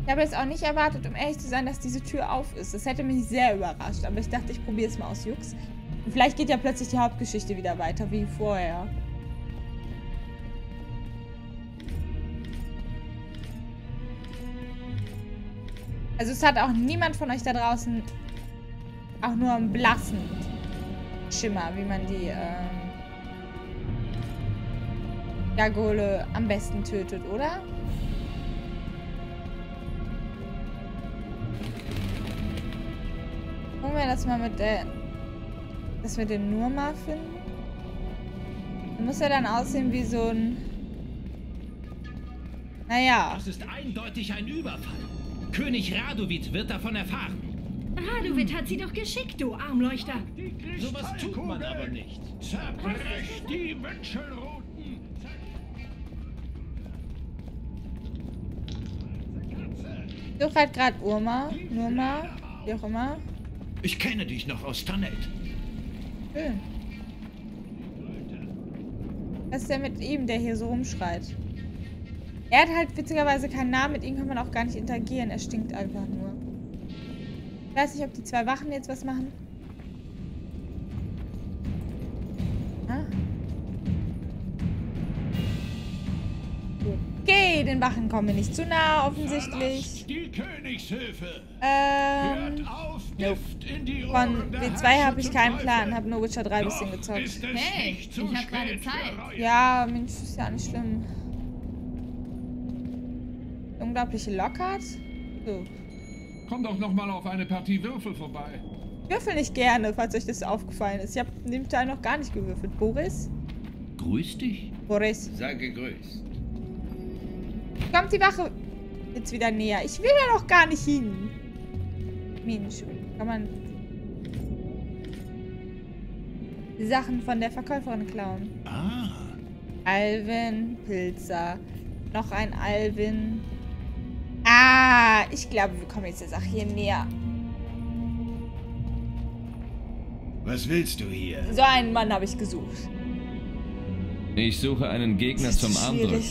Ich habe jetzt auch nicht erwartet, um ehrlich zu sein, dass diese Tür auf ist. Das hätte mich sehr überrascht. Aber ich dachte, ich probiere es mal aus Jux. Und vielleicht geht ja plötzlich die Hauptgeschichte wieder weiter, wie vorher. Also es hat auch niemand von euch da draußen auch nur einen blassen Schimmer, wie man die Gargole am besten tötet, oder? Wollen wir das mal mit der... dass wir den nur mal finden? Da muss er dann aussehen wie so ein... Naja. Das ist eindeutig ein Überfall. König Radovid wird davon erfahren. Radovid hat sie doch geschickt, du Armleuchter. Sowas tut man aber nicht. Zerbrech die Menschenruten. Ich suche halt gerade Urma, Nurma, wie auch immer. Ich kenne dich noch aus Tannet. Schön. Was ist denn mit ihm, der hier so rumschreit? Er hat halt witzigerweise keinen Namen, mit ihm kann man auch gar nicht interagieren. Er stinkt einfach nur. Ich weiß nicht, ob die zwei Wachen jetzt was machen. Ah. Okay, den Wachen kommen wir nicht zu nah, offensichtlich. Die Königshöfe. Nope. Von W2 habe ich keinen Plan, habe nur Witcher 3 ein bisschen gezockt. Hey, ich habe gerade Zeit. Ja, Mensch, ist ja nicht schlimm. Unglaubliche Lockhart. So. Kommt doch nochmal auf eine Partie Würfel vorbei. Würfel nicht gerne, falls euch das aufgefallen ist. Ich habe in dem Teil noch gar nicht gewürfelt. Boris? Grüß dich. Boris. Sei gegrüßt. Kommt die Wache jetzt wieder näher. Ich will da noch gar nicht hin. Mensch, kann man die Sachen von der Verkäuferin klauen. Ah. Alvin Pilzer. Noch ein Alvin. Ah, ich glaube, wir kommen jetzt der Sache hier näher. Was willst du hier? So einen Mann habe ich gesucht. Ich suche einen Gegner zum Armdrücken.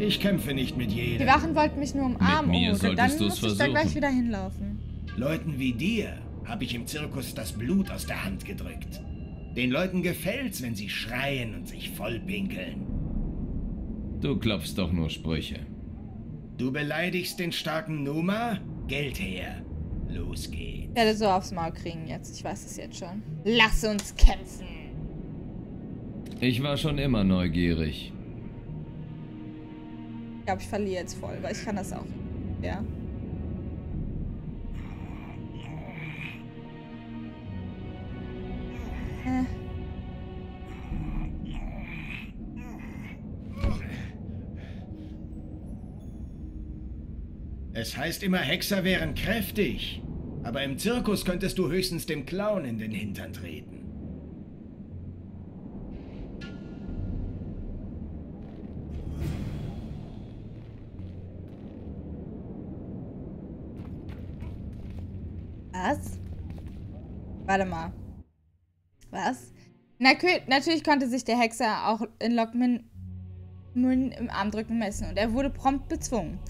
Ich kämpfe nicht mit jedem. Die Wachen wollten mich nur umarmen, oder? Dann muss ich da gleich wieder hinlaufen. Leuten wie dir habe ich im Zirkus das Blut aus der Hand gedrückt. Den Leuten gefällt's, wenn sie schreien und sich vollpinkeln. Du klopfst doch nur Sprüche. Du beleidigst den starken Numa? Geld her. Los geht's. Ich werde so aufs Maul kriegen jetzt. Ich weiß es jetzt schon. Lass uns kämpfen. Ich war schon immer neugierig. Ich glaube, ich verliere jetzt voll, weil ich kann das auch. Ja. Es heißt immer, Hexer wären kräftig. Aber im Zirkus könntest du höchstens dem Clown in den Hintern treten. Was? Warte mal. Was? Natürlich konnte sich der Hexer auch in Loc Muinne im Armdrücken messen und er wurde prompt bezwungen.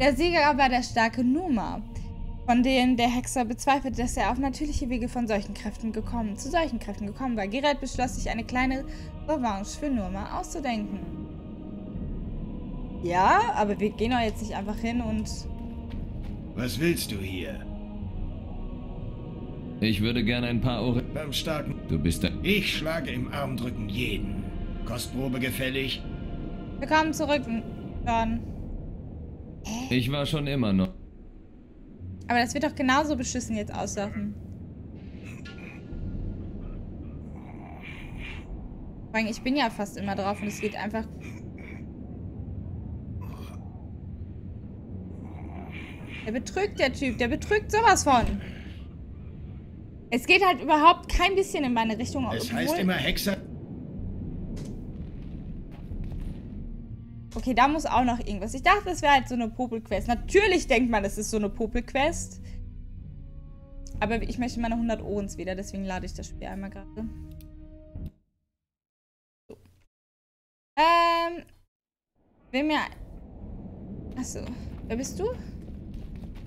Der Sieger war der starke Numa, von denen der Hexer bezweifelt, dass er auf natürliche Wege zu solchen Kräften gekommen war. Geralt beschloss, sich eine kleine Revanche für Numa auszudenken. Ja, aber wir gehen doch jetzt nicht einfach hin und... Was willst du hier? Ich würde gerne ein paar Ohren... Beim starken... Du bist ein... Ich schlage im Armdrücken jeden. Kostprobe gefällig. Willkommen zurück, John. Ich war schon immer noch. Aber das wird doch genauso beschissen jetzt auslaufen. Ich bin ja fast immer drauf und es geht einfach Der betrügt, der Typ. Der betrügt sowas von. Es geht halt überhaupt kein bisschen in meine Richtung. Es heißt immer Hexer. Okay, da muss auch noch irgendwas. Ich dachte, das wäre halt so eine Popelquest. Natürlich denkt man, das ist so eine Popelquest. Aber ich möchte meine 100 Ohrens wieder, deswegen lade ich das Spiel einmal gerade. So. Will mir... Achso, wer bist du?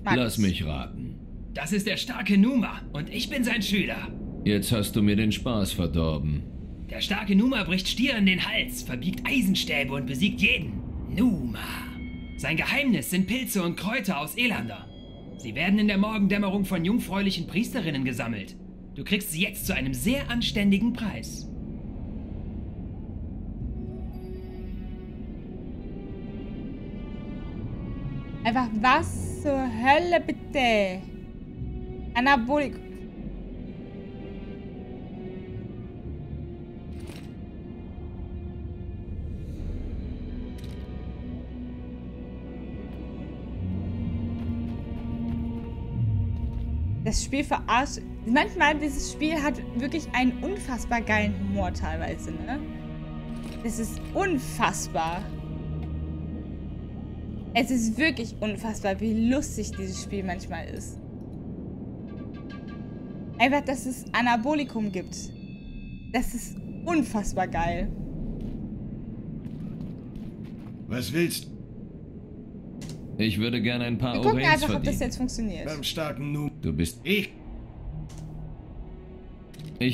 Max. Lass mich raten. Das ist der starke Numa und ich bin sein Schüler. Jetzt hast du mir den Spaß verdorben. Der starke Numa bricht Stieren den Hals, verbiegt Eisenstäbe und besiegt jeden. Numa. Sein Geheimnis sind Pilze und Kräuter aus Elander. Sie werden in der Morgendämmerung von jungfräulichen Priesterinnen gesammelt. Du kriegst sie jetzt zu einem sehr anständigen Preis. Einfach was zur Hölle bitte? Anabolik. Das Spiel verarscht. Manchmal, dieses Spiel hat wirklich einen unfassbar geilen Humor teilweise, ne? Das ist unfassbar. Es ist wirklich unfassbar, wie lustig dieses Spiel manchmal ist. Einfach, dass es Anabolikum gibt. Das ist unfassbar geil. Was willst du? Ich würde gerne ein paar Ohrens verdienen. Wir gucken einfach, ob das jetzt funktioniert. Beim starken Nu. Du bist... Ich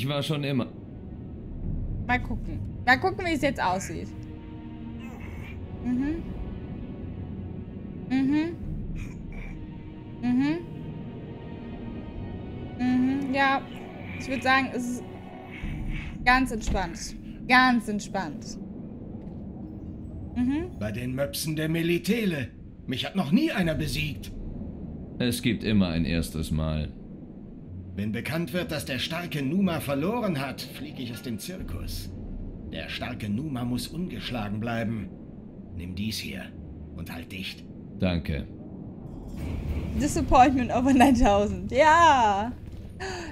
war schon immer... Mal gucken. Mal gucken, wie es jetzt aussieht. Mhm. Mhm. Mhm. Mhm. Ja, ich würde sagen, es ist ganz entspannt. Ganz entspannt. Mhm. Bei den Möpsen der Melitele. Mich hat noch nie einer besiegt. Es gibt immer ein erstes Mal. Wenn bekannt wird, dass der starke Numa verloren hat, fliege ich aus dem Zirkus. Der starke Numa muss ungeschlagen bleiben. Nimm dies hier und halt dicht. Danke. Disappointment over 9000. Ja!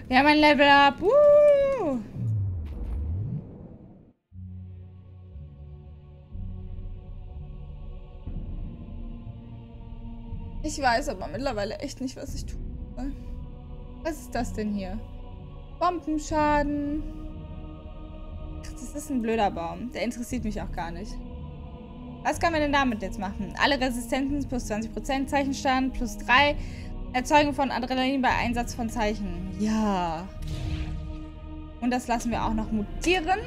Wir haben ein Level Up. Woo! Ich weiß aber mittlerweile echt nicht, was ich tue. Was ist das denn hier? Bombenschaden. Ach, das ist ein blöder Baum. Der interessiert mich auch gar nicht. Was kann man denn damit jetzt machen? Alle Resistenzen plus 20%, Zeichenschaden plus 3, Erzeugung von Adrenalin bei Einsatz von Zeichen. Ja. Und das lassen wir auch noch mutieren.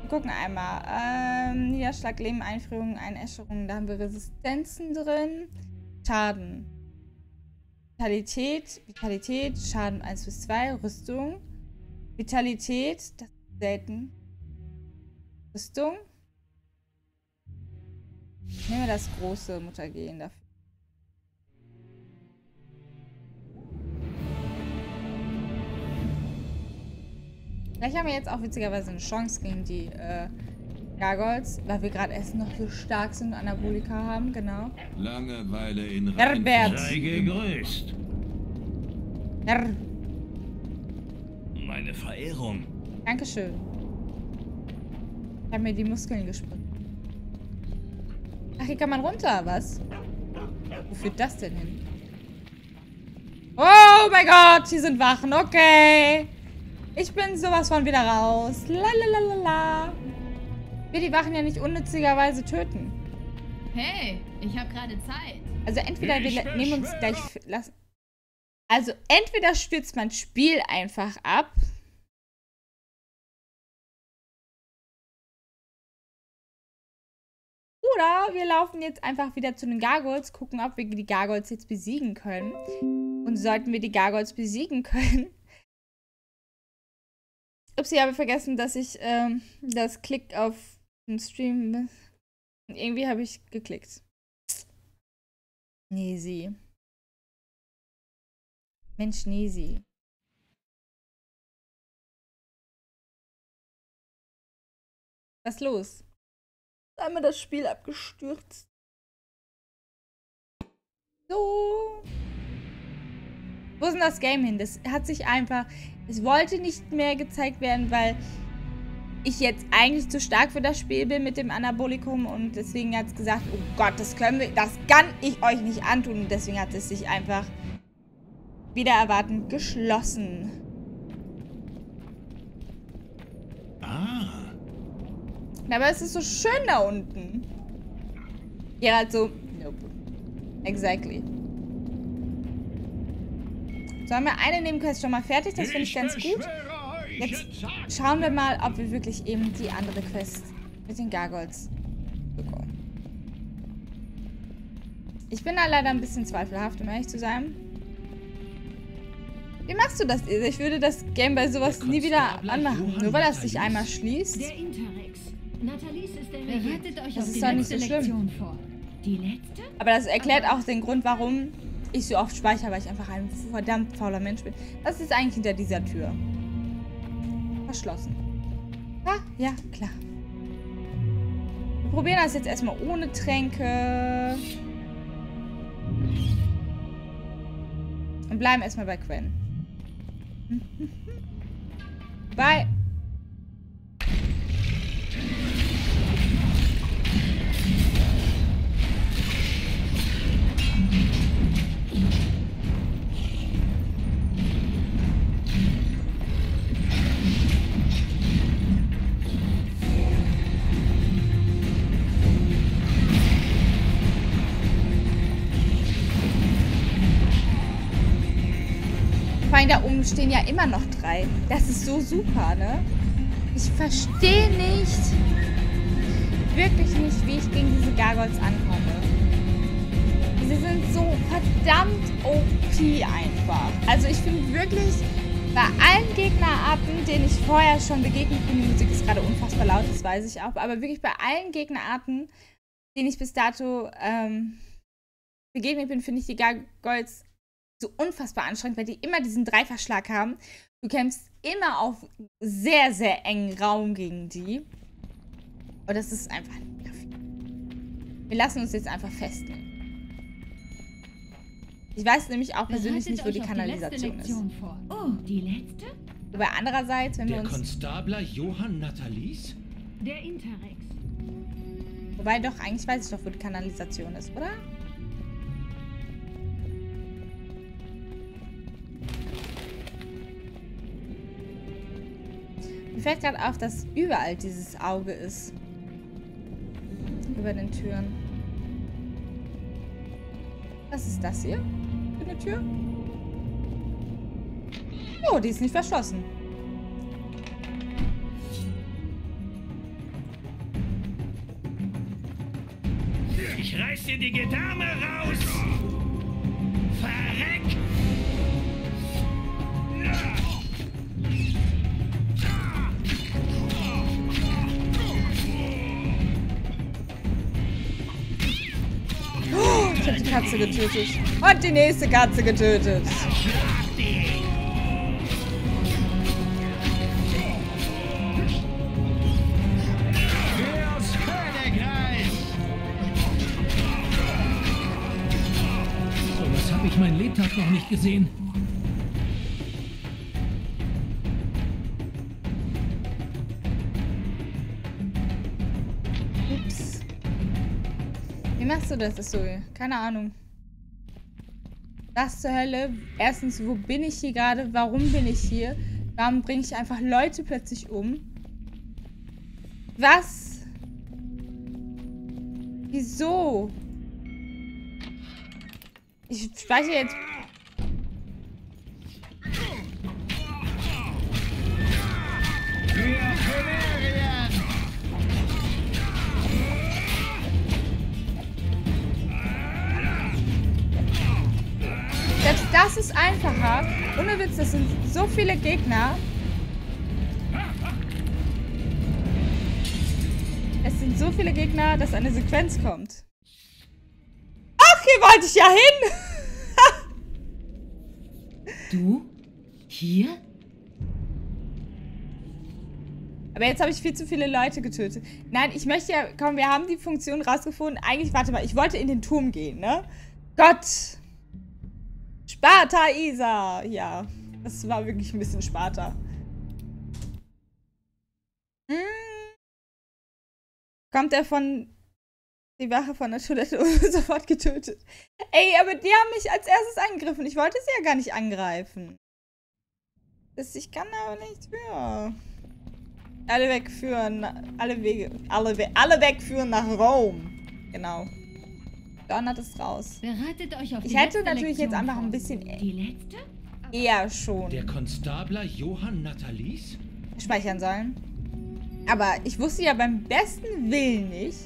Wir gucken einmal. Niederschlag, Leben, Einfrierung, Einäscherung. Da haben wir Resistenzen drin. Schaden. Vitalität, Vitalität, Schaden 1 bis 2, Rüstung. Vitalität, das ist selten. Rüstung. Nehmen wir das große Muttergehen dafür. Vielleicht haben wir jetzt auch witzigerweise eine Chance gegen die Gargoyles, weil wir gerade erst noch so stark sind und Anabolika haben, genau. Langeweile in Herbert. Sei gegrüßt. Herr. Meine Verehrung. Dankeschön. Ich habe mir die Muskeln gespritzt. Ach, hier kann man runter, was? Wo führt das denn hin? Oh mein Gott, hier sind Wachen, okay. Ich bin sowas von wieder raus. Lalalala. Wir die Wachen ja nicht unnützigerweise töten. Hey, ich habe gerade Zeit. Also entweder wir nehmen uns gleich... Also entweder stürzt man das Spiel einfach ab. Oder wir laufen jetzt einfach wieder zu den Gargoyles, gucken, ob wir die Gargoyles jetzt besiegen können. Und sollten wir die Gargoyles besiegen können... Ups, ich habe vergessen, dass ich das Klick auf den Stream... Und irgendwie habe ich geklickt. Nesi. Mensch, Nesi. Was ist los? Einmal das Spiel abgestürzt. So. Wo ist denn das Game hin? Das hat sich einfach... Es wollte nicht mehr gezeigt werden, weil ich jetzt eigentlich zu stark für das Spiel bin mit dem Anabolikum. Und deswegen hat es gesagt, oh Gott, das kann ich euch nicht antun. Und deswegen hat es sich einfach wieder erwartend geschlossen. Ah. Aber es ist so schön da unten. Geralt so, nope. Exactly. So, haben wir eine Nebenquest schon mal fertig, das finde ich ganz gut. Jetzt schauen wir mal, ob wir wirklich eben die andere Quest mit den Gargoyles bekommen. Ich bin da leider ein bisschen zweifelhaft, um ehrlich zu sein. Wie machst du das, Ilse? Ich würde das Game bei sowas nie wieder anmachen, nur weil das sich einmal schließt. Das ist doch nicht so schlimm. Aber das erklärt auch den Grund, warum ich so oft speichere, weil ich einfach ein verdammt fauler Mensch bin. Was ist eigentlich hinter dieser Tür? Verschlossen. Ah, ja, klar. Wir probieren das jetzt erstmal ohne Tränke. Und bleiben erstmal bei Quen. Bye. Da oben stehen ja immer noch 3. Das ist so super, ne? Ich verstehe nicht, wirklich nicht, wie ich gegen diese Gargoyles ankomme. Sie sind so verdammt OP einfach. Also ich finde wirklich, bei allen Gegnerarten, denen ich vorher schon begegnet bin, die Musik ist gerade unfassbar laut, das weiß ich auch, aber wirklich bei allen Gegnerarten, denen ich bis dato begegnet bin, finde ich die Gargoyles so unfassbar anstrengend, weil die immer diesen Dreiverschlag haben. Du kämpfst immer auf sehr, sehr engen Raum gegen die. Aber das ist einfach nicht viel. Wir lassen uns jetzt einfach festnehmen. Ich weiß nämlich auch persönlich nicht, wo die Kanalisation ist. Oh, die letzte? Aber andererseits, wenn wir uns... Der Konstabler Johann Nathalies? Der Interrex. Wobei doch, eigentlich weiß ich doch, wo die Kanalisation ist, oder? Mir fällt gerade auf, dass überall dieses Auge ist. Über den Türen. Was ist das hier? Für eine Tür? Oh, die ist nicht verschlossen. Ich reiß dir die Gedärme raus! Verreck! Ich hab die Katze getötet. Und die nächste Katze getötet. So, das habe ich meinen Lebtag noch nicht gesehen. Machst du das so? Keine Ahnung. Was zur Hölle? Erstens, wo bin ich hier gerade? Warum bin ich hier? Warum bringe ich einfach Leute plötzlich um? Was? Wieso? Ich speichere jetzt... Selbst das ist einfacher. Ohne Witz, das sind so viele Gegner. Es sind so viele Gegner, dass eine Sequenz kommt. Ach, hier wollte ich ja hin! Du? Hier? Aber jetzt habe ich viel zu viele Leute getötet. Nein, ich möchte ja... Komm, wir haben die Funktion rausgefunden. Eigentlich, warte mal, ich wollte in den Turm gehen, ne? Gott! Sparta, Isa! Ja, das war wirklich ein bisschen Sparta. Hm. Kommt er von... Die Wache von der Toilette wurde sofort getötet. Ey, aber die haben mich als erstes angegriffen. Ich wollte sie ja gar nicht angreifen. Ich kann aber nichts für. Alle wegführen. Alle Wege. Alle wegführen nach Rom. Genau. Donnert es raus. Bereitet euch auf die Ich hätte natürlich jetzt einfach ein bisschen. Die letzte? Eher schon. Der Konstabler Johann Nathalies? Speichern sollen. Aber ich wusste ja beim besten Willen nicht,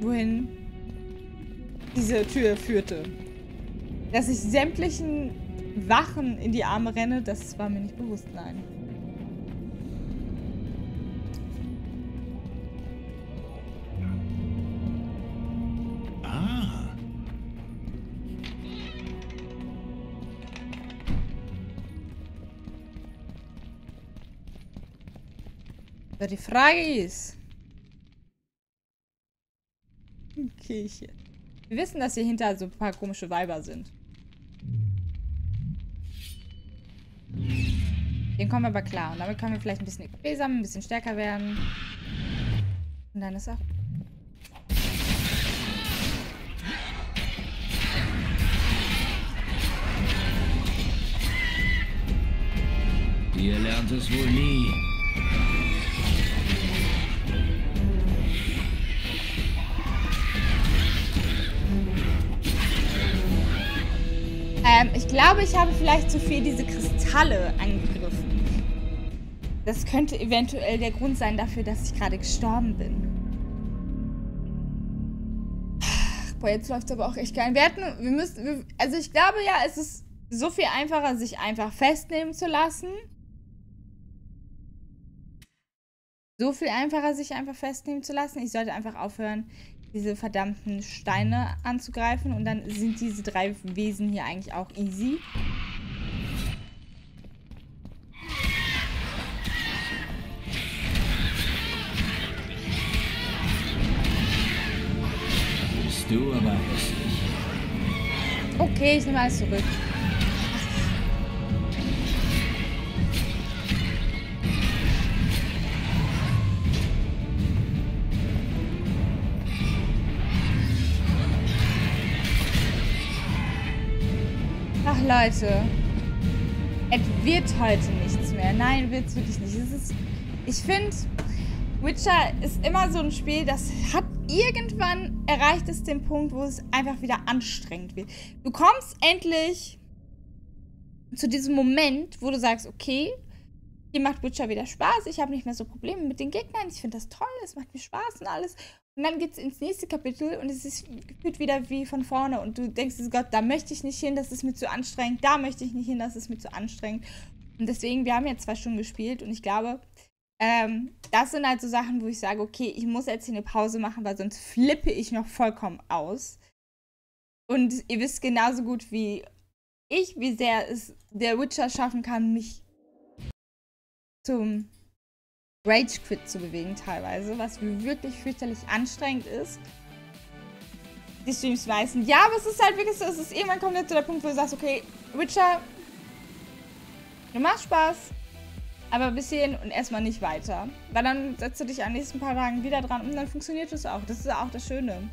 wohin diese Tür führte. Dass ich sämtlichen Wachen in die Arme renne, das war mir nicht bewusst, nein. Ah. Aber die Frage ist... Kirche. Wir wissen, dass hier hinter so ein paar komische Weiber sind. Den kommen wir aber klar. Und damit können wir vielleicht ein bisschen XP sammeln, ein bisschen stärker werden. Und dann ist auch... Ihr lernt es wohl nie. Ich glaube, ich habe vielleicht zu viel diese Kristalle angegriffen. Das könnte eventuell der Grund sein dafür, dass ich gerade gestorben bin. Boah, jetzt läuft es aber auch echt geil. Also ich glaube ja, es ist so viel einfacher, sich einfach festnehmen zu lassen. Ich sollte einfach aufhören, diese verdammten Steine anzugreifen. Und dann sind diese drei Wesen hier eigentlich auch easy. Bist du aber hässlich. Okay, ich nehme alles zurück. Leute, es wird heute nichts mehr. Nein, wird es wirklich nicht. Ich finde, Witcher ist immer so ein Spiel, das hat irgendwann erreicht es den Punkt, wo es einfach wieder anstrengend wird. Du kommst endlich zu diesem Moment, wo du sagst, okay, hier macht Witcher wieder Spaß, ich habe nicht mehr so Probleme mit den Gegnern, ich finde das toll, es macht mir Spaß und alles. Und dann geht es ins nächste Kapitel und es ist gefühlt wieder wie von vorne. Und du denkst, Gott, da möchte ich nicht hin, das ist mir zu anstrengend. Da möchte ich nicht hin, das ist mir zu anstrengend. Und deswegen, wir haben jetzt 2 Stunden gespielt und ich glaube, das sind halt so Sachen, wo ich sage, okay, ich muss jetzt hier eine Pause machen, weil sonst flippe ich noch vollkommen aus. Und ihr wisst genauso gut wie ich, wie sehr es der Witcher schaffen kann, mich zum... Rage-Quit zu bewegen teilweise, was wirklich fürchterlich anstrengend ist. Die Streams weißen. Ja, aber es ist halt wirklich so, es ist irgendwann kommt jetzt zu der Punkt, wo du sagst, okay, Witcher, du machst Spaß, aber bis hierhin und erstmal nicht weiter. Weil dann setzt du dich an den nächsten paar Tagen wieder dran und dann funktioniert es auch. Das ist auch das Schöne.